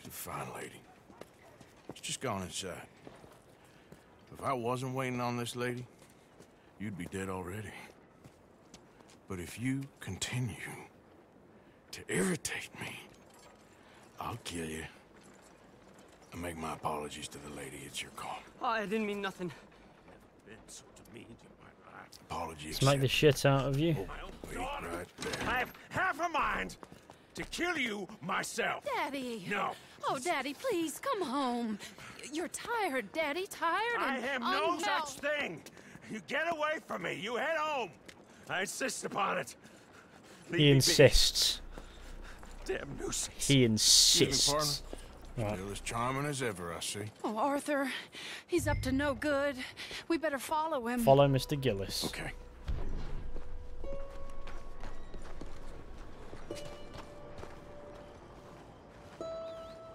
She's a fine lady. She's just gone inside. If I wasn't waiting on this lady, you'd be dead already. But if you continue to irritate me, I'll kill you. And make my apologies to the lady. It's your call. Oh, I didn't mean nothing. Been so demeaned in my life. Apologies. Smack the shit out of you. Oh, wait, right there. I have half a mind to kill you myself. Daddy. No. Oh, Daddy, please come home. You're tired, Daddy. Tired. I am no such thing. You get away from me. You head home. I insist upon it. Leave he insists. Be. Damn nuisance. He insists. Right. Still as charming as ever, I see. Oh, Arthur, he's up to no good. We better follow him. Follow Mister Gillis. Okay.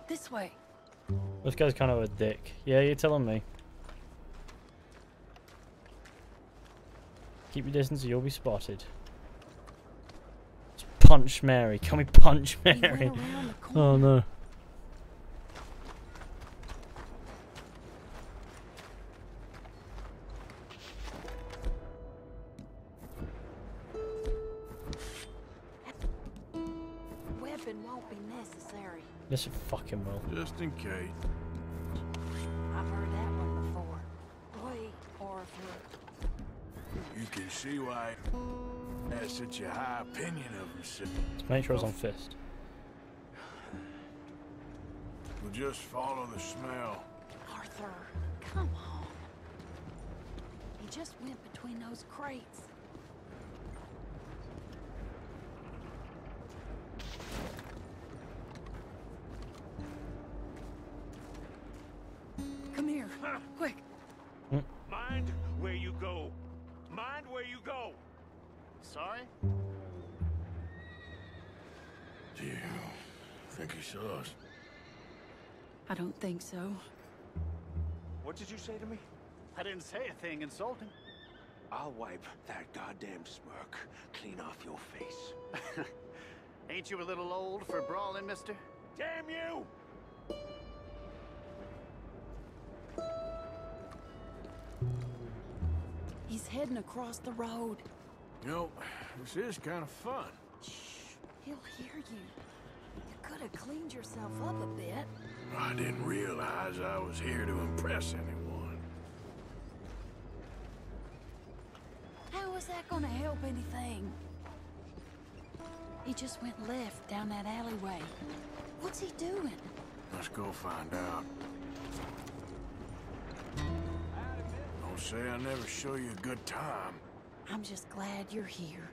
This way. This guy's kind of a dick. Yeah, you're telling me. Keep your distance or you'll be spotted. Let's punch Mary. Can we punch Mary? Oh, no. Yes, it fucking will. Just in case. I've heard that one before. Wait, Arthur. You can see why I have such a high opinion of himself. Make sure it's on fist. We'll just follow the smell. Arthur, come on. He just went between those crates. Quick. Mind where you go. Mind where you go. Sorry? Do you think he saw us? I don't think so. What did you say to me? I didn't say a thing insulting. I'll wipe that goddamn smirk clean off your face. Ain't you a little old for brawling, mister? Damn you! He's heading across the road. You know, this is kind of fun. Shh, he'll hear you. You could have cleaned yourself up a bit. I didn't realize I was here to impress anyone. How is that gonna help anything? He just went left down that alleyway. What's he doing? Let's go find out. Don't say I never show you a good time. I'm just glad you're here.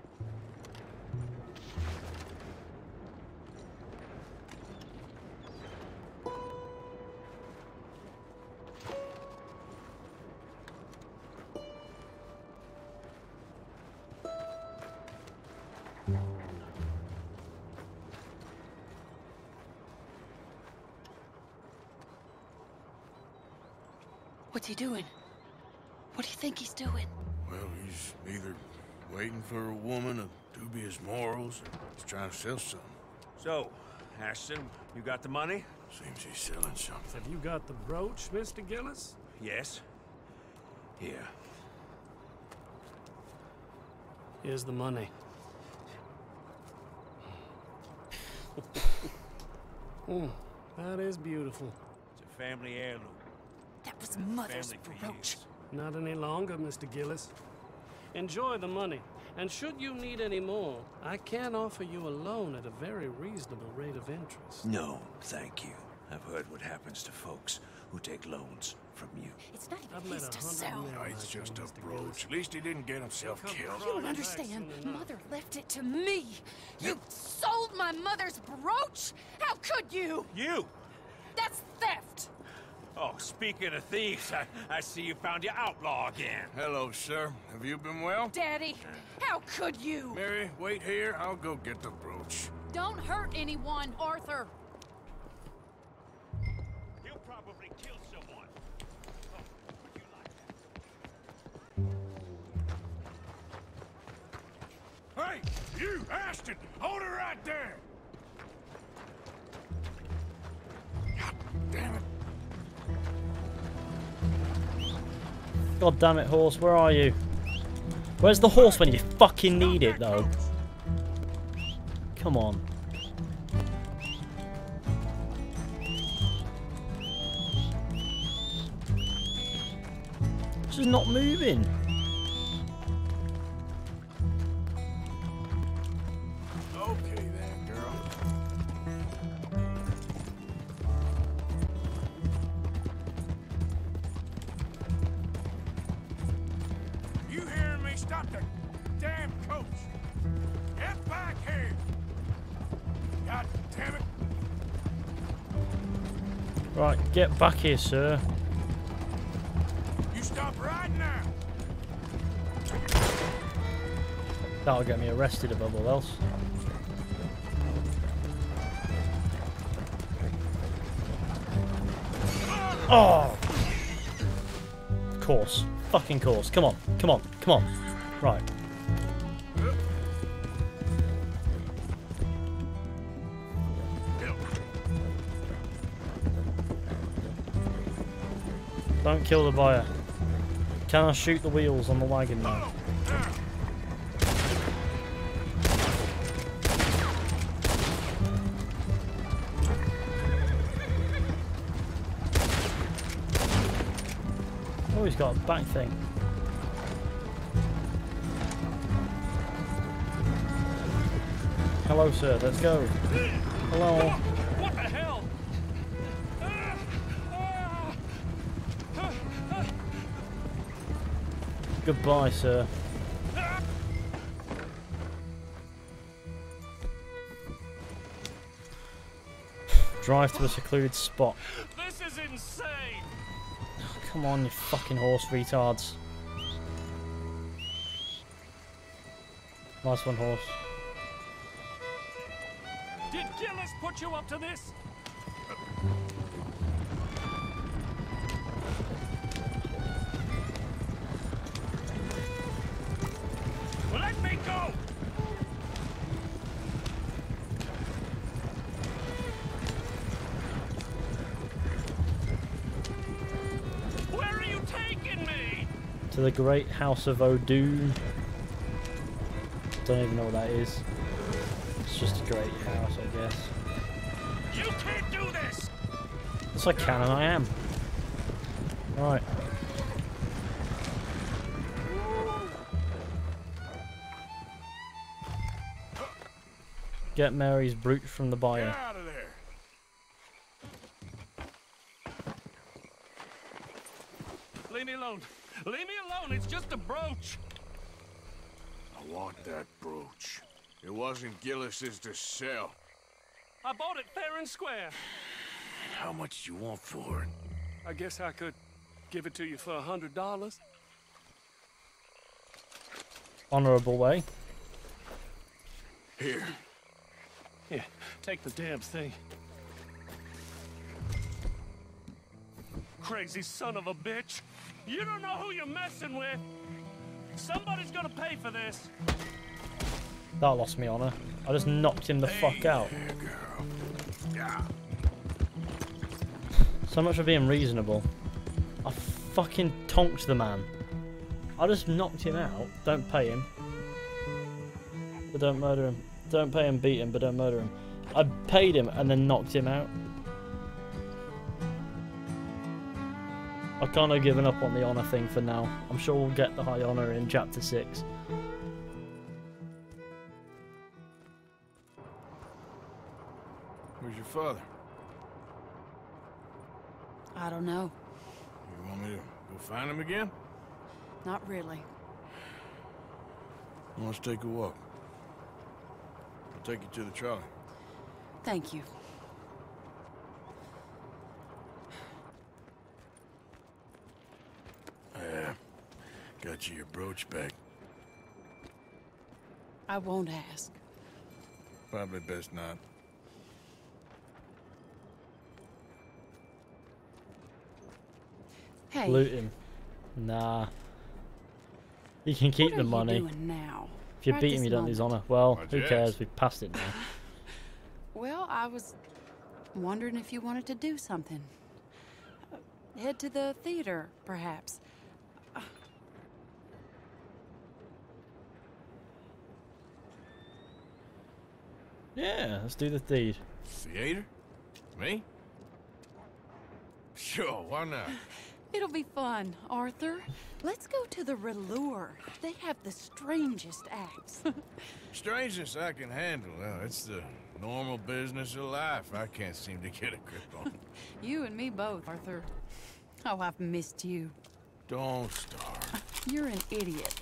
What's he doing? What do you think he's doing? Well, he's either waiting for a woman of dubious morals or he's trying to sell something. So, Ashton, you got the money? Seems he's selling something. Have you got the brooch, Mister Gillis? Yes. Here. Here's the money. Mm, that is beautiful. It's a family heirloom. That was Mother's brooch. Not any longer, Mister Gillis. Enjoy the money, and should you need any more, I can offer you a loan at a very reasonable rate of interest. No, thank you. I've heard what happens to folks who take loans from you. It's not even his to sell. No, it's just a brooch. At least he didn't get himself killed. You don't understand. Mother left it to me. You sold my mother's brooch? How could you? You! That's theft! Oh, speaking of thieves, I, I see you found your outlaw again. Hello, sir. Have you been well? Daddy, how could you? Mary, wait here. I'll go get the brooch. Don't hurt anyone, Arthur. He'll probably kill someone. Oh, would you like that? Hey, you, Ashton! Hold her right there! God damn it. God damn it, horse, where are you? Where's the horse when you fucking need it, though? Come on. This is not moving. Get back here, sir. You stop right now. That'll get me arrested above all else. Oh! Of course. Fucking course. Come on. Come on. Come on. Right. Don't kill the buyer. Can I shoot the wheels on the wagon now? Oh, he's got a back thing. Hello, sir. Let's go. Hello. Goodbye, sir. Drive to a secluded spot. This is insane. Oh, come on, you fucking horse retards. Nice one, horse. Did Gillis put you up to this? to the Great House of O'Doon. Don't even know what that is. It's just a great house, I guess. You can't do this! Yes, I can, and I am. Right. Get Mary's brute from the buyer. Get out of there. Leave me alone. Leave me alone. It's just a brooch. I want that brooch. It wasn't Gillis's to sell. I bought it fair and square. How much do you want for it? I guess I could give it to you for a hundred dollars. Honorable way. Here. Yeah, take the damn thing. Crazy son of a bitch. You don't know who you're messing with. Somebody's gonna pay for this. That lost me honor. I just knocked him the hey fuck out. Girl. Yeah. So much for being reasonable. I fucking tonked the man. I just knocked him out. Don't pay him. But don't murder him. Don't pay him, beat him, but don't murder him. I paid him and then knocked him out. I kind of given up on the honour thing for now. I'm sure we'll get the high honour in chapter six. Where's your father? I don't know. You want me to go find him again? Not really. Well, let's take a walk. I'll take you to the trolley. Thank you. Yeah, got you your brooch back. I won't ask. Probably best not. Hey. Loot him. Nah. You can keep what the money. You doing now? If you right beat him, you don't lose honour. Well, My who jazz. cares? We've passed it now. Well, I was wondering if you wanted to do something. Uh, head to the theater, perhaps. Uh. Yeah, let's do the theater. Theater? Me? Sure, why not? It'll be fun, Arthur. Let's go to the Relure. They have the strangest acts. Strangest I can handle. Well, it's the normal business of life. I can't seem to get a grip on. You and me both, Arthur. Oh, I've missed you. Don't start. You're an idiot.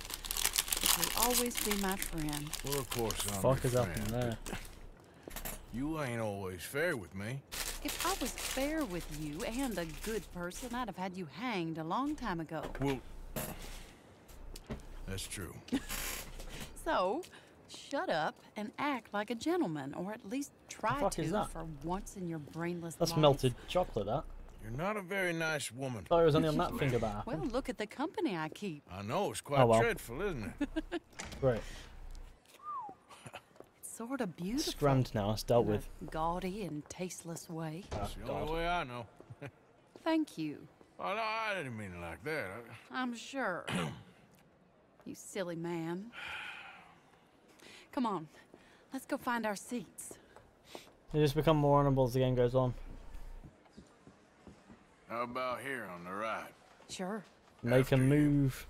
You'll always be my friend. Well, of course I'm Fuck your is friend. Up in there. You ain't always fair with me. If I was fair with you and a good person, I'd have had you hanged a long time ago. Well, that's true. So, shut up and act like a gentleman, or at least try to for once in your brainless life. That's melted chocolate, that. You're not a very nice woman. Sorry, I was only on that finger back. Well, look at the company I keep. I know, it's quite oh, well. dreadful, isn't it? Right. Sort of beautiful. Scrammed now, it's dealt with. Gaudy and tasteless way. That's the only way I know. Thank you. Oh, no, I didn't mean it like that. I... I'm sure. You silly man. Come on, let's go find our seats. They just become more honorable as the game goes on. How about here on the right? Sure. Make After a move. You.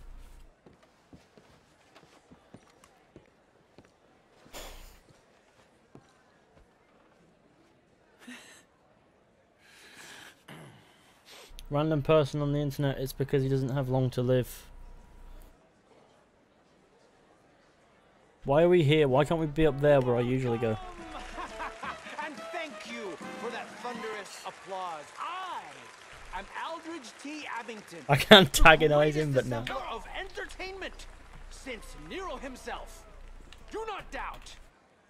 Random person on the internet, it's because he doesn't have long to live. Why are we here? Why can't we be up there where I usually go? And thank you for that thunderous applause. I am Aldridge T. Abington. I can't antagonize him, but no. Of entertainment since Nero himself. Do not doubt.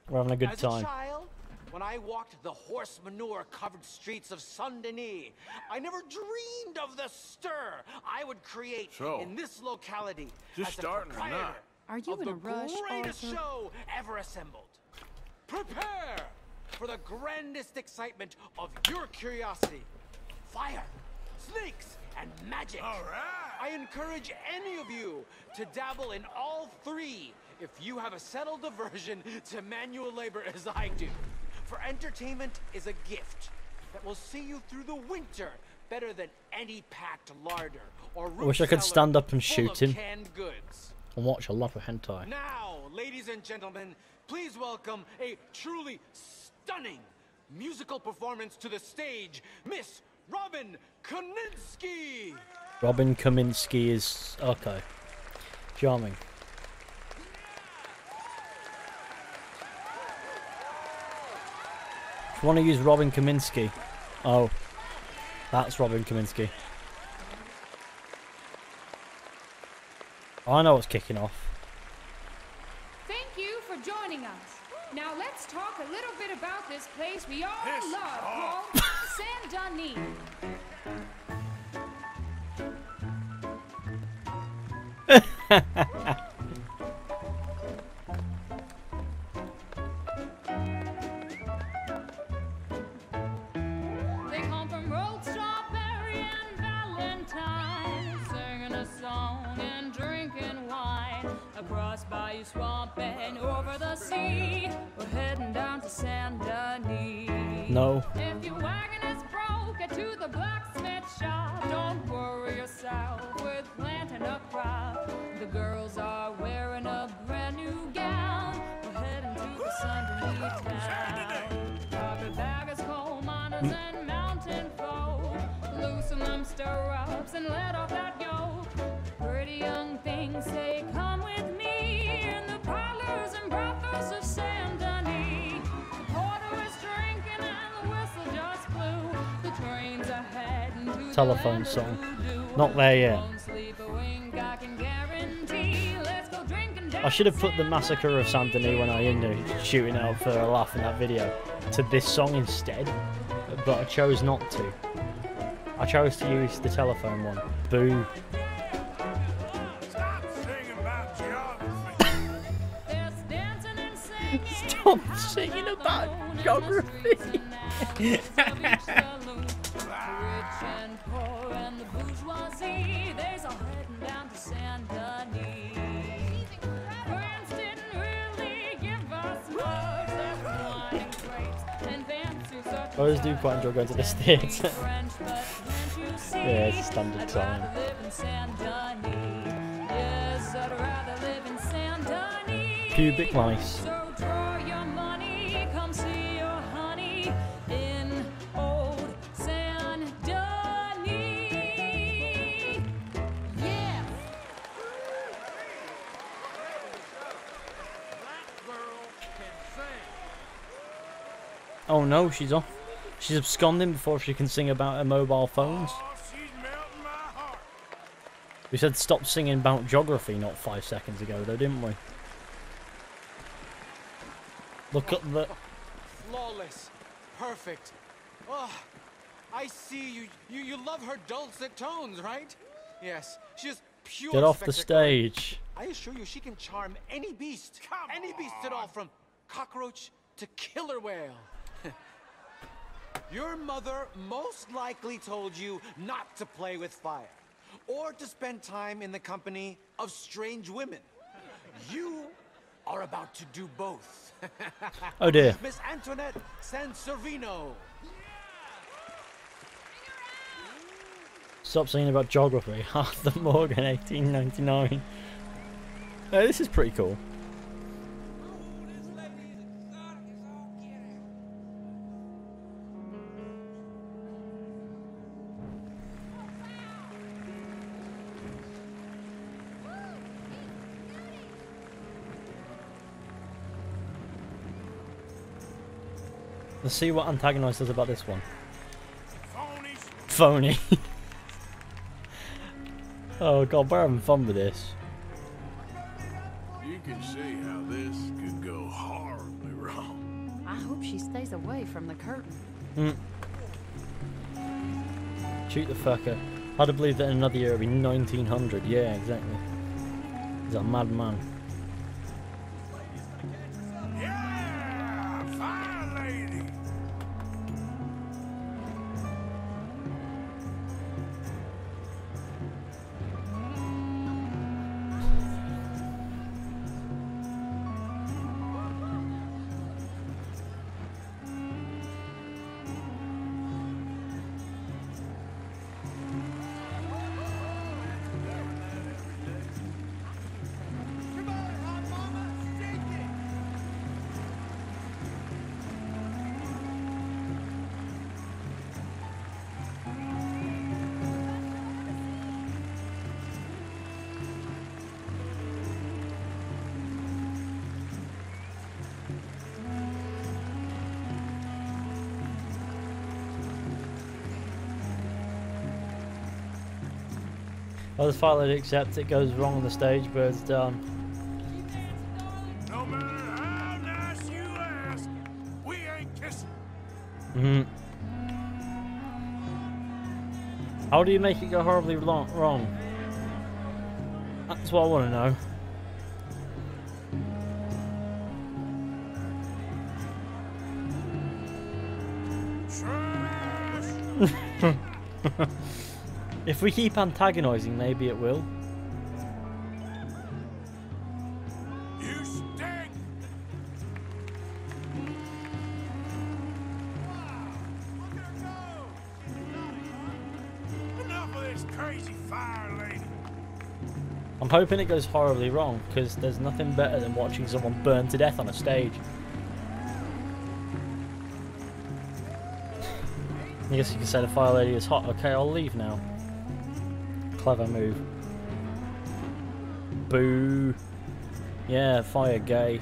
We're having a good As time. A child, when I walked the horse manure-covered streets of Saint Denis, I never dreamed of the stir I would create so, in this locality. Just as starting or not? Are you in a rush? The greatest Arthur? show ever assembled. Prepare for the grandest excitement of your curiosity, fire, snakes, and magic. All right. I encourage any of you to dabble in all three if you have a settled aversion to manual labor as I do. For entertainment is a gift that will see you through the winter better than any packed larder or root cellar full of canned goods. I wish I could stand up and shoot him and watch a lot of hentai. Now, ladies and gentlemen, please welcome a truly stunning musical performance to the stage, Miss Robin Kaminsky. Robin Kaminsky is okay. Charming. If you want to use Robin Kaminsky. Oh, that's Robin Kaminsky. I know it's kicking off. Thank you for joining us. Now let's talk a little bit about this place we all this love called Saint Denis. They come from road strawberry and Valentine, singing a song and drinking wine. Across by you swamp and over the sea, we're heading down to Saint Denis. No. If your wagon is broke, get to the blacksmith shop. Don't worry yourself with planting a crop. The girls are wearing a brand new gown. We're heading to the Saint Denis town. Carpet baggers, coal miners, and mountain folk. Loosen them stirrups and let off that yoke. Pretty young things say, come with me in the parlors and brothels of Saint Denis. The porter is drinking and the whistle just blew. The trains are heading to telephone song. Not there yet. I should have put the Massacre of Saint Denis when I ended shooting out for a laugh in that video to this song instead, but I chose not to. I chose to use the telephone one. Boo. Stop singing about geography. I always do quite enjoy going to this theatre. Yeah, it's a standard song. Pubic mice. Oh no, she's off. She's absconding before she can sing about her mobile phones. Oh, she's melting my heart. We said stop singing about geography not five seconds ago, though, didn't we? Look at the... Flawless. Perfect. Oh, I see you. You, you love her dulcet tones, right? Yes. She is pure spectacle. Get off the stage. I assure you she can charm any beast. Come any beast at all, from cockroach to killer whale. Your mother most likely told you not to play with fire or to spend time in the company of strange women. You are about to do both. Oh dear. Miss Antoinette Sanservino. Stop singing about geography. Arthur Morgan, eighteen ninety-nine. Oh, this is pretty cool. Let's see what Antagonist says about this one. Phony. Phony. Oh god, we're having fun with this. You can see how this could go horribly wrong. I hope she stays away from the curtain. Mm. Shoot the fucker. I'd have believed that in another year it would be nineteen hundred. Yeah, exactly. He's a madman. Others finally accept it goes wrong on the stage, burns down. No matter how nice you ask, we ain't kissing. Mm-hmm. How do you make it go horribly long, wrong? That's what I want to know. If we keep antagonizing, maybe it will. You stink. Wow, look at her go. Enough of this crazy fire lady. I'm hoping it goes horribly wrong, because there's nothing better than watching someone burn to death on a stage. I guess you can say the fire lady is hot. Okay, I'll leave now. Clever move. Boo. Yeah, fire gay.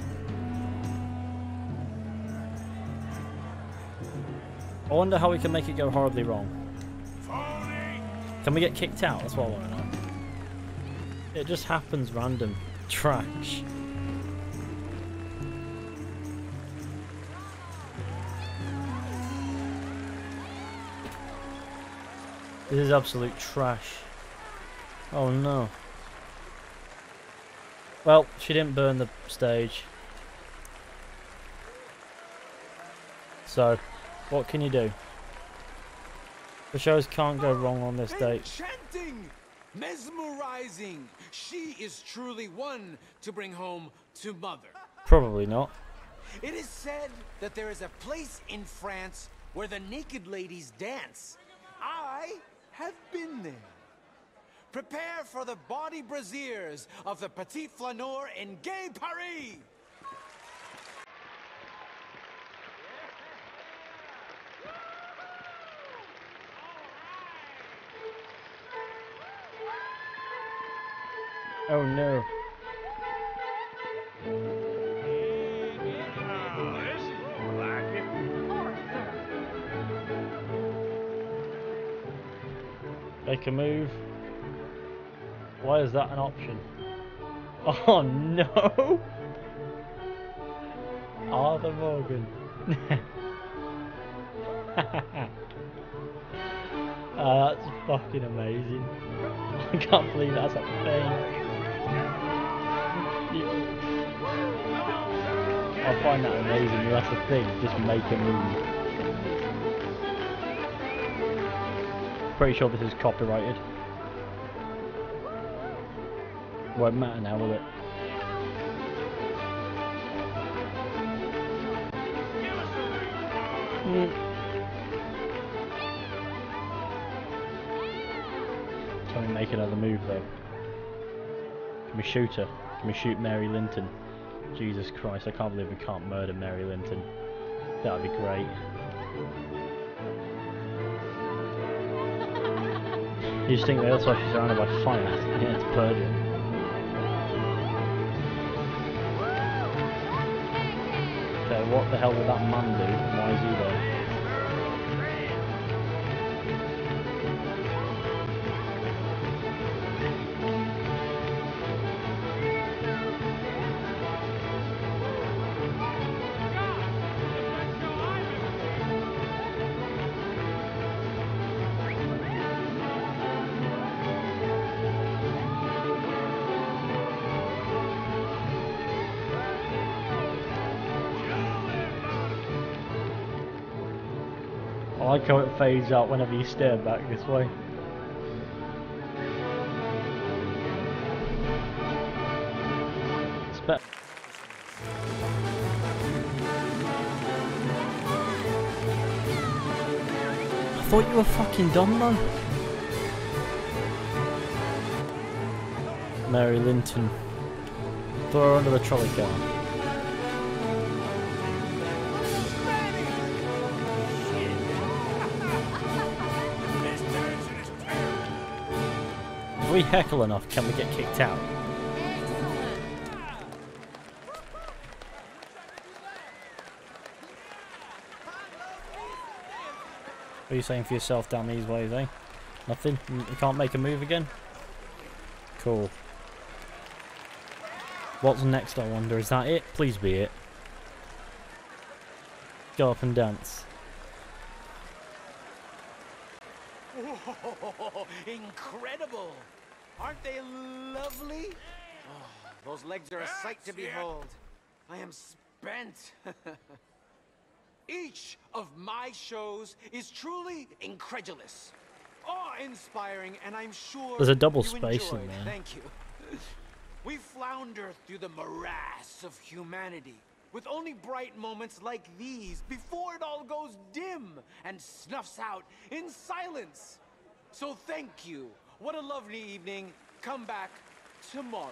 I wonder how we can make it go horribly wrong. Can we get kicked out? That's what I want to know. It just happens random. Trash. This is absolute trash. Oh no. Well, she didn't burn the stage. So, what can you do? The shows can't go wrong on this date. Enchanting! Mesmerizing! She is truly one to bring home to mother. Probably not. It is said that there is a place in France where the naked ladies dance. I have been there. Prepare for the body brasiers of the Petit Flaneur in Gay Paris! Oh no. Make a move. Why is that an option? Oh no! Arthur Morgan. Oh, that's fucking amazing. I can't believe that's a thing. I find that amazing. That's a thing. Just make a move. Pretty sure this is copyrighted. Won't matter now, will it? Mm. Can we make another move though? Can we shoot her? Can we shoot Mary Linton? Jesus Christ, I can't believe we can't murder Mary Linton. That'd be great. You just think that's why she's surrounded by fire. Yeah, it's purging. Okay, what the hell would that man do? Why is he I like how it fades out whenever you stare back this way. It's better. I thought you were fucking dumb, man. Mary Linton. Throw her under the trolley car. If we heckle enough, can we get kicked out? What are you saying for yourself down these ways, eh? Nothing? You can't make a move again? cool. What's next, I wonder? Is that it? Please be it. Go up and dance. Oh, incredible! Aren't they lovely? Oh, those legs are a sight to behold. I am spent. Each of my shows is truly incredulous, awe-inspiring, and I'm sure there's a double space in there. Thank you. We flounder through the morass of humanity, with only bright moments like these before it all goes dim and snuffs out in silence. So thank you. What a lovely evening. Come back tomorrow.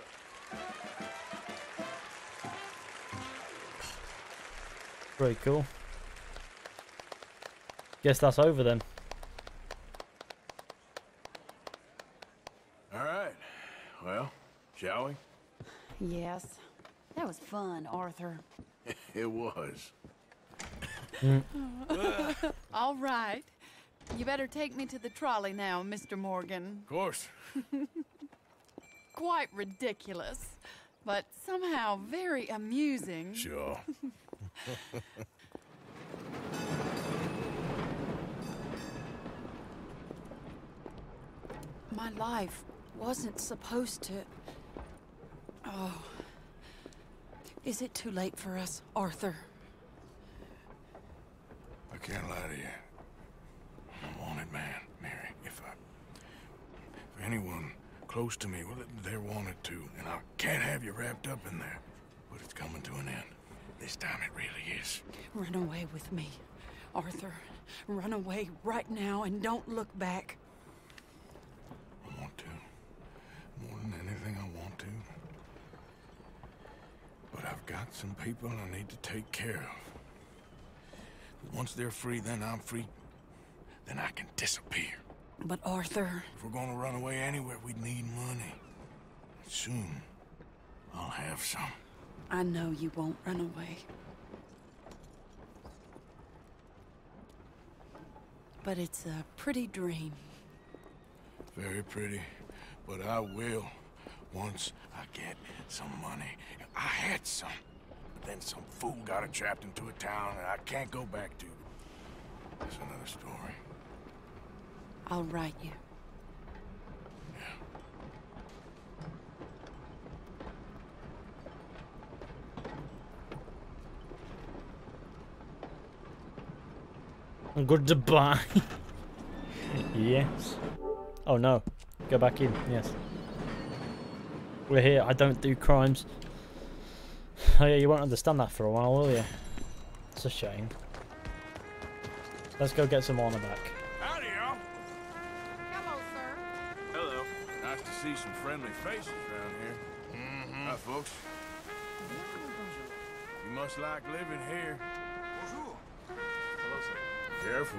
Very cool. Guess that's over then. All right. Well, shall we? Yes. That was fun, Arthur. It was. Mm. uh, all right. You better take me to the trolley now, Mister Morgan. Of course. Quite ridiculous, but somehow very amusing. Sure. My life wasn't supposed to... Oh. Is it too late for us, Arthur? I can't lie to you. I'm a wanted man, Mary. If I... If anyone close to me, well, they're wanted too. And I can't have you wrapped up in there. But it's coming to an end. This time it really is. Run away with me, Arthur. Run away right now and don't look back. I want to. More than anything, I want to. But I've got some people I need to take care of. Once they're free, then I'm free. Then I can disappear. But Arthur... If we're gonna run away anywhere, we'd need money. Soon, I'll have some. I know you won't run away. But it's a pretty dream. Very pretty, but I will. Once I get some money. I had some, but then some fool got it trapped into a town and I can't go back to. That's another story. I'll write you. Yeah. Goodbye. Yes. Oh no. Go back in. Yes. We're here. I don't do crimes. Oh yeah, you won't understand that for a while, will you? It's a shame. Let's go get some honor back. Howdy, y'all. Hello, sir. Hello. Nice to see some friendly faces around here. Mm-hmm. Hi, folks. You must like living here. Bonjour. Hello, sir. Careful.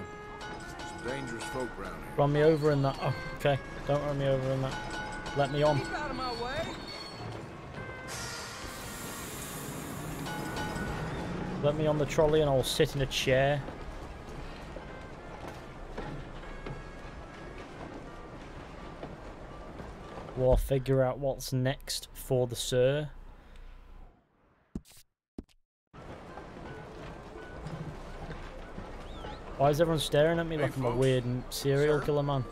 Some dangerous folk around here. Run me over in that. Oh, okay. Don't run me over in that. Let me on. Keep out of my way. Let me on the trolley and I'll sit in a chair. We'll figure out what's next for the sir. Why is everyone staring at me hey, like I'm a weird serial sir? killer man?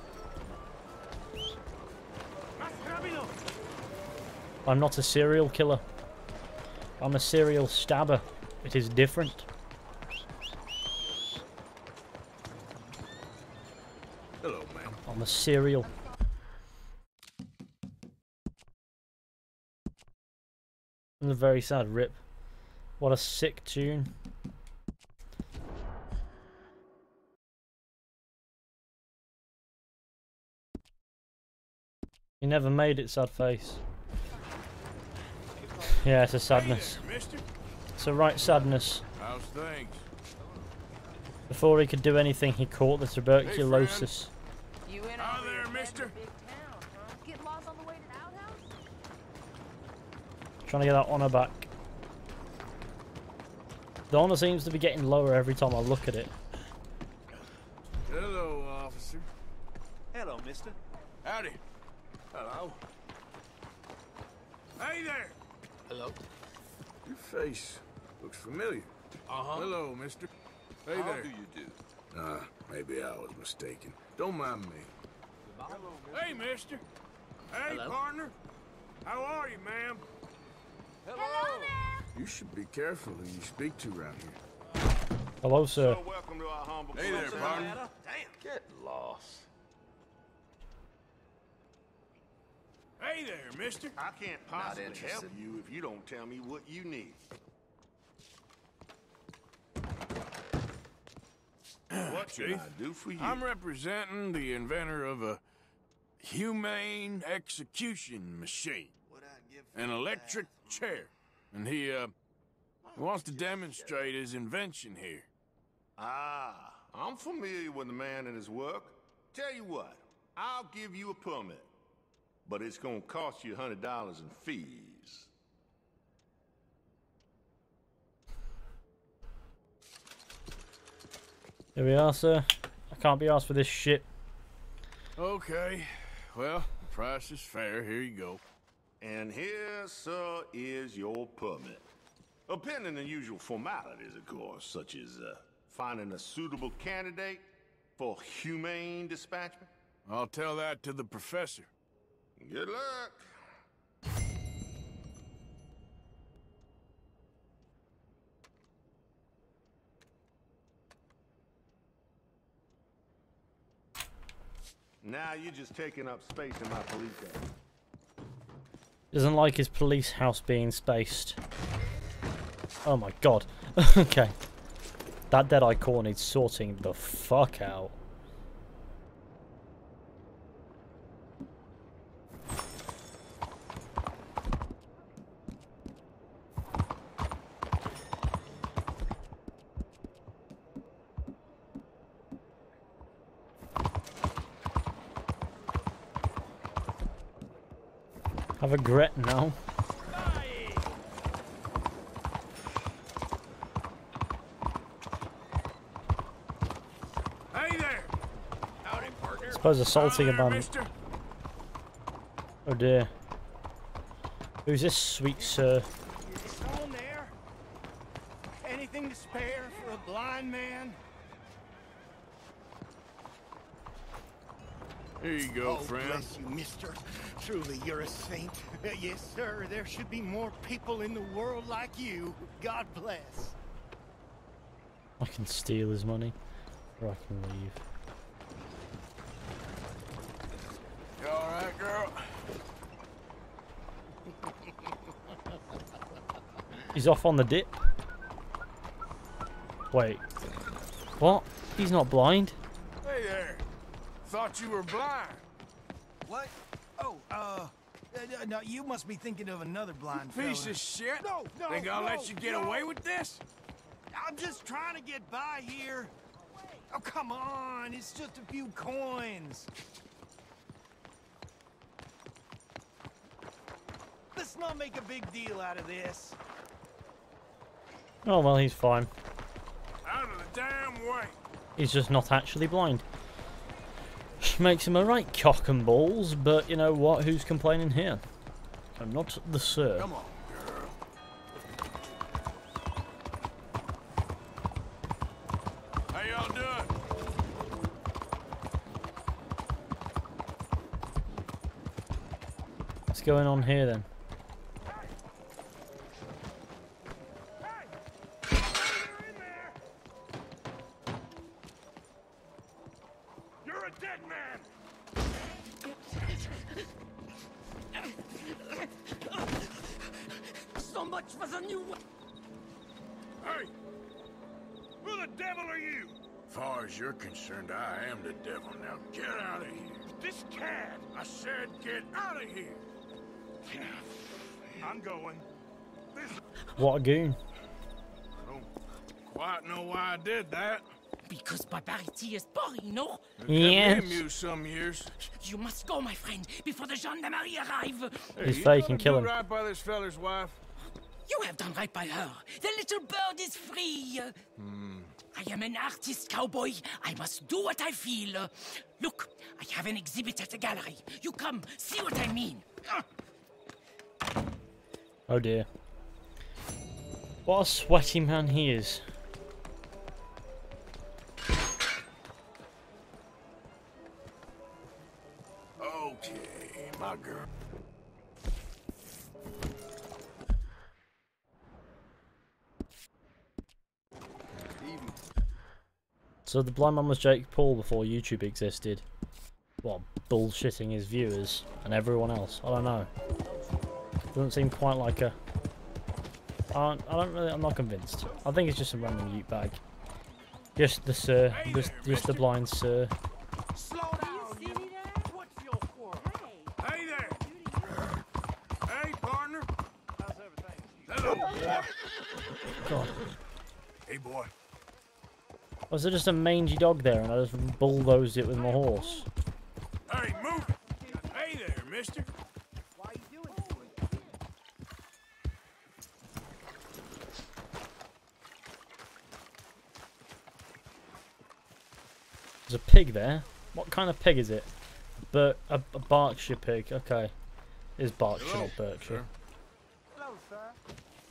I'm not a serial killer. I'm a serial stabber. It is different. Hello, man. I'm a serial. And a very sad rip. What a sick tune. You never made it, sad face. Yeah, it's a sadness. Hey there, it's a right sadness. How's things? Before he could do anything, he caught the tuberculosis. Hey, you in out there, there, mister? Get lost on the way to the outhouse? Trying to get that honour back. The honour seems to be getting lower every time I look at it. Hello, officer. Hello, mister. Howdy. Hello. Hey there! Hello? Your face looks familiar. Uh-huh. Hello, mister. Hey How there. How do you do? Ah, uh, maybe I was mistaken. Don't mind me. Hello, mister. Hey, mister. Hey, Hello? partner. How are you, ma'am? Hello. Hello there. You should be careful who you speak to around here. Hello, sir. So welcome to our humble hey place. there, partner. Damn. Get lost. Hey there, mister. I can't possibly help you if you don't tell me what you need. What can I do for you? I'm representing the inventor of a humane execution machine, an electric chair, and he uh, wants to demonstrate his invention here. Ah, I'm familiar with the man and his work. Tell you what, I'll give you a permit. But it's gonna cost you a hundred dollars in fees. There we are, sir. I can't be asked for this shit. Okay. Well, the price is fair. Here you go. And here, sir, is your permit. Appending the usual formalities, of course, such as uh, finding a suitable candidate for humane dispatchment. I'll tell that to the professor. Good luck. Now you're just taking up space in my police house. Doesn't like his police house being spaced. Oh my god. Okay. That Deadeye core needs sorting the fuck out. I regret now. Hey there. Howdy, partner. I suppose assaulting a man. Oh dear. Who's this sweet sir? Is someone there? Anything to spare for a blind man? Here you go, oh, friend. Bless you, mister. Truly, you're a saint. Uh, yes, sir. There should be more people in the world like you. God bless. I can steal his money, or I can leave. You all right, girl? He's off on the dip. Wait. What? He's not blind. Hey there. Thought you were blind. What? Oh, uh, no, you must be thinking of another blind fella. Piece of shit. No, no, They gonna no, let you get no. away with this? I'm just trying to get by here. Oh, come on. It's just a few coins. Let's not make a big deal out of this. Oh, well, he's fine. Out of the damn way. He's just not actually blind. Makes him a right cock and balls, but you know what? Who's complaining here? I'm not the sir. Come on, girl. How y'all doing? What's going on here then? What a goon. I don't quite know why I did that. Because barbarity is boring, no? Yes. You some years. You must go, my friend, before the gendarmerie arrive. Hey, He's fake and kill him. Right by this feller's wife. You have done right by her. The little bird is free. Hmm. I am an artist, cowboy. I must do what I feel. Look, I have an exhibit at the gallery. You come, see what I mean. Oh dear. What a sweaty man he is. Okay, my girl. So the blind man was Jake Paul before YouTube existed. What, bullshitting his viewers and everyone else? I don't know. Doesn't seem quite like a... I don't, I don't really... I'm not convinced. I think it's just a random ute bag. Just the sir. Hey there, just just the blind sir. Slow down. You see that? What's your quarrel? Hey. Hey there. Hey, partner. How's everything? Hello. God. Hey, boy. Was there just a mangy dog there and I just bulldozed it with my horse? Hey, move it. Hey there, mister. Why are you doing this? There's a pig there. What kind of pig is it? Ber a, a Berkshire pig. Okay. It is Berkshire, hello, not Berkshire. Hello, sir.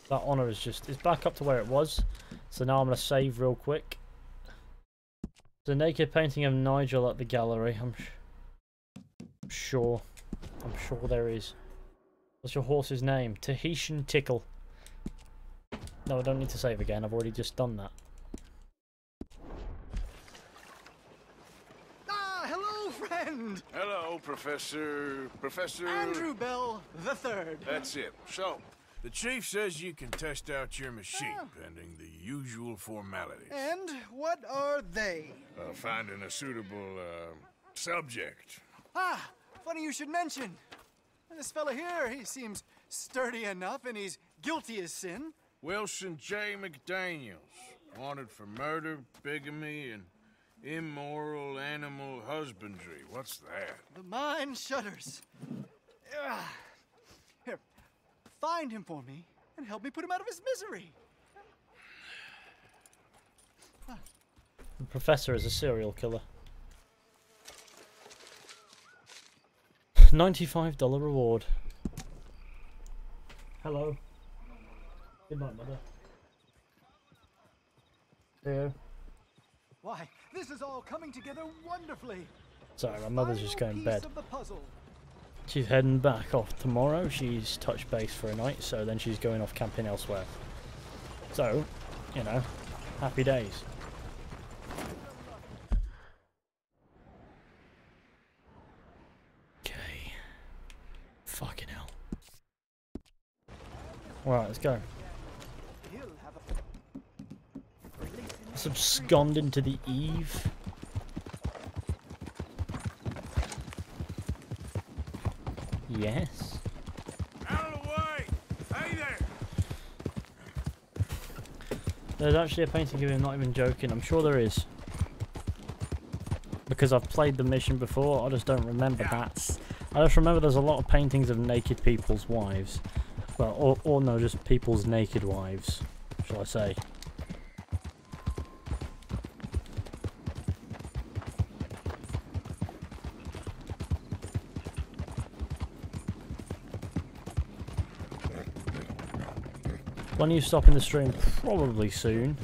That honour is just... It's back up to where it was. So now I'm going to save real quick. The naked painting of Nigel at the gallery. I'm, I'm sure. I'm sure there is. What's your horse's name? Tahitian Tickle. No, I don't need to save again. I've already just done that. Ah, hello, friend. Hello, Professor. Professor Andrew Bell the third. That's it. So, the chief says you can test out your machine, oh. pending the usual formalities. And what are they? Uh, finding a suitable, uh, subject. Ah, funny you should mention. This fella here, he seems sturdy enough, and he's guilty as sin. Wilson J. McDaniels, wanted for murder, bigamy, and immoral animal husbandry. What's that? The mind shudders. Ugh. Find him for me and help me put him out of his misery. Huh. The professor is a serial killer. ninety-five dollar reward. Hello. Good night, mother. Yeah. Why, this is all coming together wonderfully. Sorry, my mother's just going to bed. She's heading back off tomorrow. She's touched base for a night, so then she's going off camping elsewhere. So, you know, happy days. Okay. Fucking hell. Alright, let's go. Let's abscond into the eve. Yes. Out of the way! Hey there! There's actually a painting of him, not even joking. I'm sure there is. Because I've played the mission before, I just don't remember that. I just remember there's a lot of paintings of naked people's wives. Well, or, or no, just people's naked wives, shall I say. When are you stopping the stream? Probably soon.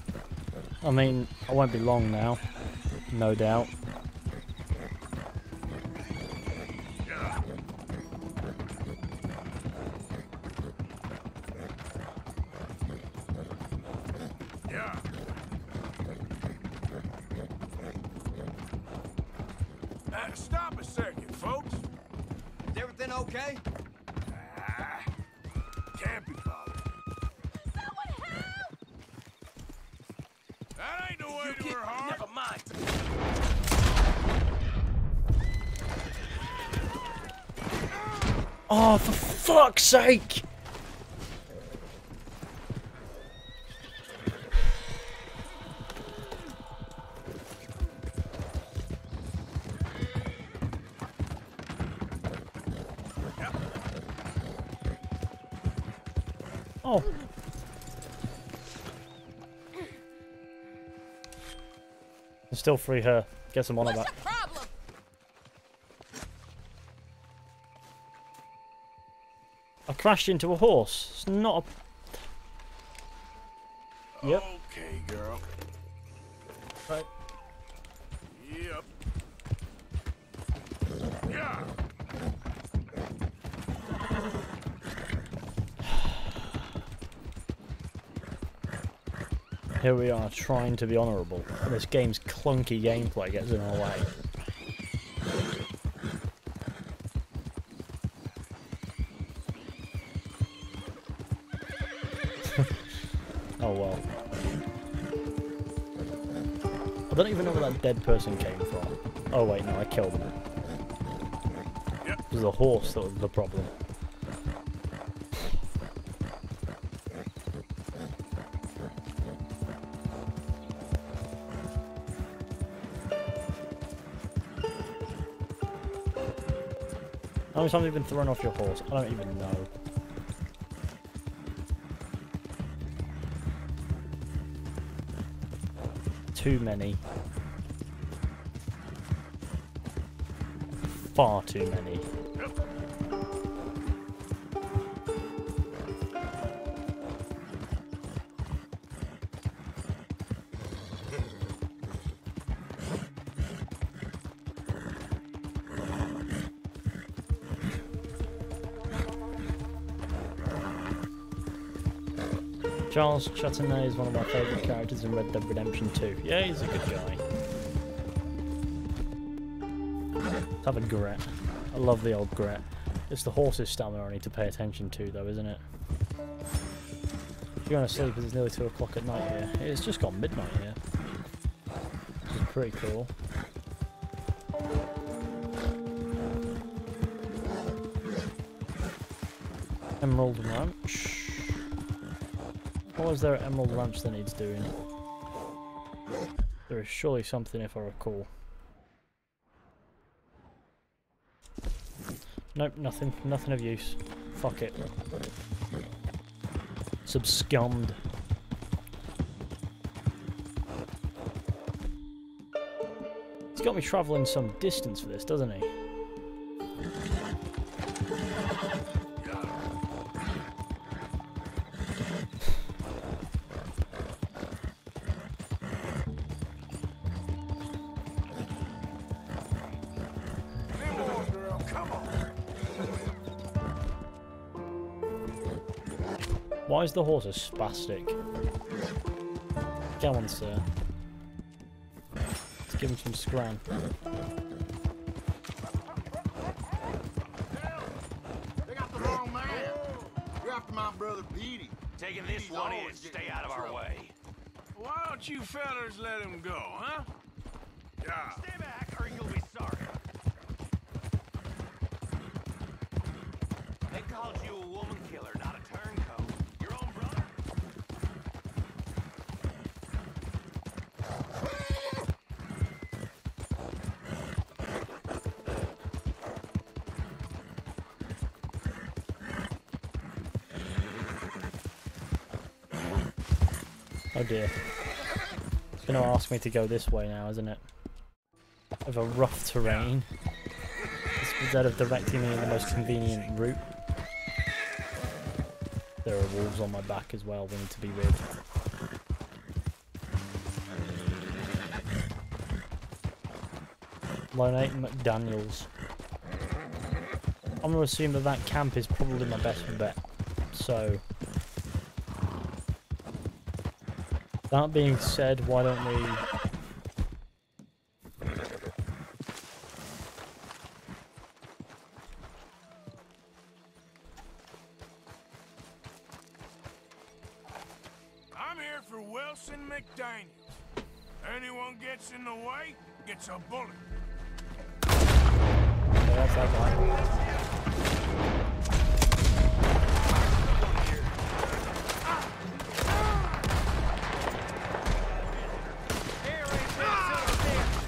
I mean, I won't be long now, no doubt. Oh, for fuck's sake! Yep. Oh. I'll still free her. Get some honor back. I crashed into a horse. It's not a... Yep. Okay, girl. Right. Yep. Yeah. Here we are, trying to be honourable. This game's clunky gameplay gets in our way. Oh well. I don't even know where that dead person came from. Oh wait, no, I killed him. Yep. It was the horse that was the problem. How many times have you been thrown off your horse? I don't even know. Too many. Far too many. Charles Chatinet is one of my favourite characters in Red Dead Redemption two. Yeah, he's a good guy. Let's have a grit. I love the old grit. It's the horse's stamina I need to pay attention to though, isn't it? If you're going to sleep, it's nearly two o'clock at night here. It's just gone midnight here. Which is pretty cool. Emerald Ranch. What is there at Emerald Ranch that needs doing? There is surely something if I recall. Nope, nothing. Nothing of use. Fuck it. Subscummed. He's got me travelling some distance for this, doesn't he? Why is the horse a spastic? Come on, sir. Let's give him some scram. They got the wrong man. You're after my brother Petey. Taking this one in, stay out of our way. Why don't you fellas let him go, huh? Yeah. Stay back or you'll be sorry. They called you a woman killer, not a turncoat. Oh dear. It's going to ask me to go this way now, isn't it? Over rough terrain. Instead of directing me in the most convenient route. There are wolves on my back as well, they need to be rid. Lonate McDaniels. I'm going to assume that that camp is probably my best bet. So... That being said, why don't we... I'm here for Wilson McDaniel. Anyone gets in the way, gets a bullet. Okay, that's that guy.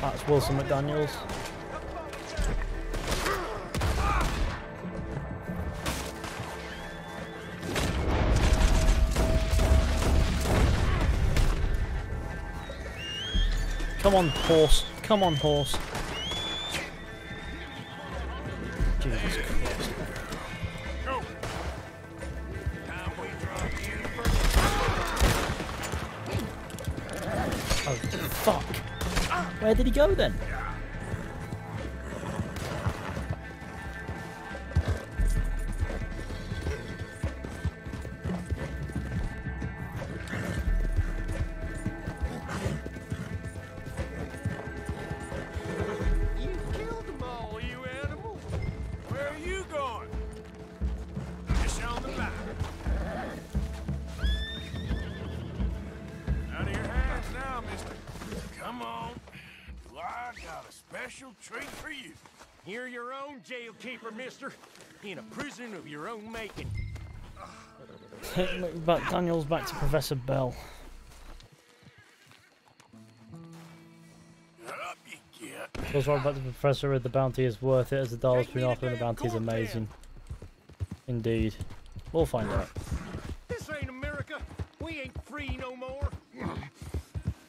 That's Wilson McDaniels. Come on, horse. Come on, horse. Jesus Christ. Oh, fuck. Where did he go then? Mister, in a prison of your own making. Take McDaniel's back to Professor Bell. Up you get. Goes right back to Professor. The bounty is worth it, as the dollar's been offered, and the bounty is amazing. Indeed, we'll find out. This ain't America. We ain't free no more.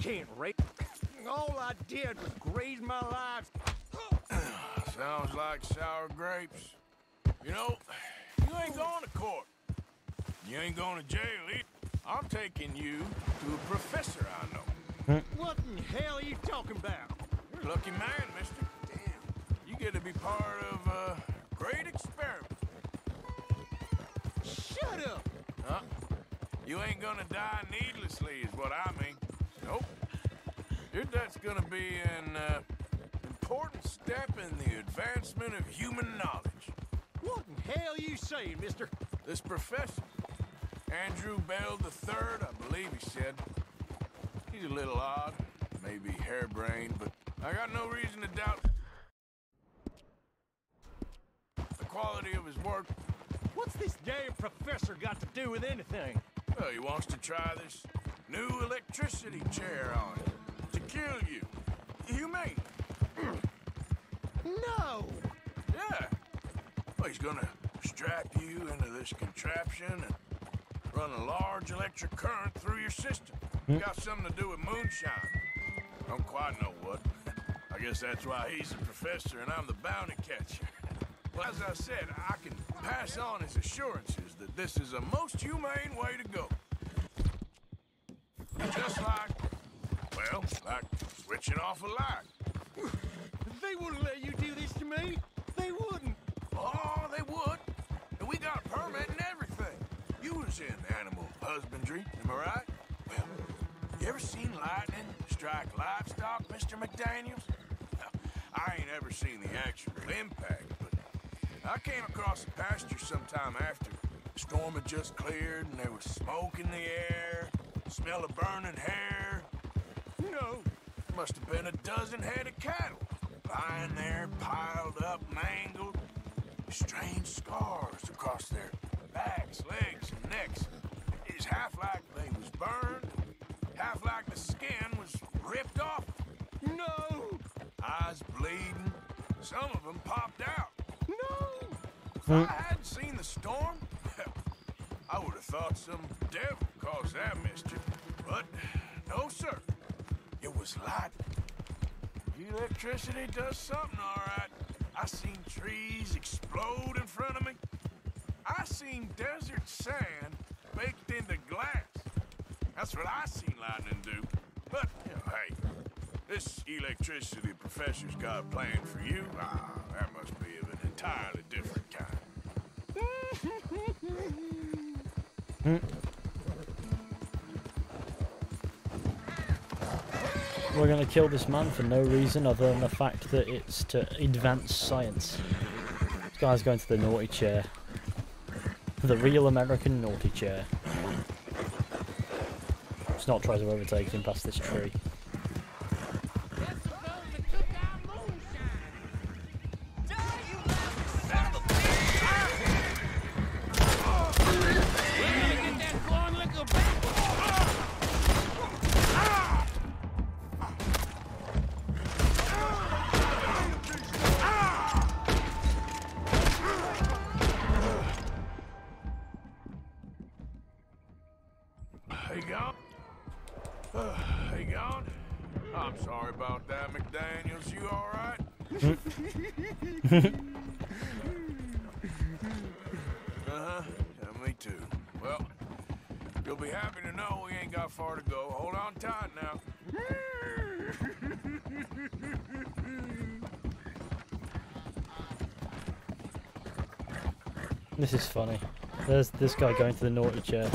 Can't rape. All I did was graze my life. Sounds like sour grapes. You know, you ain't going to court. You ain't going to jail either. I'm taking you to a professor I know. What in the hell are you talking about? You're a lucky man, mister. Damn. You get to be part of a great experiment. Shut up! Huh? You ain't gonna die needlessly is what I mean. Nope. Your death's gonna be in, uh... important step in the advancement of human knowledge. What in hell you saying, mister? This professor, Andrew Bell the third, I believe he said. He's a little odd, maybe harebrained, but I got no reason to doubt the quality of his work. What's this damn professor got to do with anything? Well, he wants to try this new electricity chair on you, to kill you. Humane. No! Yeah. Well, he's gonna strap you into this contraption and run a large electric current through your system. Mm. Got something to do with moonshine. I don't quite know what. I guess that's why he's the professor and I'm the bounty catcher. Well, as I said, I can pass on his assurances that this is a most humane way to go. Just like, well, like switching off a light. They wouldn't let you do this to me. They wouldn't. Oh, they would. And we got a permit and everything. You was in animal husbandry, am I right? Well, you ever seen lightning strike livestock, Mister McDaniels? Now, I ain't ever seen the actual impact, but I came across a pasture sometime after. The storm had just cleared and there was smoke in the air, smell of burning hair. No, must have been a dozen head of cattle. Lying there, piled up, mangled. Strange scars across their backs, legs, and necks. It's half like they was burned, half like the skin was ripped off. No! Eyes bleeding. Some of them popped out. No! If I hadn't seen the storm, I would have thought some devil caused that mischief. But no, sir. It was lightning. Electricity does something, all right. I seen trees explode in front of me. I seen desert sand baked into glass. That's what I seen lightning do. But, you know, hey, this electricity professor's got planned for you, ah, that must be of an entirely different kind. hmm. We're going to kill this man for no reason other than the fact that it's to advance science. This guy's going to the naughty chair. The real American naughty chair. Let's not try to overtake him past this tree. Uh-huh, yeah, me too. Well, you'll be happy to know we ain't got far to go. Hold on tight now. This is funny. There's this guy going to the naughty chair.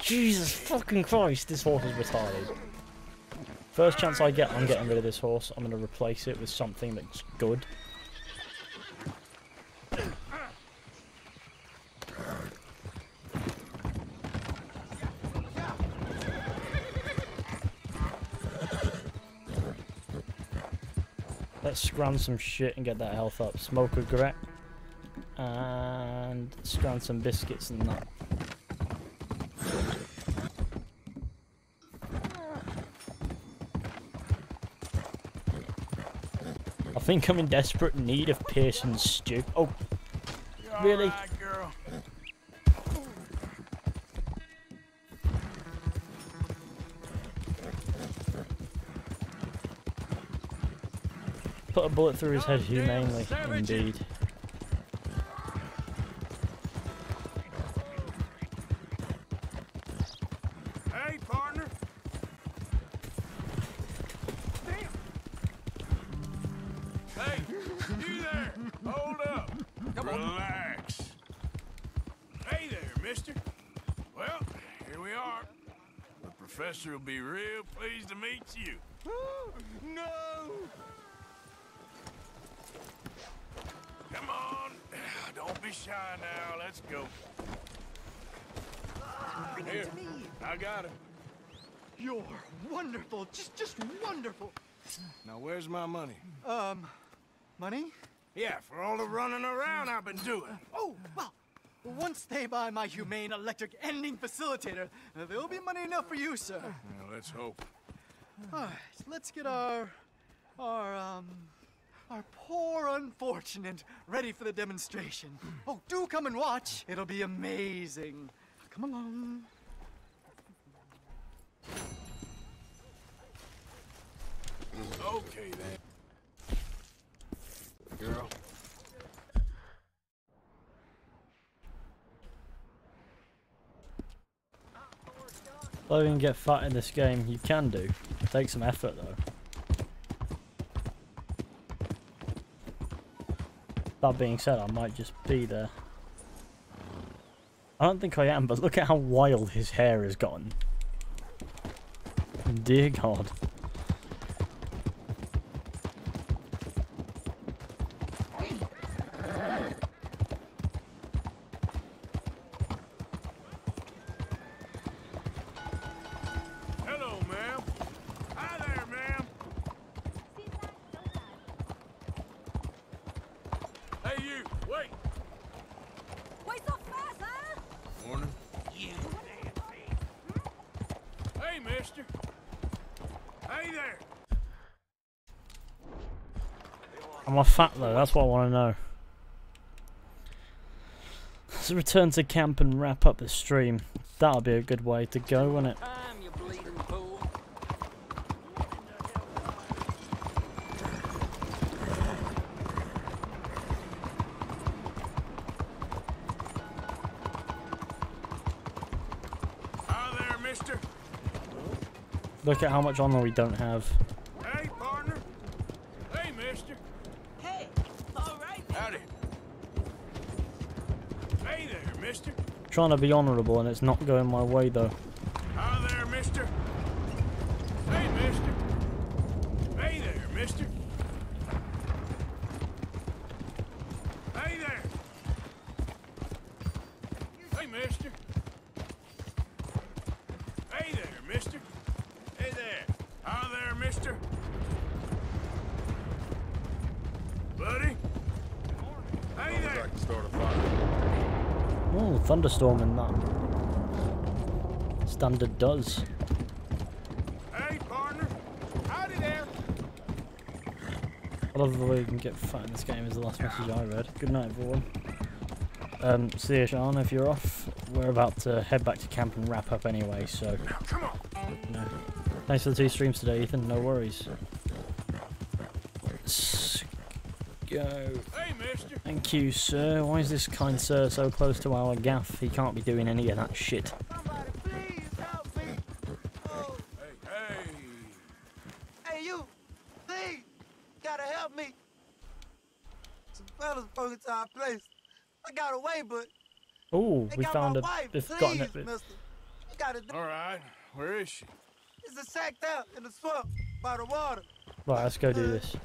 Jesus fucking Christ, this horse is retarded. First chance I get, I'm getting rid of this horse. I'm going to replace it with something that's good. Let's scran some shit and get that health up. Smoke a gret. And scran some biscuits and that. I think I'm in desperate need of Pearson stew. Oh, really? Right, girl. Put a bullet through his head humanely, indeed. Hey, partner. Damn. Hey, you there? Hold up. Come on. Relax. Hey there, mister. Well, here we are. The professor will be real pleased to meet you. No. Come on, don't be shy now, let's go. Here, I got it. You're wonderful, just just wonderful. Now where's my money? Um, money? Yeah, for all the running around I've been doing. Oh, well, once they buy my humane electric ending facilitator, there'll be money enough for you, sir. Well, let's hope. All right, let's get our, our, um... our poor unfortunate ready for the demonstration. Oh, do come and watch. It'll be amazing. Come along. Okay, then. Girl. Although you can get fat in this game, you can do. It takes some effort, though. That being said, I might just be there. I don't think I am, but look at how wild his hair has gotten. Dear God. Am I fat though? That's what I want to know. Let's return to camp and wrap up the stream. That'll be a good way to go, won't it? Hi there, mister. Look at how much honor we don't have. Trying to be honourable and it's not going my way though. Hi there, mister. Hey, mister. Hey there, mister. Hey there. Hey, mister. Hey there, mister. Hey there. Hi there, mister. Buddy. Hey there. Oh, thunderstorm in that. Standard does. Hey, partner. Howdy there. I love the way you can get fat in this game is the last message I read. Good night, everyone. Um, see you, Sean, if you're off. We're about to head back to camp and wrap up anyway, so... Come on. No. Thanks for the two streams today, Ethan. No worries. Let's go. Thank you, sir. Why is this kind sir so close to our gaff? He can't be doing any of that shit. Somebody please help me. Oh, Hey, you! Please! Gotta help me! Some fellas broke into our place. I got away, but... Oh, we found a... It's got a bit. Alright, where is she? It's a sacked out in the swamp by the water. Right, let's go do this.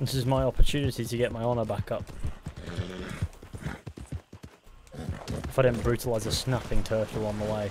This is my opportunity to get my honour back up. If I didn't brutalise a snapping turtle on the way.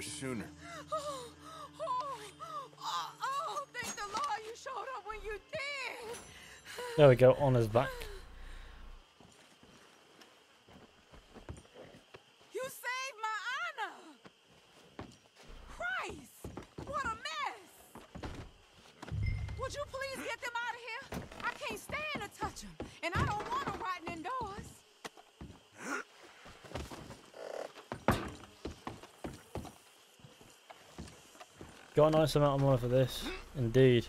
Sooner. Oh, oh, oh, oh, thank the Lord you showed up when you did. There we go, on his back. You saved my honor. Christ, what a mess. Would you please get them out of here? I can't stand to touch them, and I don't want them rotting indoors. Got a nice amount of money for this, indeed.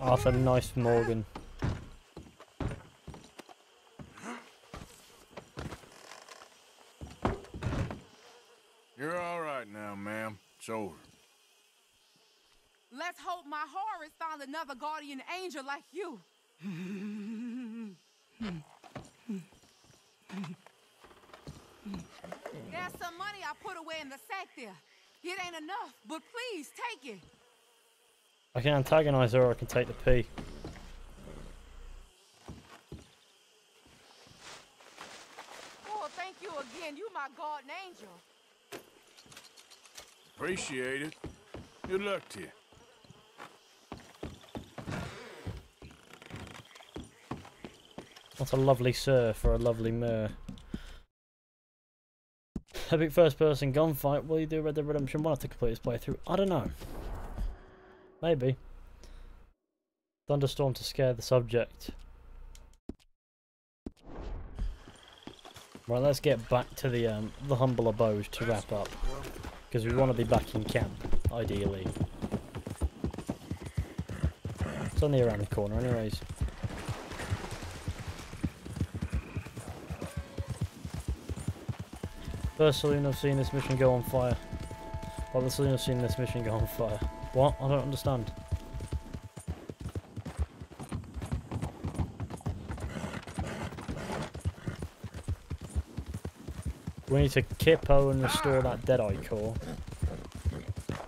Arthur Nice Morgan. You're all right now, ma'am. It's over. Let's hope my Horace found another guardian angel like you. There's some money I put away in the sack there. It ain't enough, but please take it. I can antagonize her or I can take the pee. Oh, thank you again. You my guardian angel. Appreciate it. Good luck to you. What a lovely sir for a lovely myrrh. Epic first-person gunfight. Will you do Red Dead Redemption one to complete this playthrough? I don't know. Maybe. Thunderstorm to scare the subject. Right, let's get back to the um, the humble abode to wrap up, because we want to be back in camp, ideally. It's only around the corner, anyways. First saloon I've seen this mission go on fire. Well, the saloon I've seen this mission go on fire. What? I don't understand. We need to kippo and restore that Deadeye core. I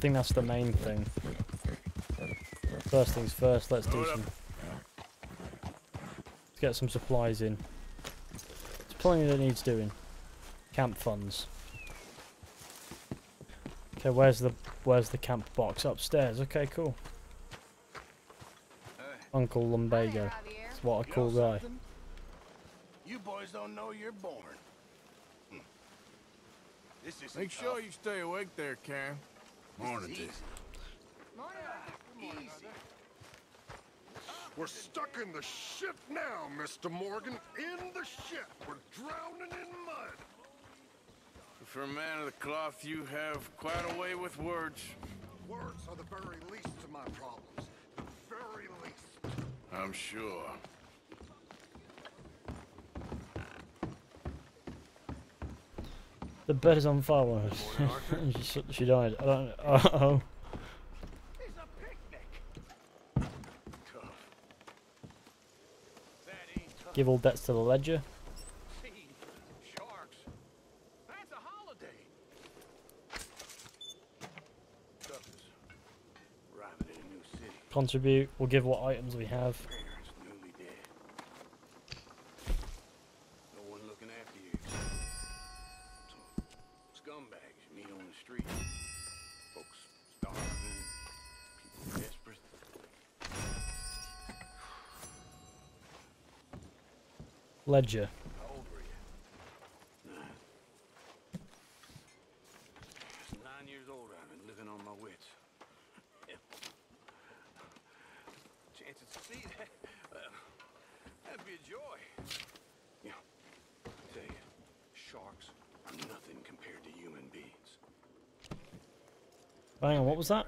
think that's the main thing. First things first, let's do some... Let's get some supplies in. There's plenty that needs doing. Camp funds. Okay, where's the where's the camp box? Upstairs. Okay, cool. Hey. Uncle Lumbago. That's what a cool guy. You boys don't know you're born. Hm. This is Make sure tough. You stay awake there, Cam. Morning, easy. Morning. Easy. We're stuck in the shit now, Mister Morgan. In the shit. We're drowning in mud. For a man of the cloth, you have quite a way with words. Words are the very least of my problems. The very least. I'm sure. The bed is on fire. she, she died. I don't know. Uh-oh. It's a picnic. Tough. That ain't tough. Give all debts to the ledger. Sharks. That's a holiday. Arriving in a new city. Contribute. We'll give what items we have. No one looking after you. So, scumbags meet on the street. Folks starving. People desperate. Ledger. How old were you? Nine. Nine years old, I've been living on my wits. Chance to see that? Well, that'd be a joy. Yeah. I tell you, sharks are nothing compared to human beings. Hang on, what was that?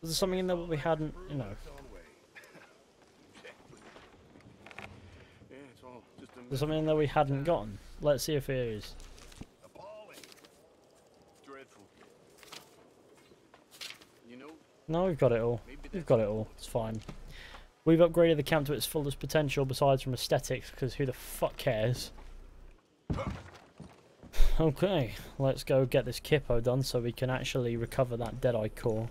Was there something in there that we hadn't, you know? There's something that we hadn't gotten. Let's see if it is. Appalling. Dreadful. You know, no, we've got it all. We've got it all. It's fine. We've upgraded the camp to its fullest potential besides from aesthetics, because who the fuck cares? Okay, let's go get this kippo done so we can actually recover that Deadeye core.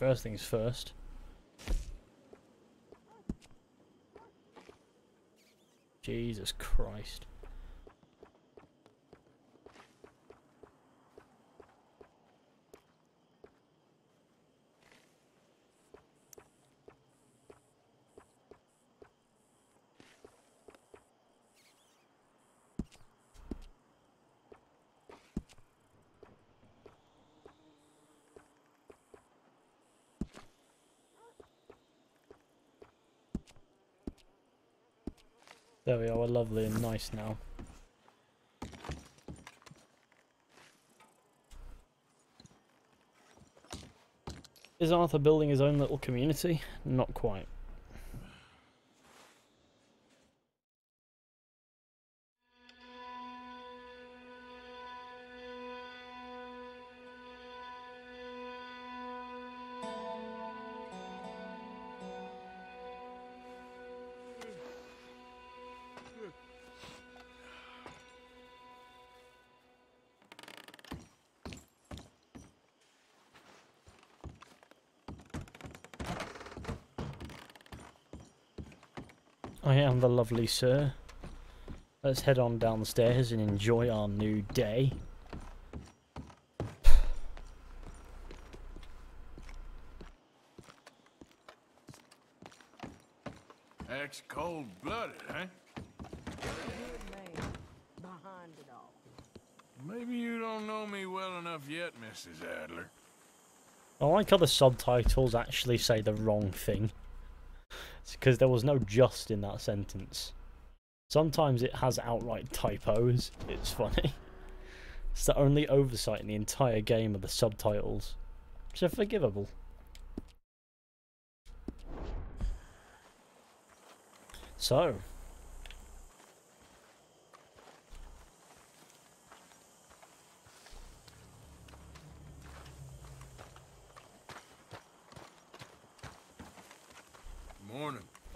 First things first. Jesus Christ. There we are, we're lovely and nice now. Is Arthur building his own little community? Not quite. I am the lovely sir. Let's head on downstairs and enjoy our new day. That's cold-blooded, huh? Behind it all. Maybe you don't know me well enough yet, Missus Adler. I like how the subtitles actually say the wrong thing. Because there was no just in that sentence. Sometimes it has outright typos. It's funny. It's the only oversight in the entire game of the subtitles. Which are forgivable. So.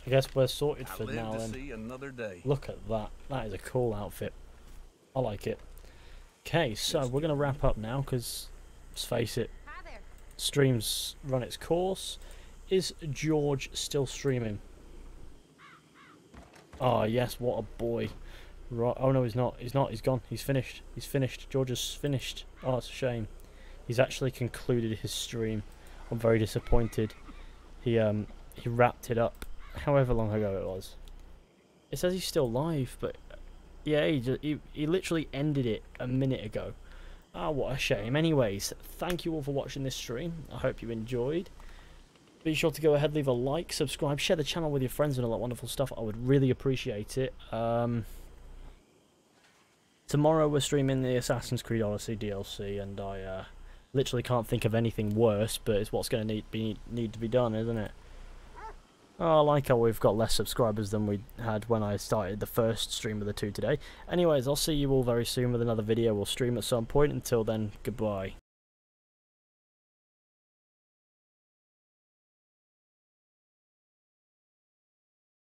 I guess we're sorted for now then. Look at that. That is a cool outfit. I like it. Okay, so we're going to wrap up now because, let's face it, streams run its course. Is George still streaming? Oh, yes, what a boy. Right. Oh, no, he's not. He's not. He's gone. He's finished. He's finished. George is finished. Oh, it's a shame. He's actually concluded his stream. I'm very disappointed. He, um, he wrapped it up. However long ago it was. It says he's still live, but yeah, he, just, he, he literally ended it a minute ago. Ah, oh, what a shame. Anyways, thank you all for watching this stream. I hope you enjoyed. Be sure to go ahead, leave a like, subscribe, share the channel with your friends and all that wonderful stuff. I would really appreciate it. Um, tomorrow we're streaming the Assassin's Creed Odyssey D L C, and I uh, literally can't think of anything worse, but it's what's going to need, be, need to be done, isn't it? Oh, I like how we've got less subscribers than we had when I started the first stream of the two today. Anyways, I'll see you all very soon with another video. We'll stream at some point. Until then, goodbye.